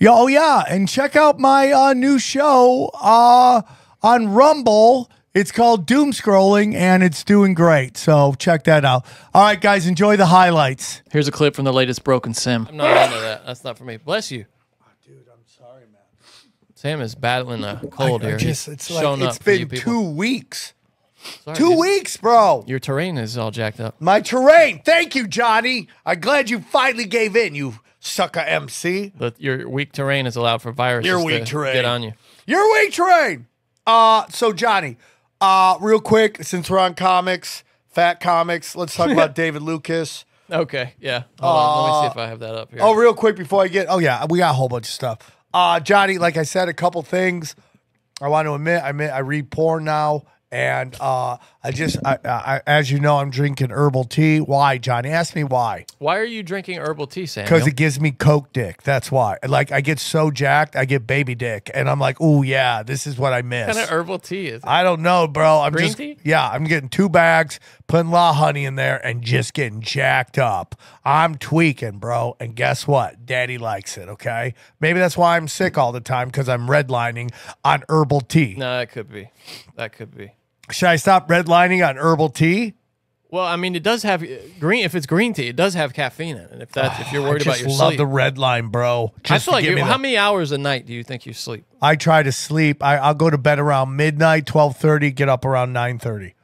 Yo, oh yeah, and check out my uh new show uh on Rumble. It's called Doom Scrolling and it's doing great, so check that out. All right, guys, enjoy the highlights. Here's a clip from the latest Broken Sim. I'm not into that. That's not for me. Bless you. Sam is battling a cold here. Just, it's like, it's been two weeks. Sorry, two dude. weeks, bro. Your terrain is all jacked up. My terrain. Thank you, Johnny. I'm glad you finally gave in, you sucker M C. But your weak terrain is allowed for viruses your weak to terrain. get on you. Your weak terrain. Uh, so, Johnny, uh, real quick, since we're on comics, fat comics, let's talk about David Lucas. Okay, yeah. Hold uh, on. Let me see if I have that up here. Oh, real quick before I get... Oh, yeah, we got a whole bunch of stuff. Uh, Johnny, like I said, a couple things I want to admit. I admit I read porn now, and uh, I just, I, I, as you know, I'm drinking herbal tea. Why, Johnny? Ask me why. Why are you drinking herbal tea, Sam? Because it gives me coke dick. That's why. Like, I get so jacked, I get baby dick, and I'm like, oh yeah, this is what I miss. What kind of herbal tea is it? I don't know, bro. I'm Green just, tea? yeah, I'm getting two bags, putting a lot of honey in there, and just getting jacked up. I'm tweaking, bro, and guess what? Daddy likes it, okay? Maybe that's why I'm sick all the time, because I'm redlining on herbal tea. No, that could be. That could be. Should I stop redlining on herbal tea? Well, I mean, it does have green. If it's green tea, it does have caffeine in it. If that's, oh, if you're worried about your sleep, I just love the red line, bro. Just I feel like you, how the, many hours a night do you think you sleep? I try to sleep. I, I'll go to bed around midnight, twelve thirty. Get up around nine thirty.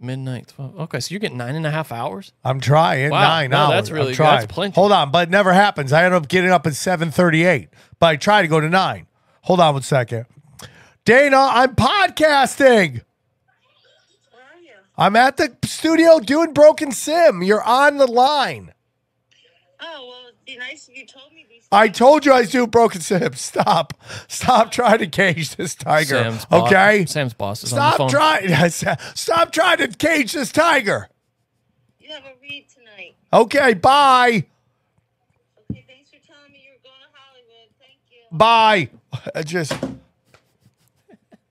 Midnight, twelve. Okay, so you get nine and a half hours. I'm trying wow. nine no, hours. That's really good. That's plenty. Hold on, but it never happens. I end up getting up at seven thirty-eight, but I try to go to nine. Hold on one second, Dana. I'm podcasting. I'm at the studio doing Broken Sim. You're on the line. Oh, well, it'd be nice if you told me these things. I told you I was doing Broken Sim. Stop. Stop trying to cage this tiger. Sam's okay? Boss. Sam's boss is Stop on the phone. Try Stop trying to cage this tiger. You have a read tonight. Okay, bye. Okay, thanks for telling me you were going to Hollywood. Thank you. Bye. I just...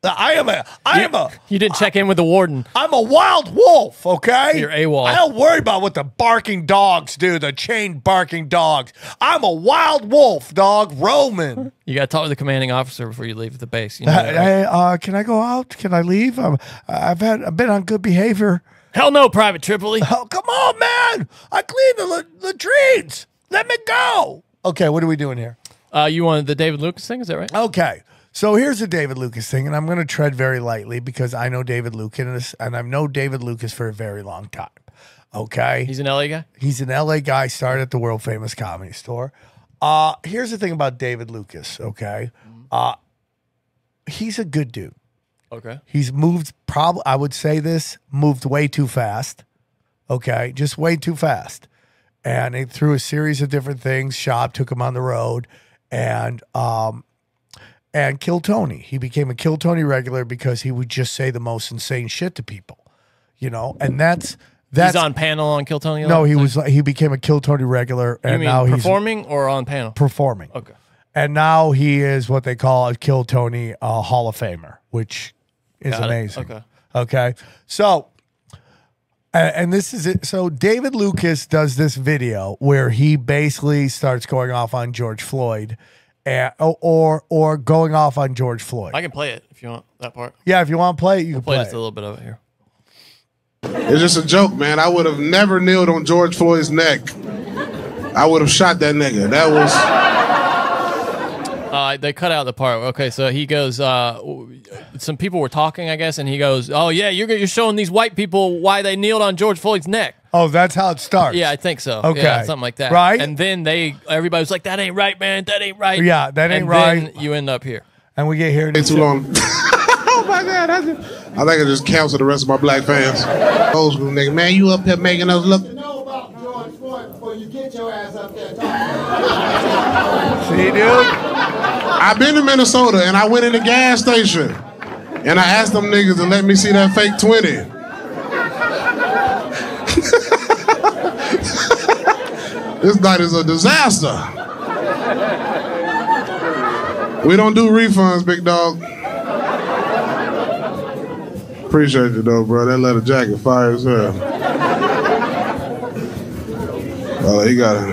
I am a, I you, am a. You didn't check I, in with the warden. I'm a wild wolf, okay? You're AWOL. I don't worry about what the barking dogs do, the chain barking dogs. I'm a wild wolf, dog, Roman. You got to talk to the commanding officer before you leave the base. You know uh, that, right? Hey, uh, can I go out? Can I leave? I'm, I've had, I've been on good behavior. Hell no, Private Tripoli. Oh, come on, man. I cleaned the la latrines. Let me go. Okay, what are we doing here? Uh, you wanted the David Lucas thing? Is that right? Okay. So here's the David Lucas thing, and I'm going to tread very lightly because I know David Lucas, and I've known David Lucas for a very long time. Okay? He's an L A guy? He's an L A guy, started at the world-famous Comedy Store. Uh, here's the thing about David Lucas, okay? Uh, he's a good dude. Okay. He's moved, probably, I would say this, moved way too fast. Okay? Just way too fast. And it, through a series of different things, Schaub took him on the road, and... Um, And Kill Tony. He became a Kill Tony regular because he would just say the most insane shit to people, you know. And that's that's he's on panel on Kill Tony. No, he was he became a Kill Tony regular, and you mean now performing he's, or on panel performing. Okay, and now he is what they call a Kill Tony uh, Hall of Famer, which is Got amazing. It. Okay, okay. So, and, and this is it. So David Lucas does this video where he basically starts going off on George Floyd. And, or or going off on George Floyd. I can play it if you want that part. Yeah, if you want to play it, you we'll can play, play just it. a little bit of it here. It's just a joke, man. I would have never kneeled on George Floyd's neck. I would have shot that nigga. That was... Uh, they cut out the part. Okay, so he goes, uh, some people were talking, I guess, and he goes, oh, yeah, you're, you're showing these white people why they kneeled on George Floyd's neck. Oh, that's how it starts. Yeah, I think so. Okay. Yeah, something like that. Right? And then they, everybody was like, that ain't right, man. That ain't right. Yeah, that ain't and right. And then you end up here. And we get here. It's too long. Oh, my God. I, just, I think I just canceled the rest of my black fans. Old school nigga. Man, you up here making us look. You know about George Floyd before you get your ass up there talking. See, dude? I've been to Minnesota, and I went in the gas station, and I asked them niggas to let me see that fake twenty. This night is a disaster. We don't do refunds, big dog. Appreciate you, though, bro. That leather jacket fire as hell. Oh, he got it.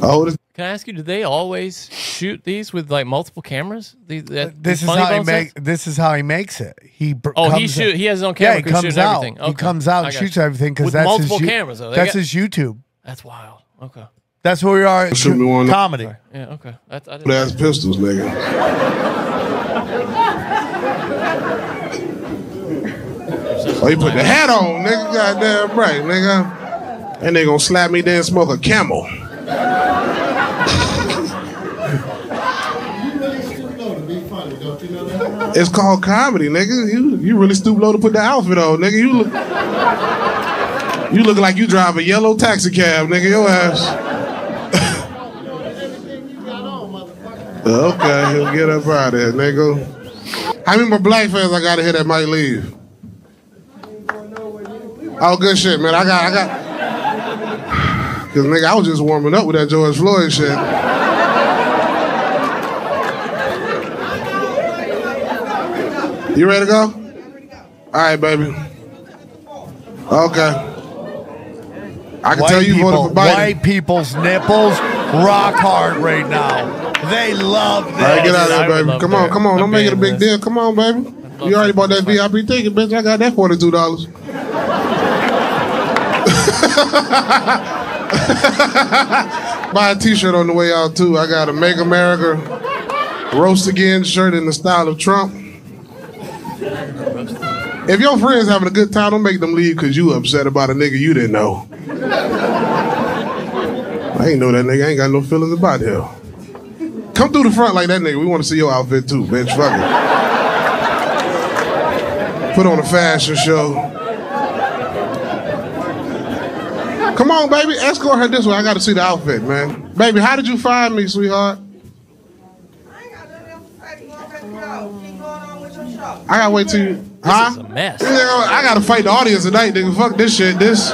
Oh, this... Can I ask you, do they always shoot these with like multiple cameras? These, that, this is how he makes. This is how he makes it. He oh he shoot. He has his own camera. Yeah, he comes out. Everything. Okay. He comes out and shoots you. everything because that's multiple his, cameras. Though. That's got, his YouTube. That's wild. Okay. That's where we are. Shoot me one comedy. Sorry. Yeah. Okay. That's I that's pistols, nigga. Oh, you put the hat on, nigga. Goddamn right, nigga. And they gonna slap me there and smoke a Camel. It's called comedy, nigga. You you really stoop low to put the outfit on, nigga. You look you look like you drive a yellow taxi cab, nigga. Your ass. Okay, he'll get up out of there, nigga. How many more black fans I gotta hear that might leave? Oh, good shit, man. I got I got. Cause nigga, I was just warming up with that George Floyd shit. You ready to go? All right, baby. Okay. I can white tell you people, voted for Biden. White people's nipples rock hard right now. They love this. All right, get out of there, baby. Come on, come on. Don't make it a big deal. Come on, baby. You already bought that V I P ticket, bitch. I got that forty-two dollars. Buy a T-shirt on the way out, too. I got a Make America Roast Again shirt in the style of Trump. If your friends having a good time, don't make them leave because you upset about a nigga you didn't know. I ain't know that nigga. I ain't got no feelings about him. Come through the front like that nigga. We want to see your outfit too, bitch. Fuck it. Put on a fashion show. Come on, baby. Escort her this way. I got to see the outfit, man. Baby, how did you find me, sweetheart? I gotta wait till you. Huh? This is a mess. I gotta fight the audience tonight, nigga. Fuck this shit. This.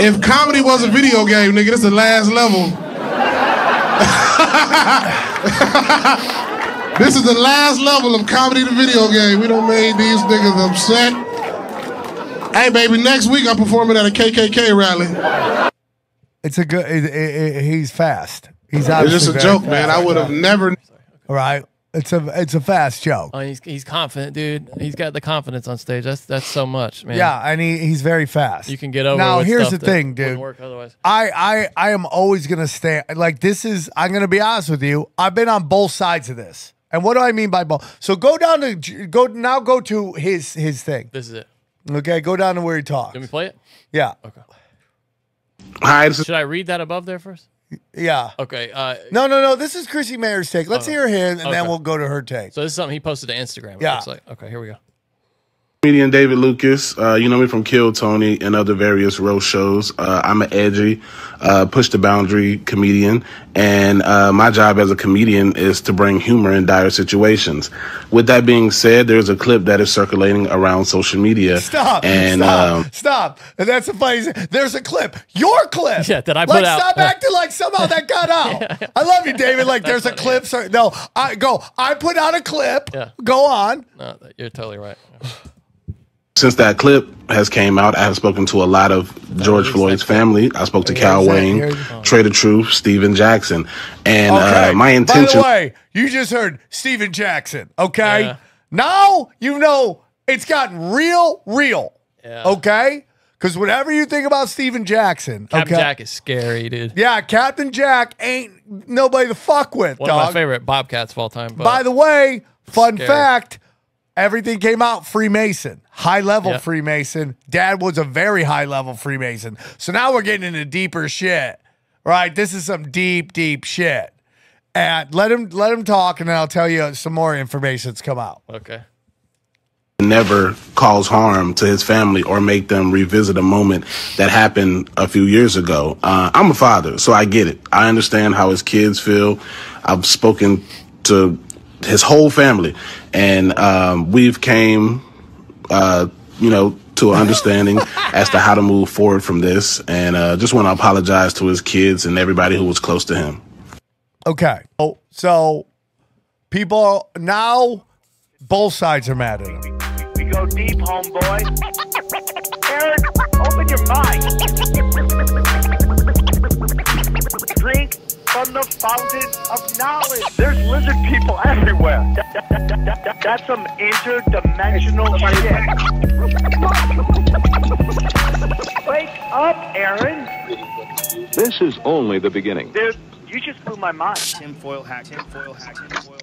If comedy was a video game, nigga, this is the last level. This is the last level of comedy to video game. We done made these niggas upset. Hey, baby, next week I'm performing at a K K K rally. It's a good. It, it, it, he's fast. He's obviously. It's just a joke, man. I would have never. All right. It's a it's a fast joke. Oh, he's he's confident, dude. He's got the confidence on stage. That's that's so much, man. Yeah, and he, he's very fast. You can get over. Now with here's stuff the thing, dude. Work otherwise. I I I am always gonna stand like this is. I'm gonna be honest with you. I've been on both sides of this. And what do I mean by both? So go down to go now. Go to his his thing. This is it. Okay, go down to where he talks. Can we play it? Yeah. Okay. Hi. Should I read that above there first? Yeah. Okay. Uh, no, no, no. This is Chrissy Mayer's take. Let's uh, hear him, and okay. then we'll go to her take. So this is something he posted to Instagram. It yeah. Looks like. Okay, here we go. Comedian David Lucas. Uh, you know me from Kill Tony and other various roast shows. Uh, I'm an edgy, uh, push-the-boundary comedian, and uh, my job as a comedian is to bring humor in dire situations. With that being said, there's a clip that is circulating around social media. Stop! And, stop! Um, stop! And that's the funny thing. There's a clip. Your clip! Yeah, that I put like, out. Stop acting like somehow that got out. yeah, yeah. I love you, David. Like, there's funny. a clip. Sorry, no, I go. I put out a clip. Yeah. Go on. No, you're totally right. Since that clip has came out, I have spoken to a lot of George Floyd's family. I spoke to Cal Wayne, Trey the Truth, Steven Jackson. And okay. uh, my intention... By the way, you just heard Steven Jackson, okay? Yeah. Now, you know, it's gotten real, real, yeah. okay? Because whatever you think about Steven Jackson... Captain okay? Jack is scary, dude. Yeah, Captain Jack ain't nobody to fuck with, One dog. One of my favorite Bobcats of all time. But by the way, fun scary. fact... Everything came out Freemason, high-level yep. Freemason. Dad was a very high-level Freemason. So now we're getting into deeper shit, right? This is some deep, deep shit. And let him let him talk, and then I'll tell you some more information that's come out. Okay. Never cause harm to his family or make them revisit a moment that happened a few years ago. Uh, I'm a father, so I get it. I understand how his kids feel. I've spoken to... his whole family, and um, we've came, uh, you know, to an understanding as to how to move forward from this, and uh, just want to apologize to his kids and everybody who was close to him. Okay. Oh, so people now, both sides are mad at him. We go deep, homeboy. Aaron, open your mic. Drink. From the fountain of knowledge. There's lizard people everywhere. That, that, that, that, that, that's some interdimensional shit. Wake up, Aaron. This is only the beginning. Dude, you just blew my mind. Tinfoil hat, tinfoil hat, tinfoil.